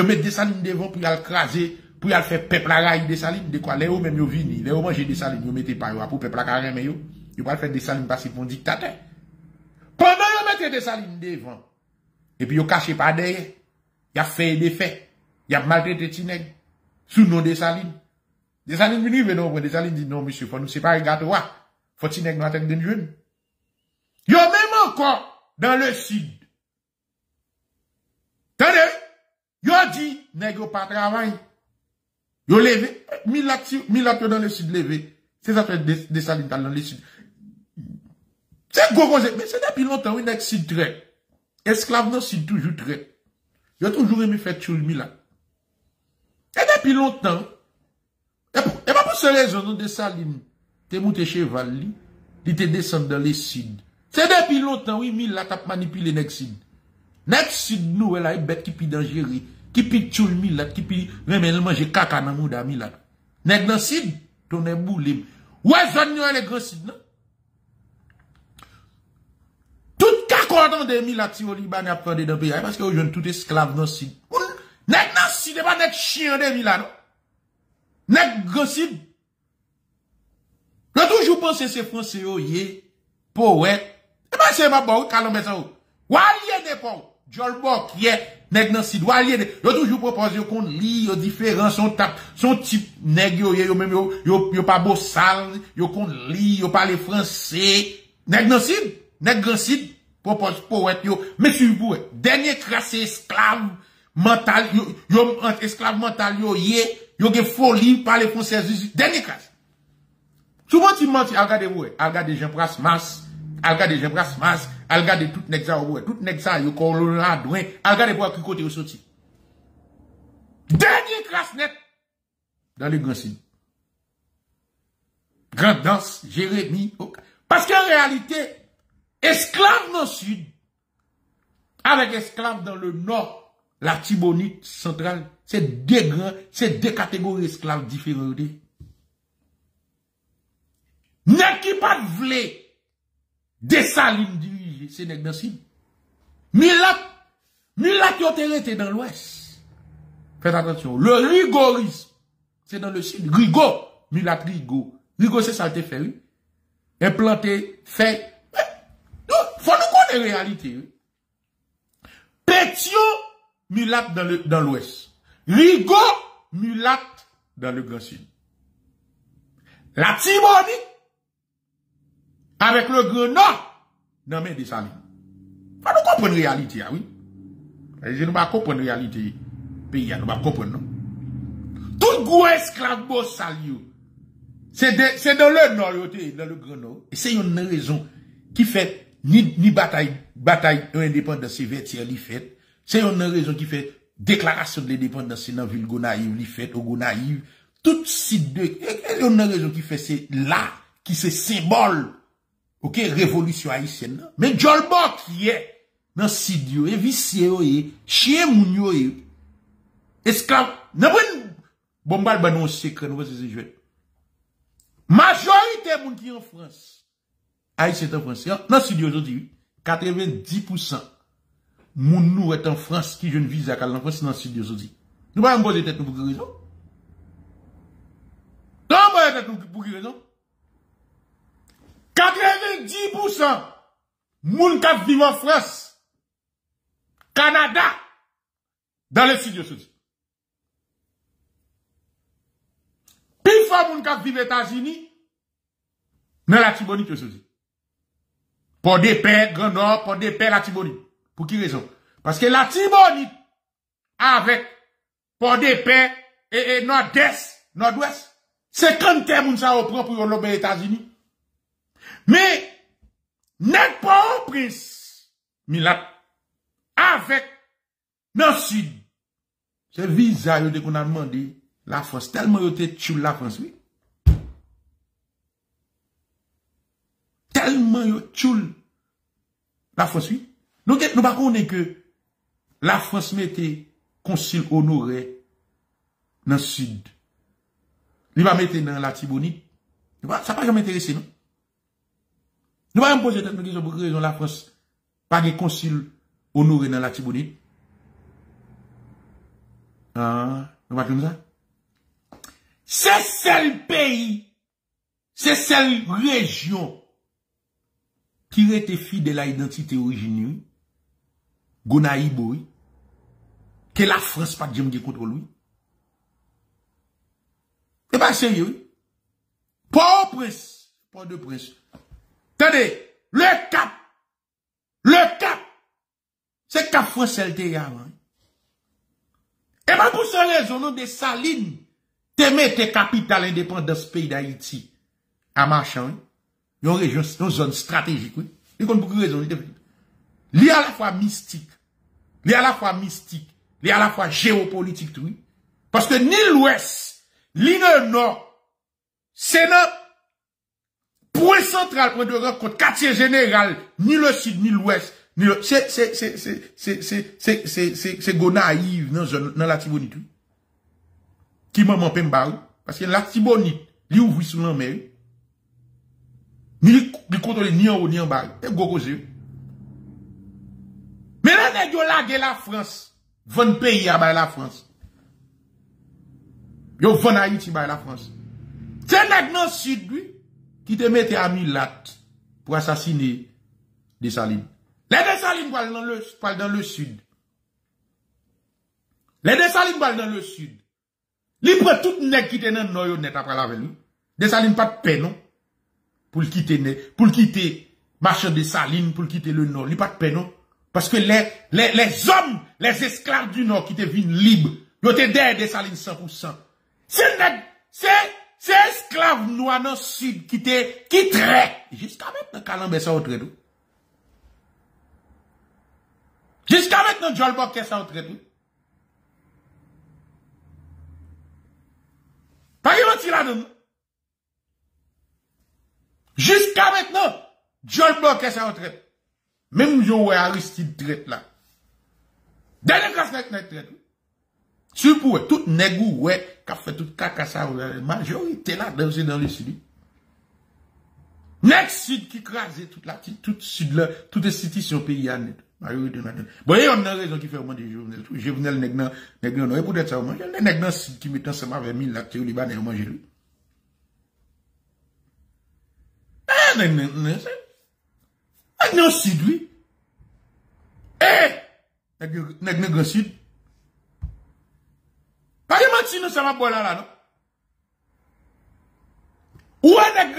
mettent Dessalines devant, pour ils craser, pour ils faire peuple à raille Dessalines, de quoi, les hommes, même, ils viennent, les hommes mangent Dessalines, ils mettent pas, pour peuple à carré, mais ils pas faire Dessalines parce qu'ils font dictateur. Pendant, ils mettent Dessalines devant. Et puis, ils cachent pas derrière. Ils ont fait des faits. Ils ont maltraité les nègres. Sous nom Dessalines. Dessalines venu, mais non, Dessalines dit non, monsieur, faut nous séparer, gâteau-là. Faut t'y nèg dans tête de jeune. Yo même encore, dans le sud. Tenez, yo dit, nèg yo pas travail. Yo levé, Milat dans le sud levé. C'est ça fait Dessalines dans le sud. C'est gros, mais c'est depuis longtemps, oui, nèg sud très. Esclave non sud toujours très. Yo toujours aimé faire chose Milat. Et depuis longtemps, et pas pour cette raison, Dessalines, t'es monté chez Valli, il te descend dans les sud. C'est depuis longtemps, oui, Milat a manipulé les sud. Les sud, nous, elle a une bête qui pille d'Algérie, qui pille tchoul Milat, qui pille, même elle mange caca dans mouda Milat. Nèg dans sud, ton est boulé. Ouais, zone, nous, elle est grand sud, non? Tout cacordant de Milat, si au Liban, a pris dans le pays, parce que aux jeunes, tout esclave dans sud. Nèg nan si de pas nèg chien de ville là non. Nèg gossip. Yo toujours penser c'est français yo yé poète. Et ben c'est pas bon calombe ça ou. Walié de pou, jolbok yé nèg nan si walié. Yo toujours proposer qu'on li yo différent son type nèg yo yé yo même yo pas beau sale, yo qu'on li, yo parler français. Nèg nan si, nèg gossip propose poète yo, mais sur vous dernier classé esclave. Mental, yo esclave mental, yo ge folie par les français, dernier cas. Souvent, tu menti, regardez Jean Brasmas, regardez tout nexa, yo colonna, douin, regardez pour qui côté yo sorti. Dernier classe net, dans les grands signes. Grande danse, Jérémy, okay. Parce qu'en réalité, esclave dans le sud, avec esclave dans le nord, la Tibonite centrale, c'est deux catégories esclaves différentes. Nèg qui pas vle Dessalines dirigé, c'est nèg dans sud. Milat yo te rete dans l'ouest. Faites attention, le rigorisme, c'est dans le sud. Rigo, c'est ça te fait, oui. Implanté, fait. Faut nous connaître la réalité, oui. Pétion, Milat dans l'ouest. Rigo, Milat dans le grand sud. la Tibonite avec le Grenoble dans mes dessins. Pas nous comprendre la réalité, oui. Je ne comprends pas la réalité. Pays, nous ne comprenons pas. Tout gros esclave salio, c'est dans le nord, dans le Grenoble. Et c'est une raison qui fait ni bataille indépendance vertière li fait. C'est une raison qui fait déclaration de l'indépendance dans ville Gonaïve li fait au Gonaïve. Tout site de une raison qui fait c'est là qui c'est symbole. OK, révolution haïtienne. Mais Jolbot qui est dans site yo et vicié yo et chien moun yo et esclave nan bon bal ban on secret nous c'est jouer. Majorité moun qui en France Haïtien en France. Dans le studio aujourd'hui, 90% moun nou est en France qui jeune visa kal en France dans le studio aujourd'hui. Nous pas poser tête pour qui raison? Non, pas tête pour qui raison? 90% moun k'ap vivent en France, Canada dans le studio aujourd'hui. Plus fort moun k'ap vivent aux États-Unis dans la Tibonite aujourd'hui. Pour des paix, Grand Nord, pour des paix, la Tibonite. Pour qui raison? Parce que la Tibonite, avec, pour des paix, et Nord-Est, Nord-Ouest, c'est quand termes ça au prend pour l'obéir États-Unis. Mais, n'est pas au prince, Milat, avec, dans le Sud. C'est visa, qu'on a demandé, la France, tellement il était tué la France, oui. Tellement yo tchoul la France, oui. Donc, nous ne connaissons que la France mettait consul honoré dans le sud. Il va mettre dans la Tibonite. Ça va jamais intéresser, non? Nous allons poser tête, nous disons, pour quelle raison la France pas de consul honoré dans la Tibonite? Ah, nous va comme ça? C'est seul pays, c'est seule région qui était fidèle à l'identité originelle, Gonaïbo, que la France pas de contre lui. C'est pas sérieux. Pas au prince, pas de prince. Tenez, le cap, c'est cap français le avant. Et pas pour cette raison, non, des salines, te mette capitale indépendance pays d'Haïti, à Marchand. Il y a une région, une zone stratégique, oui. Il y a beaucoup de raisons. Il y a à la fois mystique. Il y a à la fois mystique. Il y a à la fois géopolitique, oui. Parce que ni l'ouest, ni le nord, c'est notre point central, point de rencontre, quartier général, ni le sud, ni l'ouest, ni le, c'est Gonaïve, dans la Tibonite, oui. Qui m'a manqué m'barre. Parce que la Tibonite, il ouvre sous la mer. Ni contrôler ni en haut, ni en bas. Et gros yeux. Mais là, n'est-ce pas que la France, 20 pays à la France. Yo 20 Haïti à la France. C'est maintenant le sud, lui, qui te mette à Milat pour assassiner Dessalines. Les Dessalines parlent dans le sud. Les Dessalines parlent dans le sud. Libre tout nèg qui te nan noyo net après la velu. Dessalines pas de paix, non? Pour quitter Marchand de Saline, pour quitter le Nord. Il n'y a pas de peine, non? Parce que les hommes, les esclaves du Nord qui te viennent libres, ils ont des Salines 100%. C'est esclaves noirs dans le Sud qui traite. Jusqu'à maintenant, Calambé, ça retraite. Jusqu'à maintenant, Joel Bokeh, ça retraite. Par exemple, là-dedans. Jusqu'à maintenant, John Block est sa retraite. Même Joe Aristide traite là. Dernière classe n'est traite. Supposez, tout négou, ouais, qui a fait tout caca, la majorité là, dans le sud. Next sud qui crase toute la petite, tout sud là, toute institution pays à net. Majorité là. Bon, il y a une raison qui fait au moins des jovenels. Jovenel nègre, non, et peut-être ça au moins. Il y a nègre dans sud qui met ensemble avec 1000 là, au Liban, et au moins lui. Non, sud, oui. Eh! N'est-ce sud? Pas de mentir, nous sommes à boire là, non? Où est le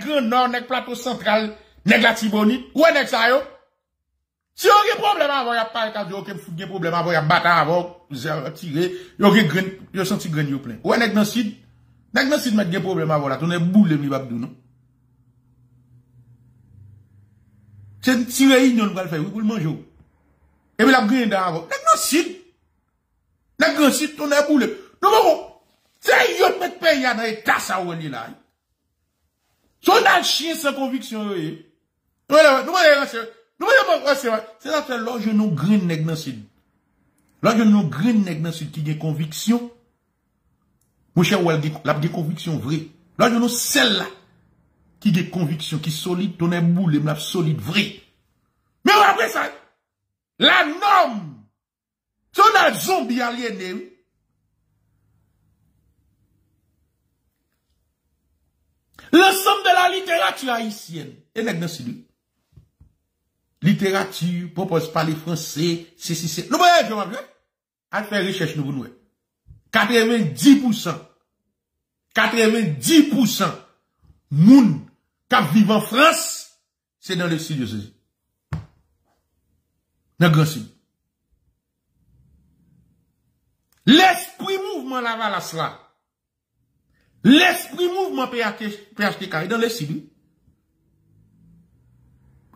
grand nord, le plateau central, le Tibonite? Où est ça yo? Si on a un problème avant, il n'y a pas de problème avant, il y a un bâtard avant, il y a un tiré, il y a un grain, il y a senti grain plein. Ou est-ce que dans le sud? Dans le sud, il y a des problèmes avant, là, tout le boule de Mibabdou, non? C'est une petite réunion qu'on va faire, oui, pour le manger. Et puis, la grain d'avant. Dans le sud, tout le boule. Non, bon, c'est yon met pays dans l'état, ça, ou là. Si on a un chien sans conviction, oui. Nous, c'est là que lorsque nous green nèg dans sud. Lorsque nous green nèg dans sud qui gagne conviction. Mon cher Wal la conviction vraie. Lorsque nous celle là qui gagne conviction qui solide ton boule la solide vrai. Mais après ça la norme ton un zombie aliéné. L'ensemble de la littérature haïtienne et nèg dans sud. Littérature, propose parler français, c'est. Nous voyons, je m'en à faire recherche, nous voulons. 90%, 90% moun qui vivent en France, c'est dans le sud de ceci. Dans le grand sud. L'esprit mouvement Lavalas là. L'esprit mouvement PHTK, dans le sud.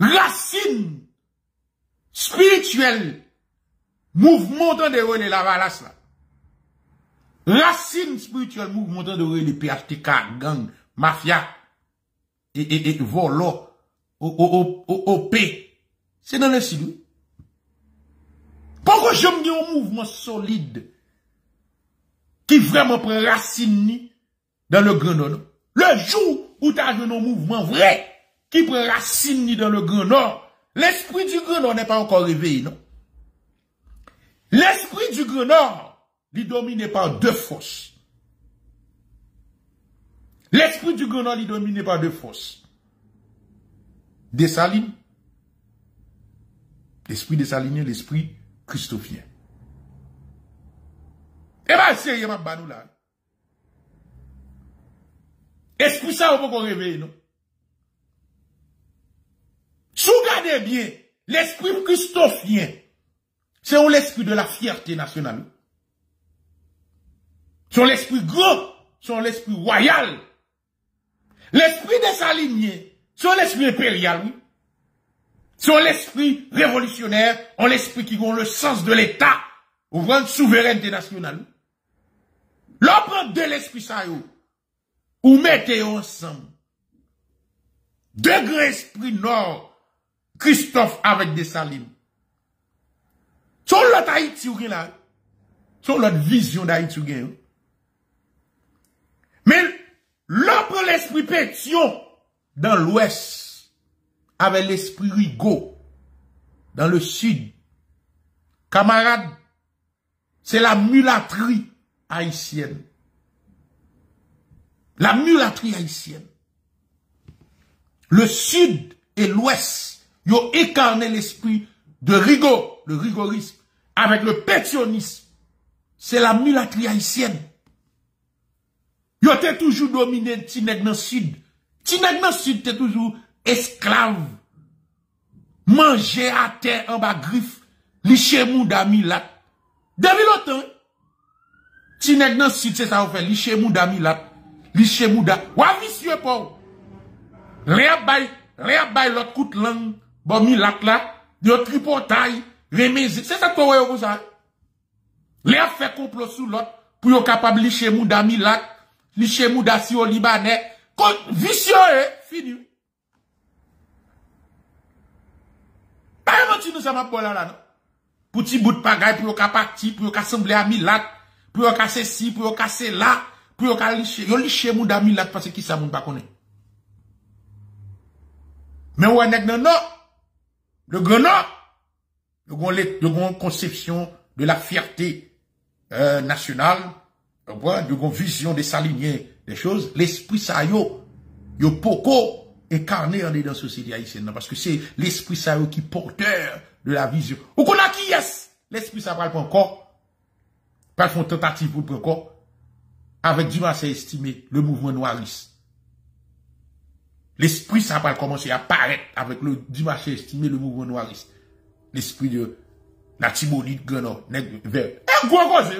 Racine spirituelle, mouvement de René Lavalas là. Racine spirituelle, mouvement de René PHTK, gang, mafia, et volo, OP. C'est dans le sud. Pourquoi je me dis un mouvement solide qui vraiment prend racine dans le Grand Nord? Le jour où tu as un mouvement vrai, qui prend racine dans le Grand Nord. L'esprit du Grand Nord n'est pas encore réveillé, non? L'esprit du Grand Nord, il est dominé par deux forces. L'esprit du Grand Nord, il est dominé par deux forces. Dessalines. L'esprit dessalinien, l'esprit christophien. Eh ben, sérieusement, banou là. Esprit ça, on peut encore réveiller, non? Sougardez bien, l'esprit christophien, c'est l'esprit de la fierté nationale. C'est l'esprit gros, c'est l'esprit royal. L'esprit dessaligné, c'est l'esprit impérial, oui. C'est l'esprit révolutionnaire, on l'esprit qui a le sens de l'État, ou vraiment de souveraineté nationale. L'opre de l'esprit ça, ou mettez ensemble. Degré esprit nord, Christophe avec des salines. Sur l'autre Haïti ou là. Sur l'autre vision d'Haïti ou hein? Mais l'autre l'esprit pétion dans l'ouest. Avec l'esprit Rigaud. Dans le sud. Camarades, c'est la mulaterie haïtienne. La mulaterie haïtienne. Le sud et l'ouest. Yo incarné l'esprit de Rigaud, le rigorisme, avec le pétionisme. C'est la mulaterie haïtienne. Yo t'es toujours dominé, Tineg dans le sud. Tineg dans le sud, t'es toujours esclave. Manger à terre en bas griffe, liché mou d'amilat. Depuis longtemps, Tineg dans le sud, c'est ça qu'on fait, liché mou d'amilat. Liché mou d'amilat. Ouah, monsieur Paul. Réabay l'autre coup de langue. Bon, mi lac là, de tripotaille, remise, c'est ça que vous voyez comme ça. Les affaires complot sous l'autre, pour yon capable licher mou da mi lac, licher mou da si au Libanais, vicieux, fini. Pas menti nous ça m'a pas là, non? Pour ti bout de pagaille, pour yon ka parti, pour yon ka semblé à mi lac, pour yon ka ceci, pour yon ka cela, pour yon ka licher, yon licher mou da mi lac, parce que qui ça moun pas connaît. Mais ou en est non, non. Le grand nord, le grand conception de la fierté nationale, de grand vision de s'aligner des choses, l'esprit ça yo poko incarné en dans la société haïtienne, parce que c'est l'esprit ça qui porteur de la vision. Ou qu'on a qui est l'esprit ça parle pas encore, parle font tentative pour le prendre encore, avec du assez estimé le mouvement noiriste. L'esprit, ça va commencer à apparaître avec le dimanche estimé, le mouvement noiriste. L'esprit de la Tibonite, Grenoble, Vert. Un gros cause.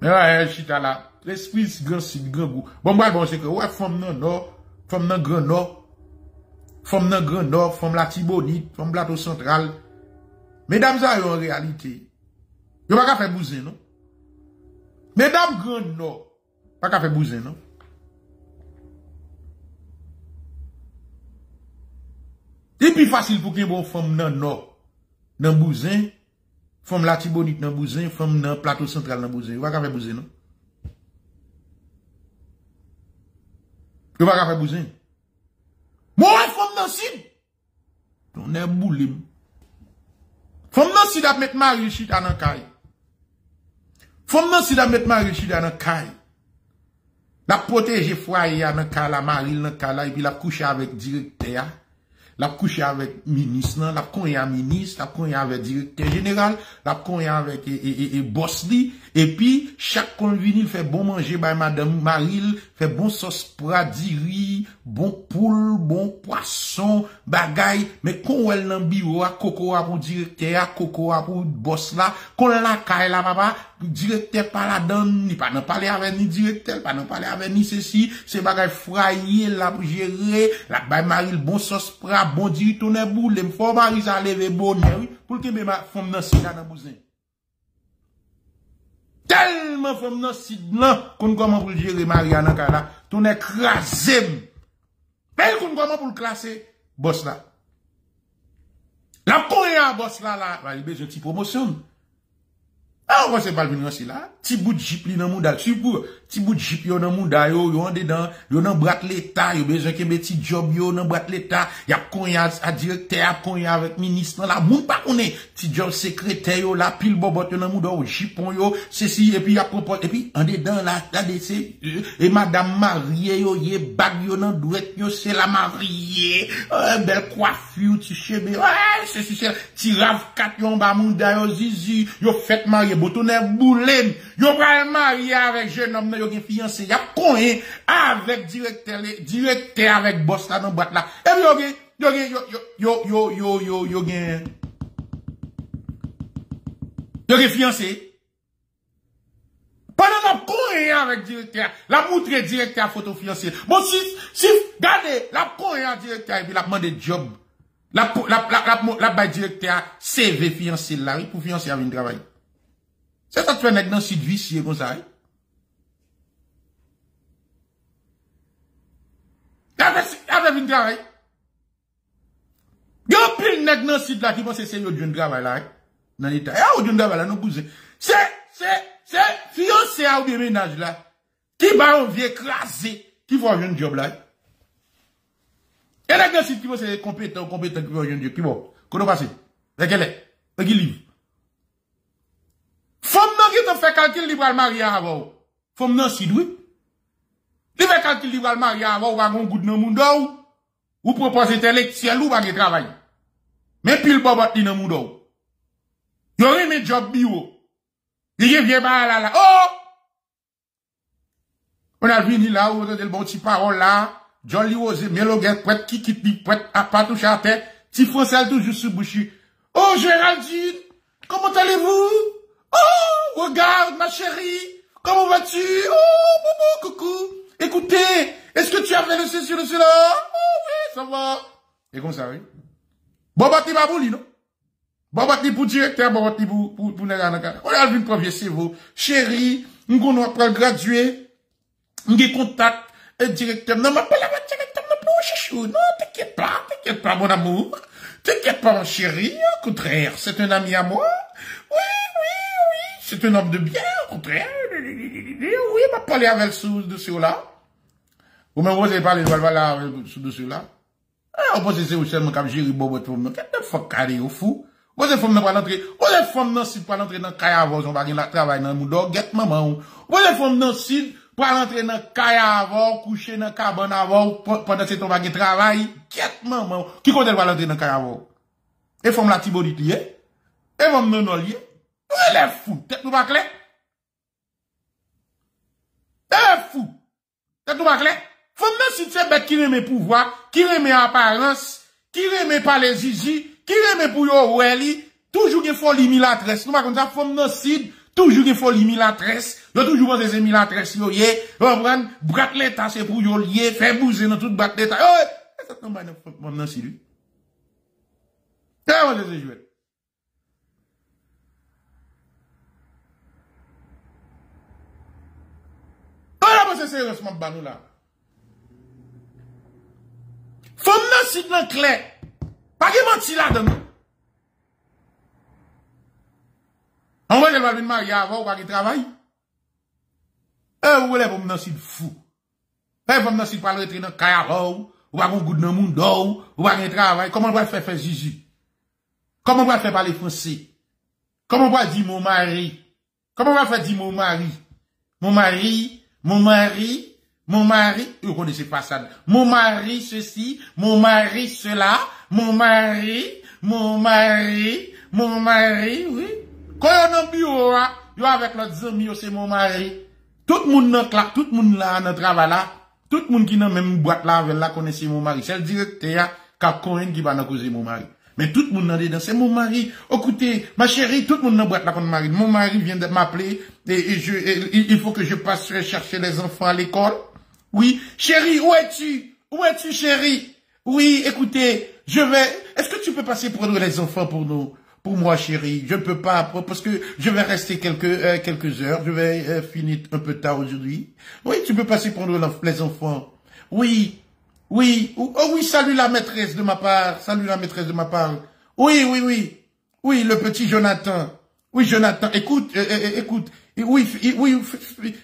Mais ouais, chita là. L'esprit, grand sud, grand goût. Bon, moi, bon, c'est que, ouais, femme non, nord, femme non, grand nord, femme non, grand nord, femme la Tibonite, femme plateau central. Mesdames, ça, en réalité. Yo pas qu'à faire bouser, non? Mesdames, grand nord. Pas qu'à faire bouser, non? Et puis facile pour qu'il y ait une femme dans le nord, dans le bousin, femme la Tibonite dans le bousin, femme dans le plateau central dans le bousin. Vous ne pouvez pas faire bousin, non? Vous ne pouvez pas faire bousin. Moi, femme dans le sud. On est boulé. Femme dans le sud à mettre Marie Chita dans le caille. Femme dans le sud à mettre Marie Chita dans le caille. La protéger foyer dans le caille, la Marie dans le caille, et puis la coucher avec directeur. La coucher avec ministre, la coucher avec ministre, la coucher avec directeur général, la coucher avec boss li, et puis chaque convenu fait bon manger by madame Maril, fait bon sauce pradiri, bon poule, bon poisson, bagay, mais qu'on elle nan bureau a coco pour directeur, coco pour boss là, qu'on la caille la papa, directeur pas la donne, ni pas n'en parler avec ni directeur, pas n'en parler avec ni ceci, c'est bagay frayer la pour gérer, la by Maril bon sauce pra bon Dieu, tout n'est boule, les femmes maris à lever bonheur, pour que mes femmes dans le site dans le bousin. Tellement femmes dans le site là, qu'on comment pour gérer Maria dans le tout n'est crasé. Elle qu'on comment pour classer, boss là. La première boss là, il y a besoin de petite promotion. Ah, on va se parler de cela. Là. Petit bout de jeep li dans le monde, petit bout de jeep dans le monde, yo en dedans, yo dans brat l'état, yo besoin que petit job yo dans brat l'état, y a konya à directeur, konya avec ministre là, moun pas connait, petit job secrétaire yo là, pile bobot yo dans le monde, jipon yo, ceci et puis y a propos et puis en dedans là, la DC et madame mariée yo, y bag yo dans douette yo, c'est la mariée, belle coiffure, petit cheveux, ouais, ceci c'est petit rave 4 yo en bas monde yo zizi, yo fête mariée Botonner boulem, yo pral marié avec jeune homme, yo gen fiancé, y a coin avec directeur avec boss là dans boîte là. Et puis yo gen fiancé. Pendant la coin avec directeur, la montre directeur photo fiancé. Bon si regardez, la coin directeur et puis la demande job. La ba directeur CV fiancé là, pour fiancé à venir travailler. C'est ça que tu fais dans le site vicieux comme ça. Avec une travail. Il y a plein de nègres dans le site là qui pensent que c'est un travail là. Dans l'État. Il y a un travail là, nous bousons. C'est fiancé à un ménage là. Qui va en vie écraser. Qui va avoir un job là. Et là, dans le site qui pensent que c'est compétent qui va avoir un job. Qui va. Qu'on passe. C'est quel est. C'est qui livre. Femme non qui te fait calcul libre à marier avant. Femme non si doué. Il fait calcul libre à marier avant, ou va gon goût dans monde ou propose intellectuel ou va gen travail. Mais pile bobot li dans monde ou. Yo reme job bio. Il vient ba là là. Oh! On a vini là où on a le bon petit parole là. Jolly Rose, Meloguet, prête qui quitte, prête à pas toucher à terre. Ti français toujours sous bouchu. Oh Géraldine, comment allez-vous? Oh, regarde, ma chérie, comment vas-tu? Oh, bobo, coucou. Écoutez, est-ce que tu as fait le ceci, le cela? Oh, oui, ça va. Et comme ça, oui. Bobati babouli, non? Bobati pour directeur, bobati pour n'aganaka. On a vu une première, c'est vous. Chérie, nous après graduer, nous contact, directeur. Non, mais pas la directeur, non, pas chouchou. Non, t'inquiète pas, mon amour. T'inquiète pas, mon chéri. Au contraire, c'est un ami à moi. Oui. C'est un homme de bien, au contraire. Oui, m'a parlé avec ce dossier-là. Vous m'avez posé parler, voilà, ce dossier-là. Ah, on pense c'est au seulement comme Jerry Bobo, tout le monde. Qu'est-ce que faut carré au fou? Vous êtes femme n'a pas l'entrée. Vous êtes femme dans sud, pas l'entrée dans Kaya, vous on va gagner la travail dans Moudor, guette maman. Vous êtes femme dans sud, pas l'entrée dans Kaya avant, coucher dans cabane avant, pendant que on va gagner travail, guette maman. Qui compte elle va l'entrée dans Kaya avant? Et femme la Tibonite liée. Et femme non liée. Elle est fou, tête nous pas clé. Elle est fou. C'est tout pas clair? Faut même si tu es bête qui remet pouvoir, qui remet apparence, qui remet pas les zizi, qui remet pour yo oueli, toujours qu'il faut l'imilatresse. Nous, par contre, ça, faut même si, toujours qu'il faut l'imilatresse. Yo toujours pas des imilatresse, yo, yé, reprendre, brat l'état, c'est pour yo lié, faire bouger dans toute brat l'état. Oh, ça tombe maintenant si lui. T'as des jouets. C'est sérieusement banou là. Faut nous si dans clair. Pas qu'il menti là dedans. On va qu'elle va venir marier avant ou pas qu'il travaille. Vous voulez pour nous si fou. Vous nous si pas rentrer dans caille avant ou pas qu'on goûte dans monde d'or ou pas qu'il travaille. Comment on va faire Jésus? Comment on va faire parler français? Comment on va dire mon mari? Comment on va faire dire mon mari? Mon mari, vous connaissez pas ça. Mon mari, ceci, mon mari, cela, mon mari, oui. Quand on est en bureau, yo avec notre ami, c'est mon mari. Tout le monde là, tout le monde là, dans le travail là, tout le monde qui est dans la même boîte là, avec là, connaissez mon mari. C'est le directeur, qui va nous causer mon mari. Mais tout le monde dedans, c'est mon mari. Écoutez, ma chérie, tout le monde dans la boîte là contre mari. Mon mari vient de m'appeler et il faut que je passe chercher les enfants à l'école. Oui, chérie, où es-tu? Où es-tu, chérie? Oui, écoutez, je vais. Est-ce que tu peux passer prendre les enfants pour nous, pour moi, chérie? Je ne peux pas parce que je vais rester quelques heures. Je vais finir un peu tard aujourd'hui. Oui, tu peux passer prendre les enfants. Oui. Oui, oh oui, salut la maîtresse de ma part, Oui, le petit Jonathan. Oui, Jonathan, écoute, oui,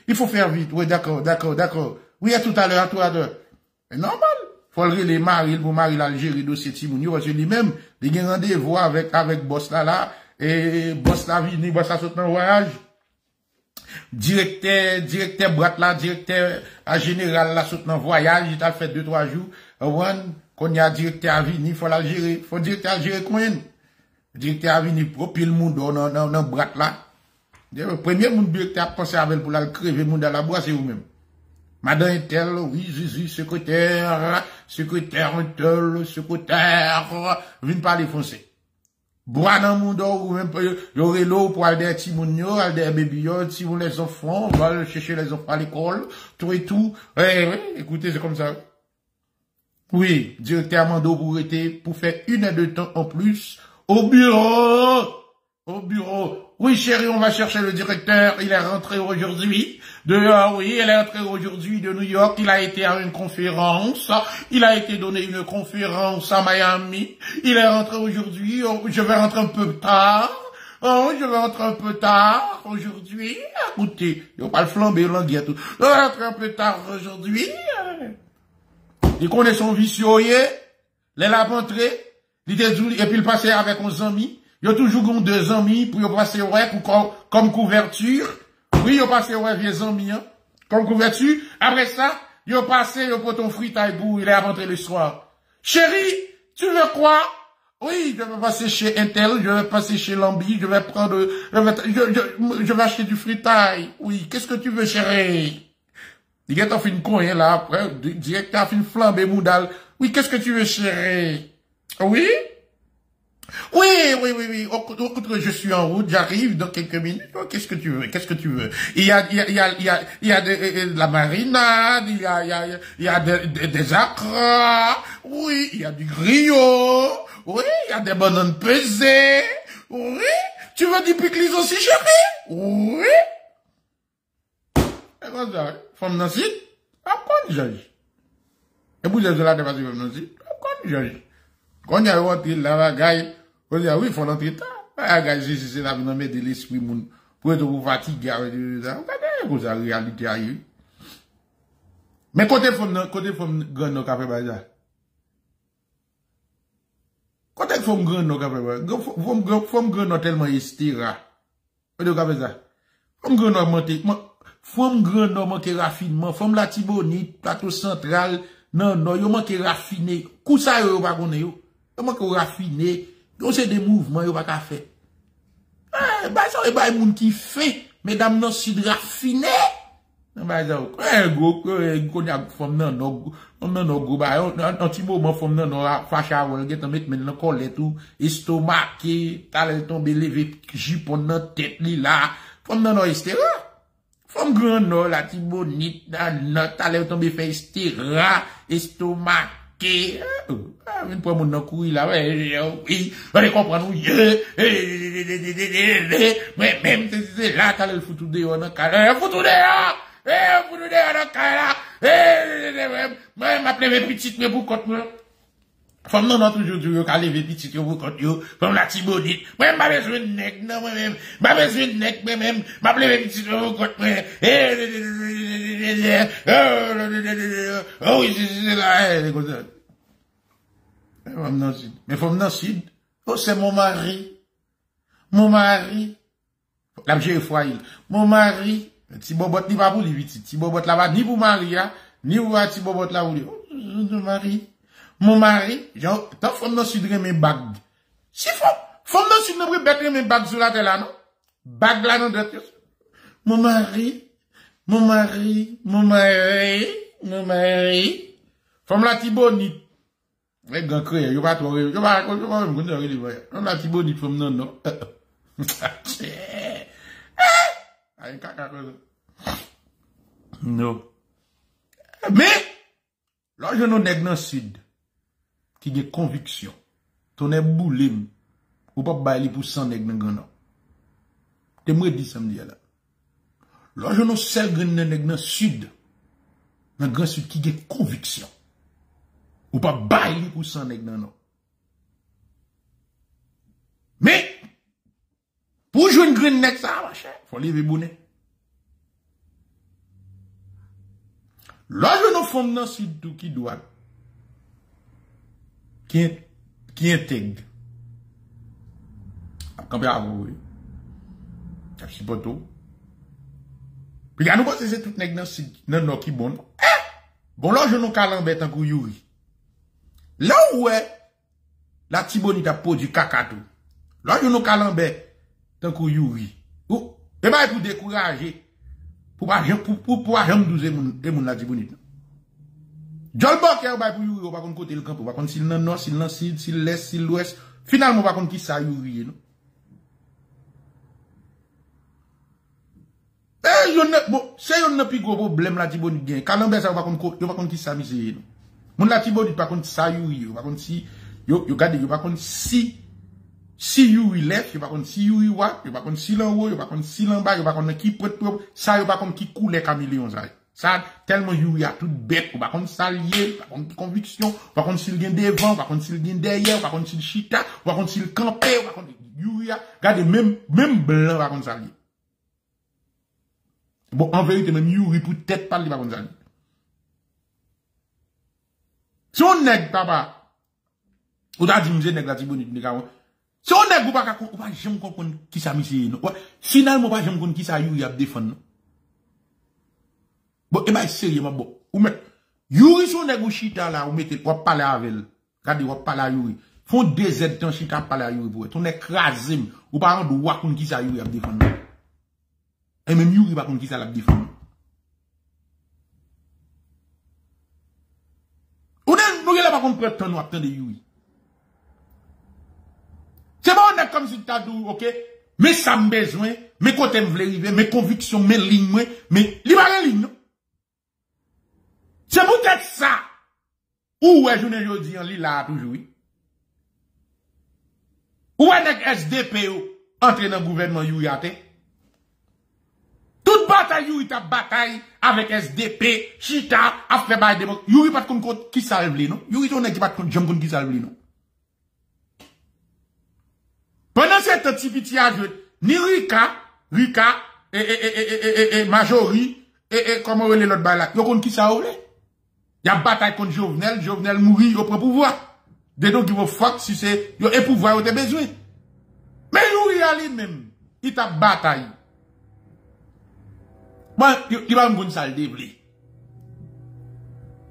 il faut faire vite. Oui, d'accord. Oui, à tout à l'heure, C'est normal. Faut le les maris, le mari l'Algérie de ces Timounio, parce que lui-même, il a rendez-vous avec boss là, et boss la vie, ni boss à sauter en voyage. Directeur boîte là, directeur à général là, saute dans voyage, il t'a fait 2-3 jours. One, qu'on y a directeur à venir, faut la gérer, faut directeur à gérer combien? Directeur à venir, puis le monde, on boîte là. Le premier monde directeur a pensé avec pour la crever, monde à la boîte, c'est vous-même. Madame tel, oui, secrétaire, venez parler français. Bois dans mon dos, ou même, y'aurait l'eau pour aller à Timonio, aller à Bébiot, si vous les enfants, on va chercher les enfants à l'école, tout et tout. Écoutez, c'est comme ça. Oui, directeur Mando pour faire 1 heure de temps en plus, au bureau. Oui, chérie, on va chercher le directeur, il est rentré aujourd'hui, de New York, il a été à une conférence, il a été donné une conférence à Miami, il est rentré aujourd'hui, je vais rentrer un peu tard, aujourd'hui, écoutez, il n'y a pas le flambé, l'anglais, tout, je vais rentrer un peu tard aujourd'hui, il connaît son vicieux, il est là rentré, et puis il passait avec 11 amis, il y a toujours 2 amis pour passer ouais comme couverture. Oui, il passe ouais vieux amis hein, comme couverture. Après ça, il passe le poton frit à bout, il est rentré le soir. Chérie, tu veux quoi? Oui, je vais passer chez Intel, je vais passer chez Lambi, je vais acheter du fritaille. Oui, qu'est-ce que tu veux, chérie? Il est en fin de con là après direct en fin flambé moudal. Oui, qu'est-ce que tu veux, chérie? Oui? Oui. Je suis en route, j'arrive dans quelques minutes. Qu'est-ce que tu veux? Il y a de la marinade, il y a des acras. Oui, il y a du griot. Oui, il y a des bananes pesées. Oui. Tu veux du pickles aussi, chérie? Oui. Et quoi ça? Femme Nancy? À quoi j'agis? Et vous êtes là de passer Femme Nancy? À quoi j'agis? Quand il y a rentré la bagaille, on dit, oui, il faut l'entrer tard. Bagaille, c'est la vie de l'esprit, mon. Pour être vous fatigué, vous avez réalité à lui. Mais côté femme, grand, non, café, baza. Côté femme, grand, non, café, baza. Femme, grand, non, tellement estéra. Vous avez fait ça? Femme, grand, non, manqué raffinement. Femme, la Tibonite, plateau central. Non, il manque raffiné. Kousa, il va connaître, il manque raffiné. Donc, c'est des mouvements, il va pas faire. Bah, ça, il y a des gens qui font, mesdames, non, si raffiné. Femme grande, la tibonite, t'allais tomber fait estéra, estomaqué. Une fois mon couille là, oui, on les comprend, oui, mais même c'est là, t'allais le foutre de on a calé, foutre de on a calé, même appelé mes petites, mais vous comprenez. Femme non, non, toujours dur, qu'à lever petit, que vous comptez, femme la tibonite, moi, m'a besoin de nec, non, moi-même, m'a besoin de nec, moi-même, m'a levé petit, que vous comptez, oh, oui, c'est là, les gosses. Femme non, sud. Mais femme non, sud. Oh, c'est mon mari. Mon mari. L'objet est foyer. Mon mari. Petit bobot, ni pas pour lui, petit bobot là-bas, ni pour Maria, ni pour petit bobot là-haut, mon mari. Mon mari, genre, tant femme dans le sud mes bagues. Si femme dans le sud ne mes bagues sur la terre là, non? Bagues là, non, de Mon mari. Femme la tibonite. Mais grand créé, je vais pas trop, je vais pas la tibonite, femme non, non. Non. Mais, là, je n'en ai dans le sud. Qui a conviction, ton est boulé, ou pas bailler pour 100 nègres dans le te moi dit samedi là. Lorsque nous sommes dans le sud, dans le grand sud qui a conviction, ou pas bailler pour 100 nègres dans. Mais, pour jouer une green nègre, ça va cher, faut lever bonnet. Lorsque nous sommes dans le sud qui doit. Qui intègre. Quand bien avoué. Cap si poteau. Puis là nous pense c'est tout nèg dans non qui bon. Bon là je nous calambet en youri. Là ouais la tibonite a produit cacato. Là je nous calambet en youri. Ou et ben pour décourager pour jamais douze moun la tibonite. Jol Boker va pour Youri, on va côté le camp, on va contre s'il nan nord, s'il nan sud, s'il l'est, s'il l'ouest. Finalement, on va contre qui ça Youri, non? Eh, c'est un plus gros problème la Tibonite gagne. Calambert, ça va contre qui ça misé, non? Mon la Tibonite, par contre, ça Youri, on va contre si, yo gade, on va contre si Youri left, on va contre si Youri wa, on va contre si l'en haut, on va contre si l'en bas, on va contre qui prête propre, ça, on va contre qui coule les caméléons, ça. Ça, tellement Youri a tout bête, ou par contre ça lié, par contre conviction, par contre s'il gagne devant, par contre s'il gagne derrière, par contre s'il chita, par contre s'il campe, par contre Youri a, regardez, même blanc, par contre ça lié. Bon, en vérité, même Youri peut tête parler, par contre ça lié. Si on nèg, papa, ou t'as dit, m'sé nèg la tibonite, si on nèg, ou pas, j'aime comprendre qui ça misé, non? Finalement, pas, j'aime comprendre qui ça Youri a défendre, non? Bon, eh ben, sérieusement, bon. Ou met, Youri son nègre chita là, ou mettez, ou parler avec elle. Regardez, ou parler à Youri. Font des aides dans chita, parler à Youri pour elle. Ton écrasé, ou par exemple, ou à qui ça Youri a défendu. Et même Youri par contre qui ça l'a défendu. Ou n'est, nous, là, par contre, prête ton, ou attend de Youri. C'est bon, on est comme si t'as tout, ok? Mais ça me besoin, mes côtés me veulent arriver, mes convictions, mes lignes, mais, libérez les lignes, non? C'est peut-être ça. Où est-ce que je dis en lila toujours? Où est-ce que SDP entre dans le gouvernement Youri? Toute bataille Youri ta bataille avec SDP, Chita, affaire by démocratie. Youri pas de compte qui salve les non? Youri ton n'est pas de compte qui salve les non? Pendant cette activité à jouer, ni Rika, et Majori, et comment on est l'autre balak? Yo compte qui ça ou y a bataille contre Jovenel mourir, yo prend pouvoir. Des gens qui vont fuck si c'est, yo et pouvoir, yo te besoin. Mais Youri a lui-même, il t'a bataille. Moi, il va me gonne ça le dévelé.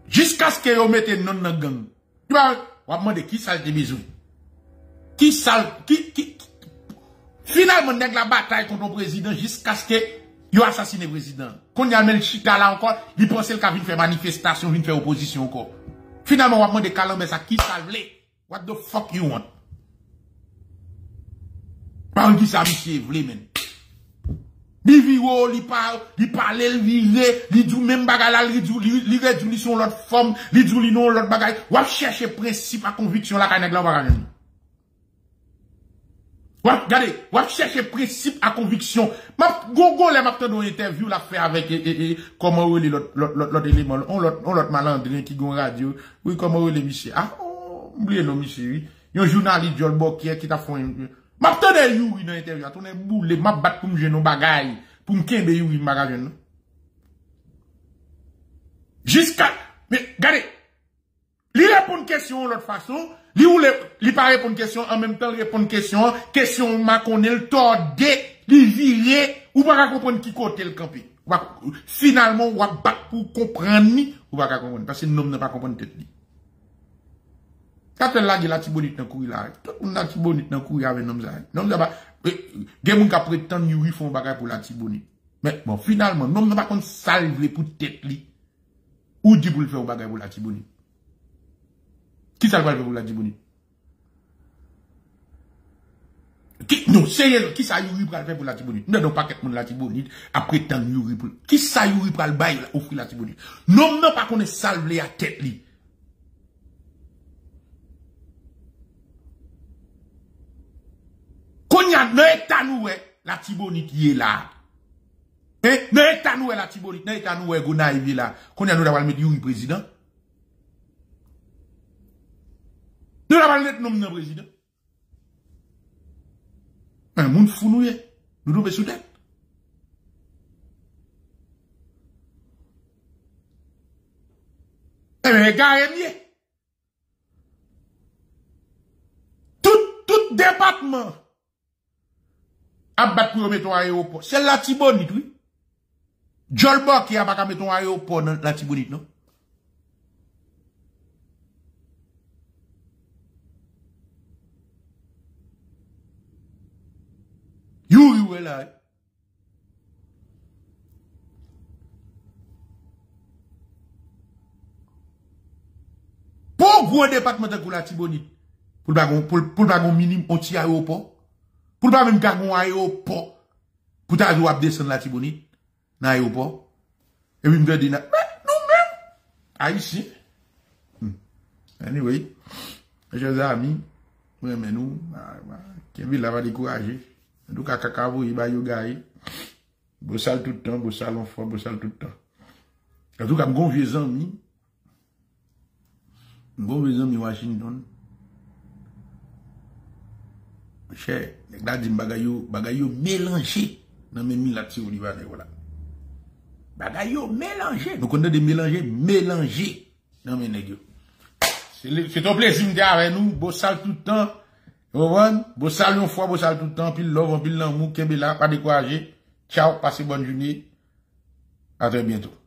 Jusqu'à ce que yo mette non dans gang. Il va, on va demander qui ça te besoin. Qui ça, qui, finalement, nèg la bataille contre le président jusqu'à ce que Yo assassiné le président. Quand y'a le chita là encore, il pense qu'il vient faire manifestation, vient faire opposition encore. Finalement, on va demander calme ça qui salve. What the fuck you want? Par qui ça monsieur vle men. Li viro, li parle, li vire, li dou même bagay la, li dou li réduit son l'autre forme, li dou li non l'autre bagay. Wap cherche principe à conviction la kanèg la bagay. Wap, regardez, wap cherche principe à conviction. Ma gogo les m'attend dans interview la fait avec comment on l'autre élément, on l'autre malandrin qui gon radio. Oui, comment on le monsieur. Ah, oubliez le monsieur oui. Yon journaliste John Bokier qui t'a fait m'a tande Youri dans interview, on est boule, m'a bat pour me jeune bagay, pour me kembe Youri bagay non. Jusqu'à mais regardez. Li répond question l'autre façon, li ou li pas répondre question en même temps répondre question m'a connait le tordé, li viré ou pas comprendre qui côté le camper. Finalement ou bat pour comprendre ni ou pas comprendre parce que l'homme n'a pas comprendre tête ni. Quand elle a dit la tibonite dans le courir là, tout le monde a tibonite dans le courir avec Nomza. Nomza va, des gens qui prétendent qu'ils font bagage pour la tibonite. Mais bon, finalement, Nomza va qu'on salve pour tête li. Ou dit pour le faire bagage pour la tibonite. Qui salve pour la tibonite? Non, sérieux, qui ça Youri pour le faire pour la tibonite? Non, pas qu'être monde la tibonite, après prétendre Youri pour. Qui ça Youri pour le bail offrir la tibonite? Nomza va qu'on salve à tête li. La tibonite est là. La tibonite, est là. Qu'on y a nous d'avoir mis Youri président. Nous d'avoir mis nom de président. Un monde fou nous est. Nous devons sous tête. Eh bien, regardez. Tout département. Abat pour mettre ton aéroport. C'est la tibonite, oui. Jolba qui a pas mettre ton aéroport dans la tibonite, non? Youri ou là. Pour gros département de la tibonite. Pour le bagon minimum, on tire aéroport. Pour pas même garder un aéroport. Pour t'as dû descendre la Tibonite. Dans l'aéroport. Et puis me dire, mais nous-mêmes, haïtiens. Anyway, chers amis, mais nous, Kevin l'a pas découragé. En tout cas, Kakavo, il va y aller. Bossal tout le temps, bossal en fois, bossal tout le temps. En tout cas, mon vieux ami, Washington. Cher, les gars disent bagayo mélangé dans mes milati au Liban voilà. Bagayo mélangé, nous connaissons des mélangés dans mes nègres. C'est ton plaisir d'être avec nous, bossal tout le temps. Vous bossal une fois, bossal tout le temps, pile love, pile l'amour, kembela, pas découragé. Ciao, passez bonne journée. À très bientôt.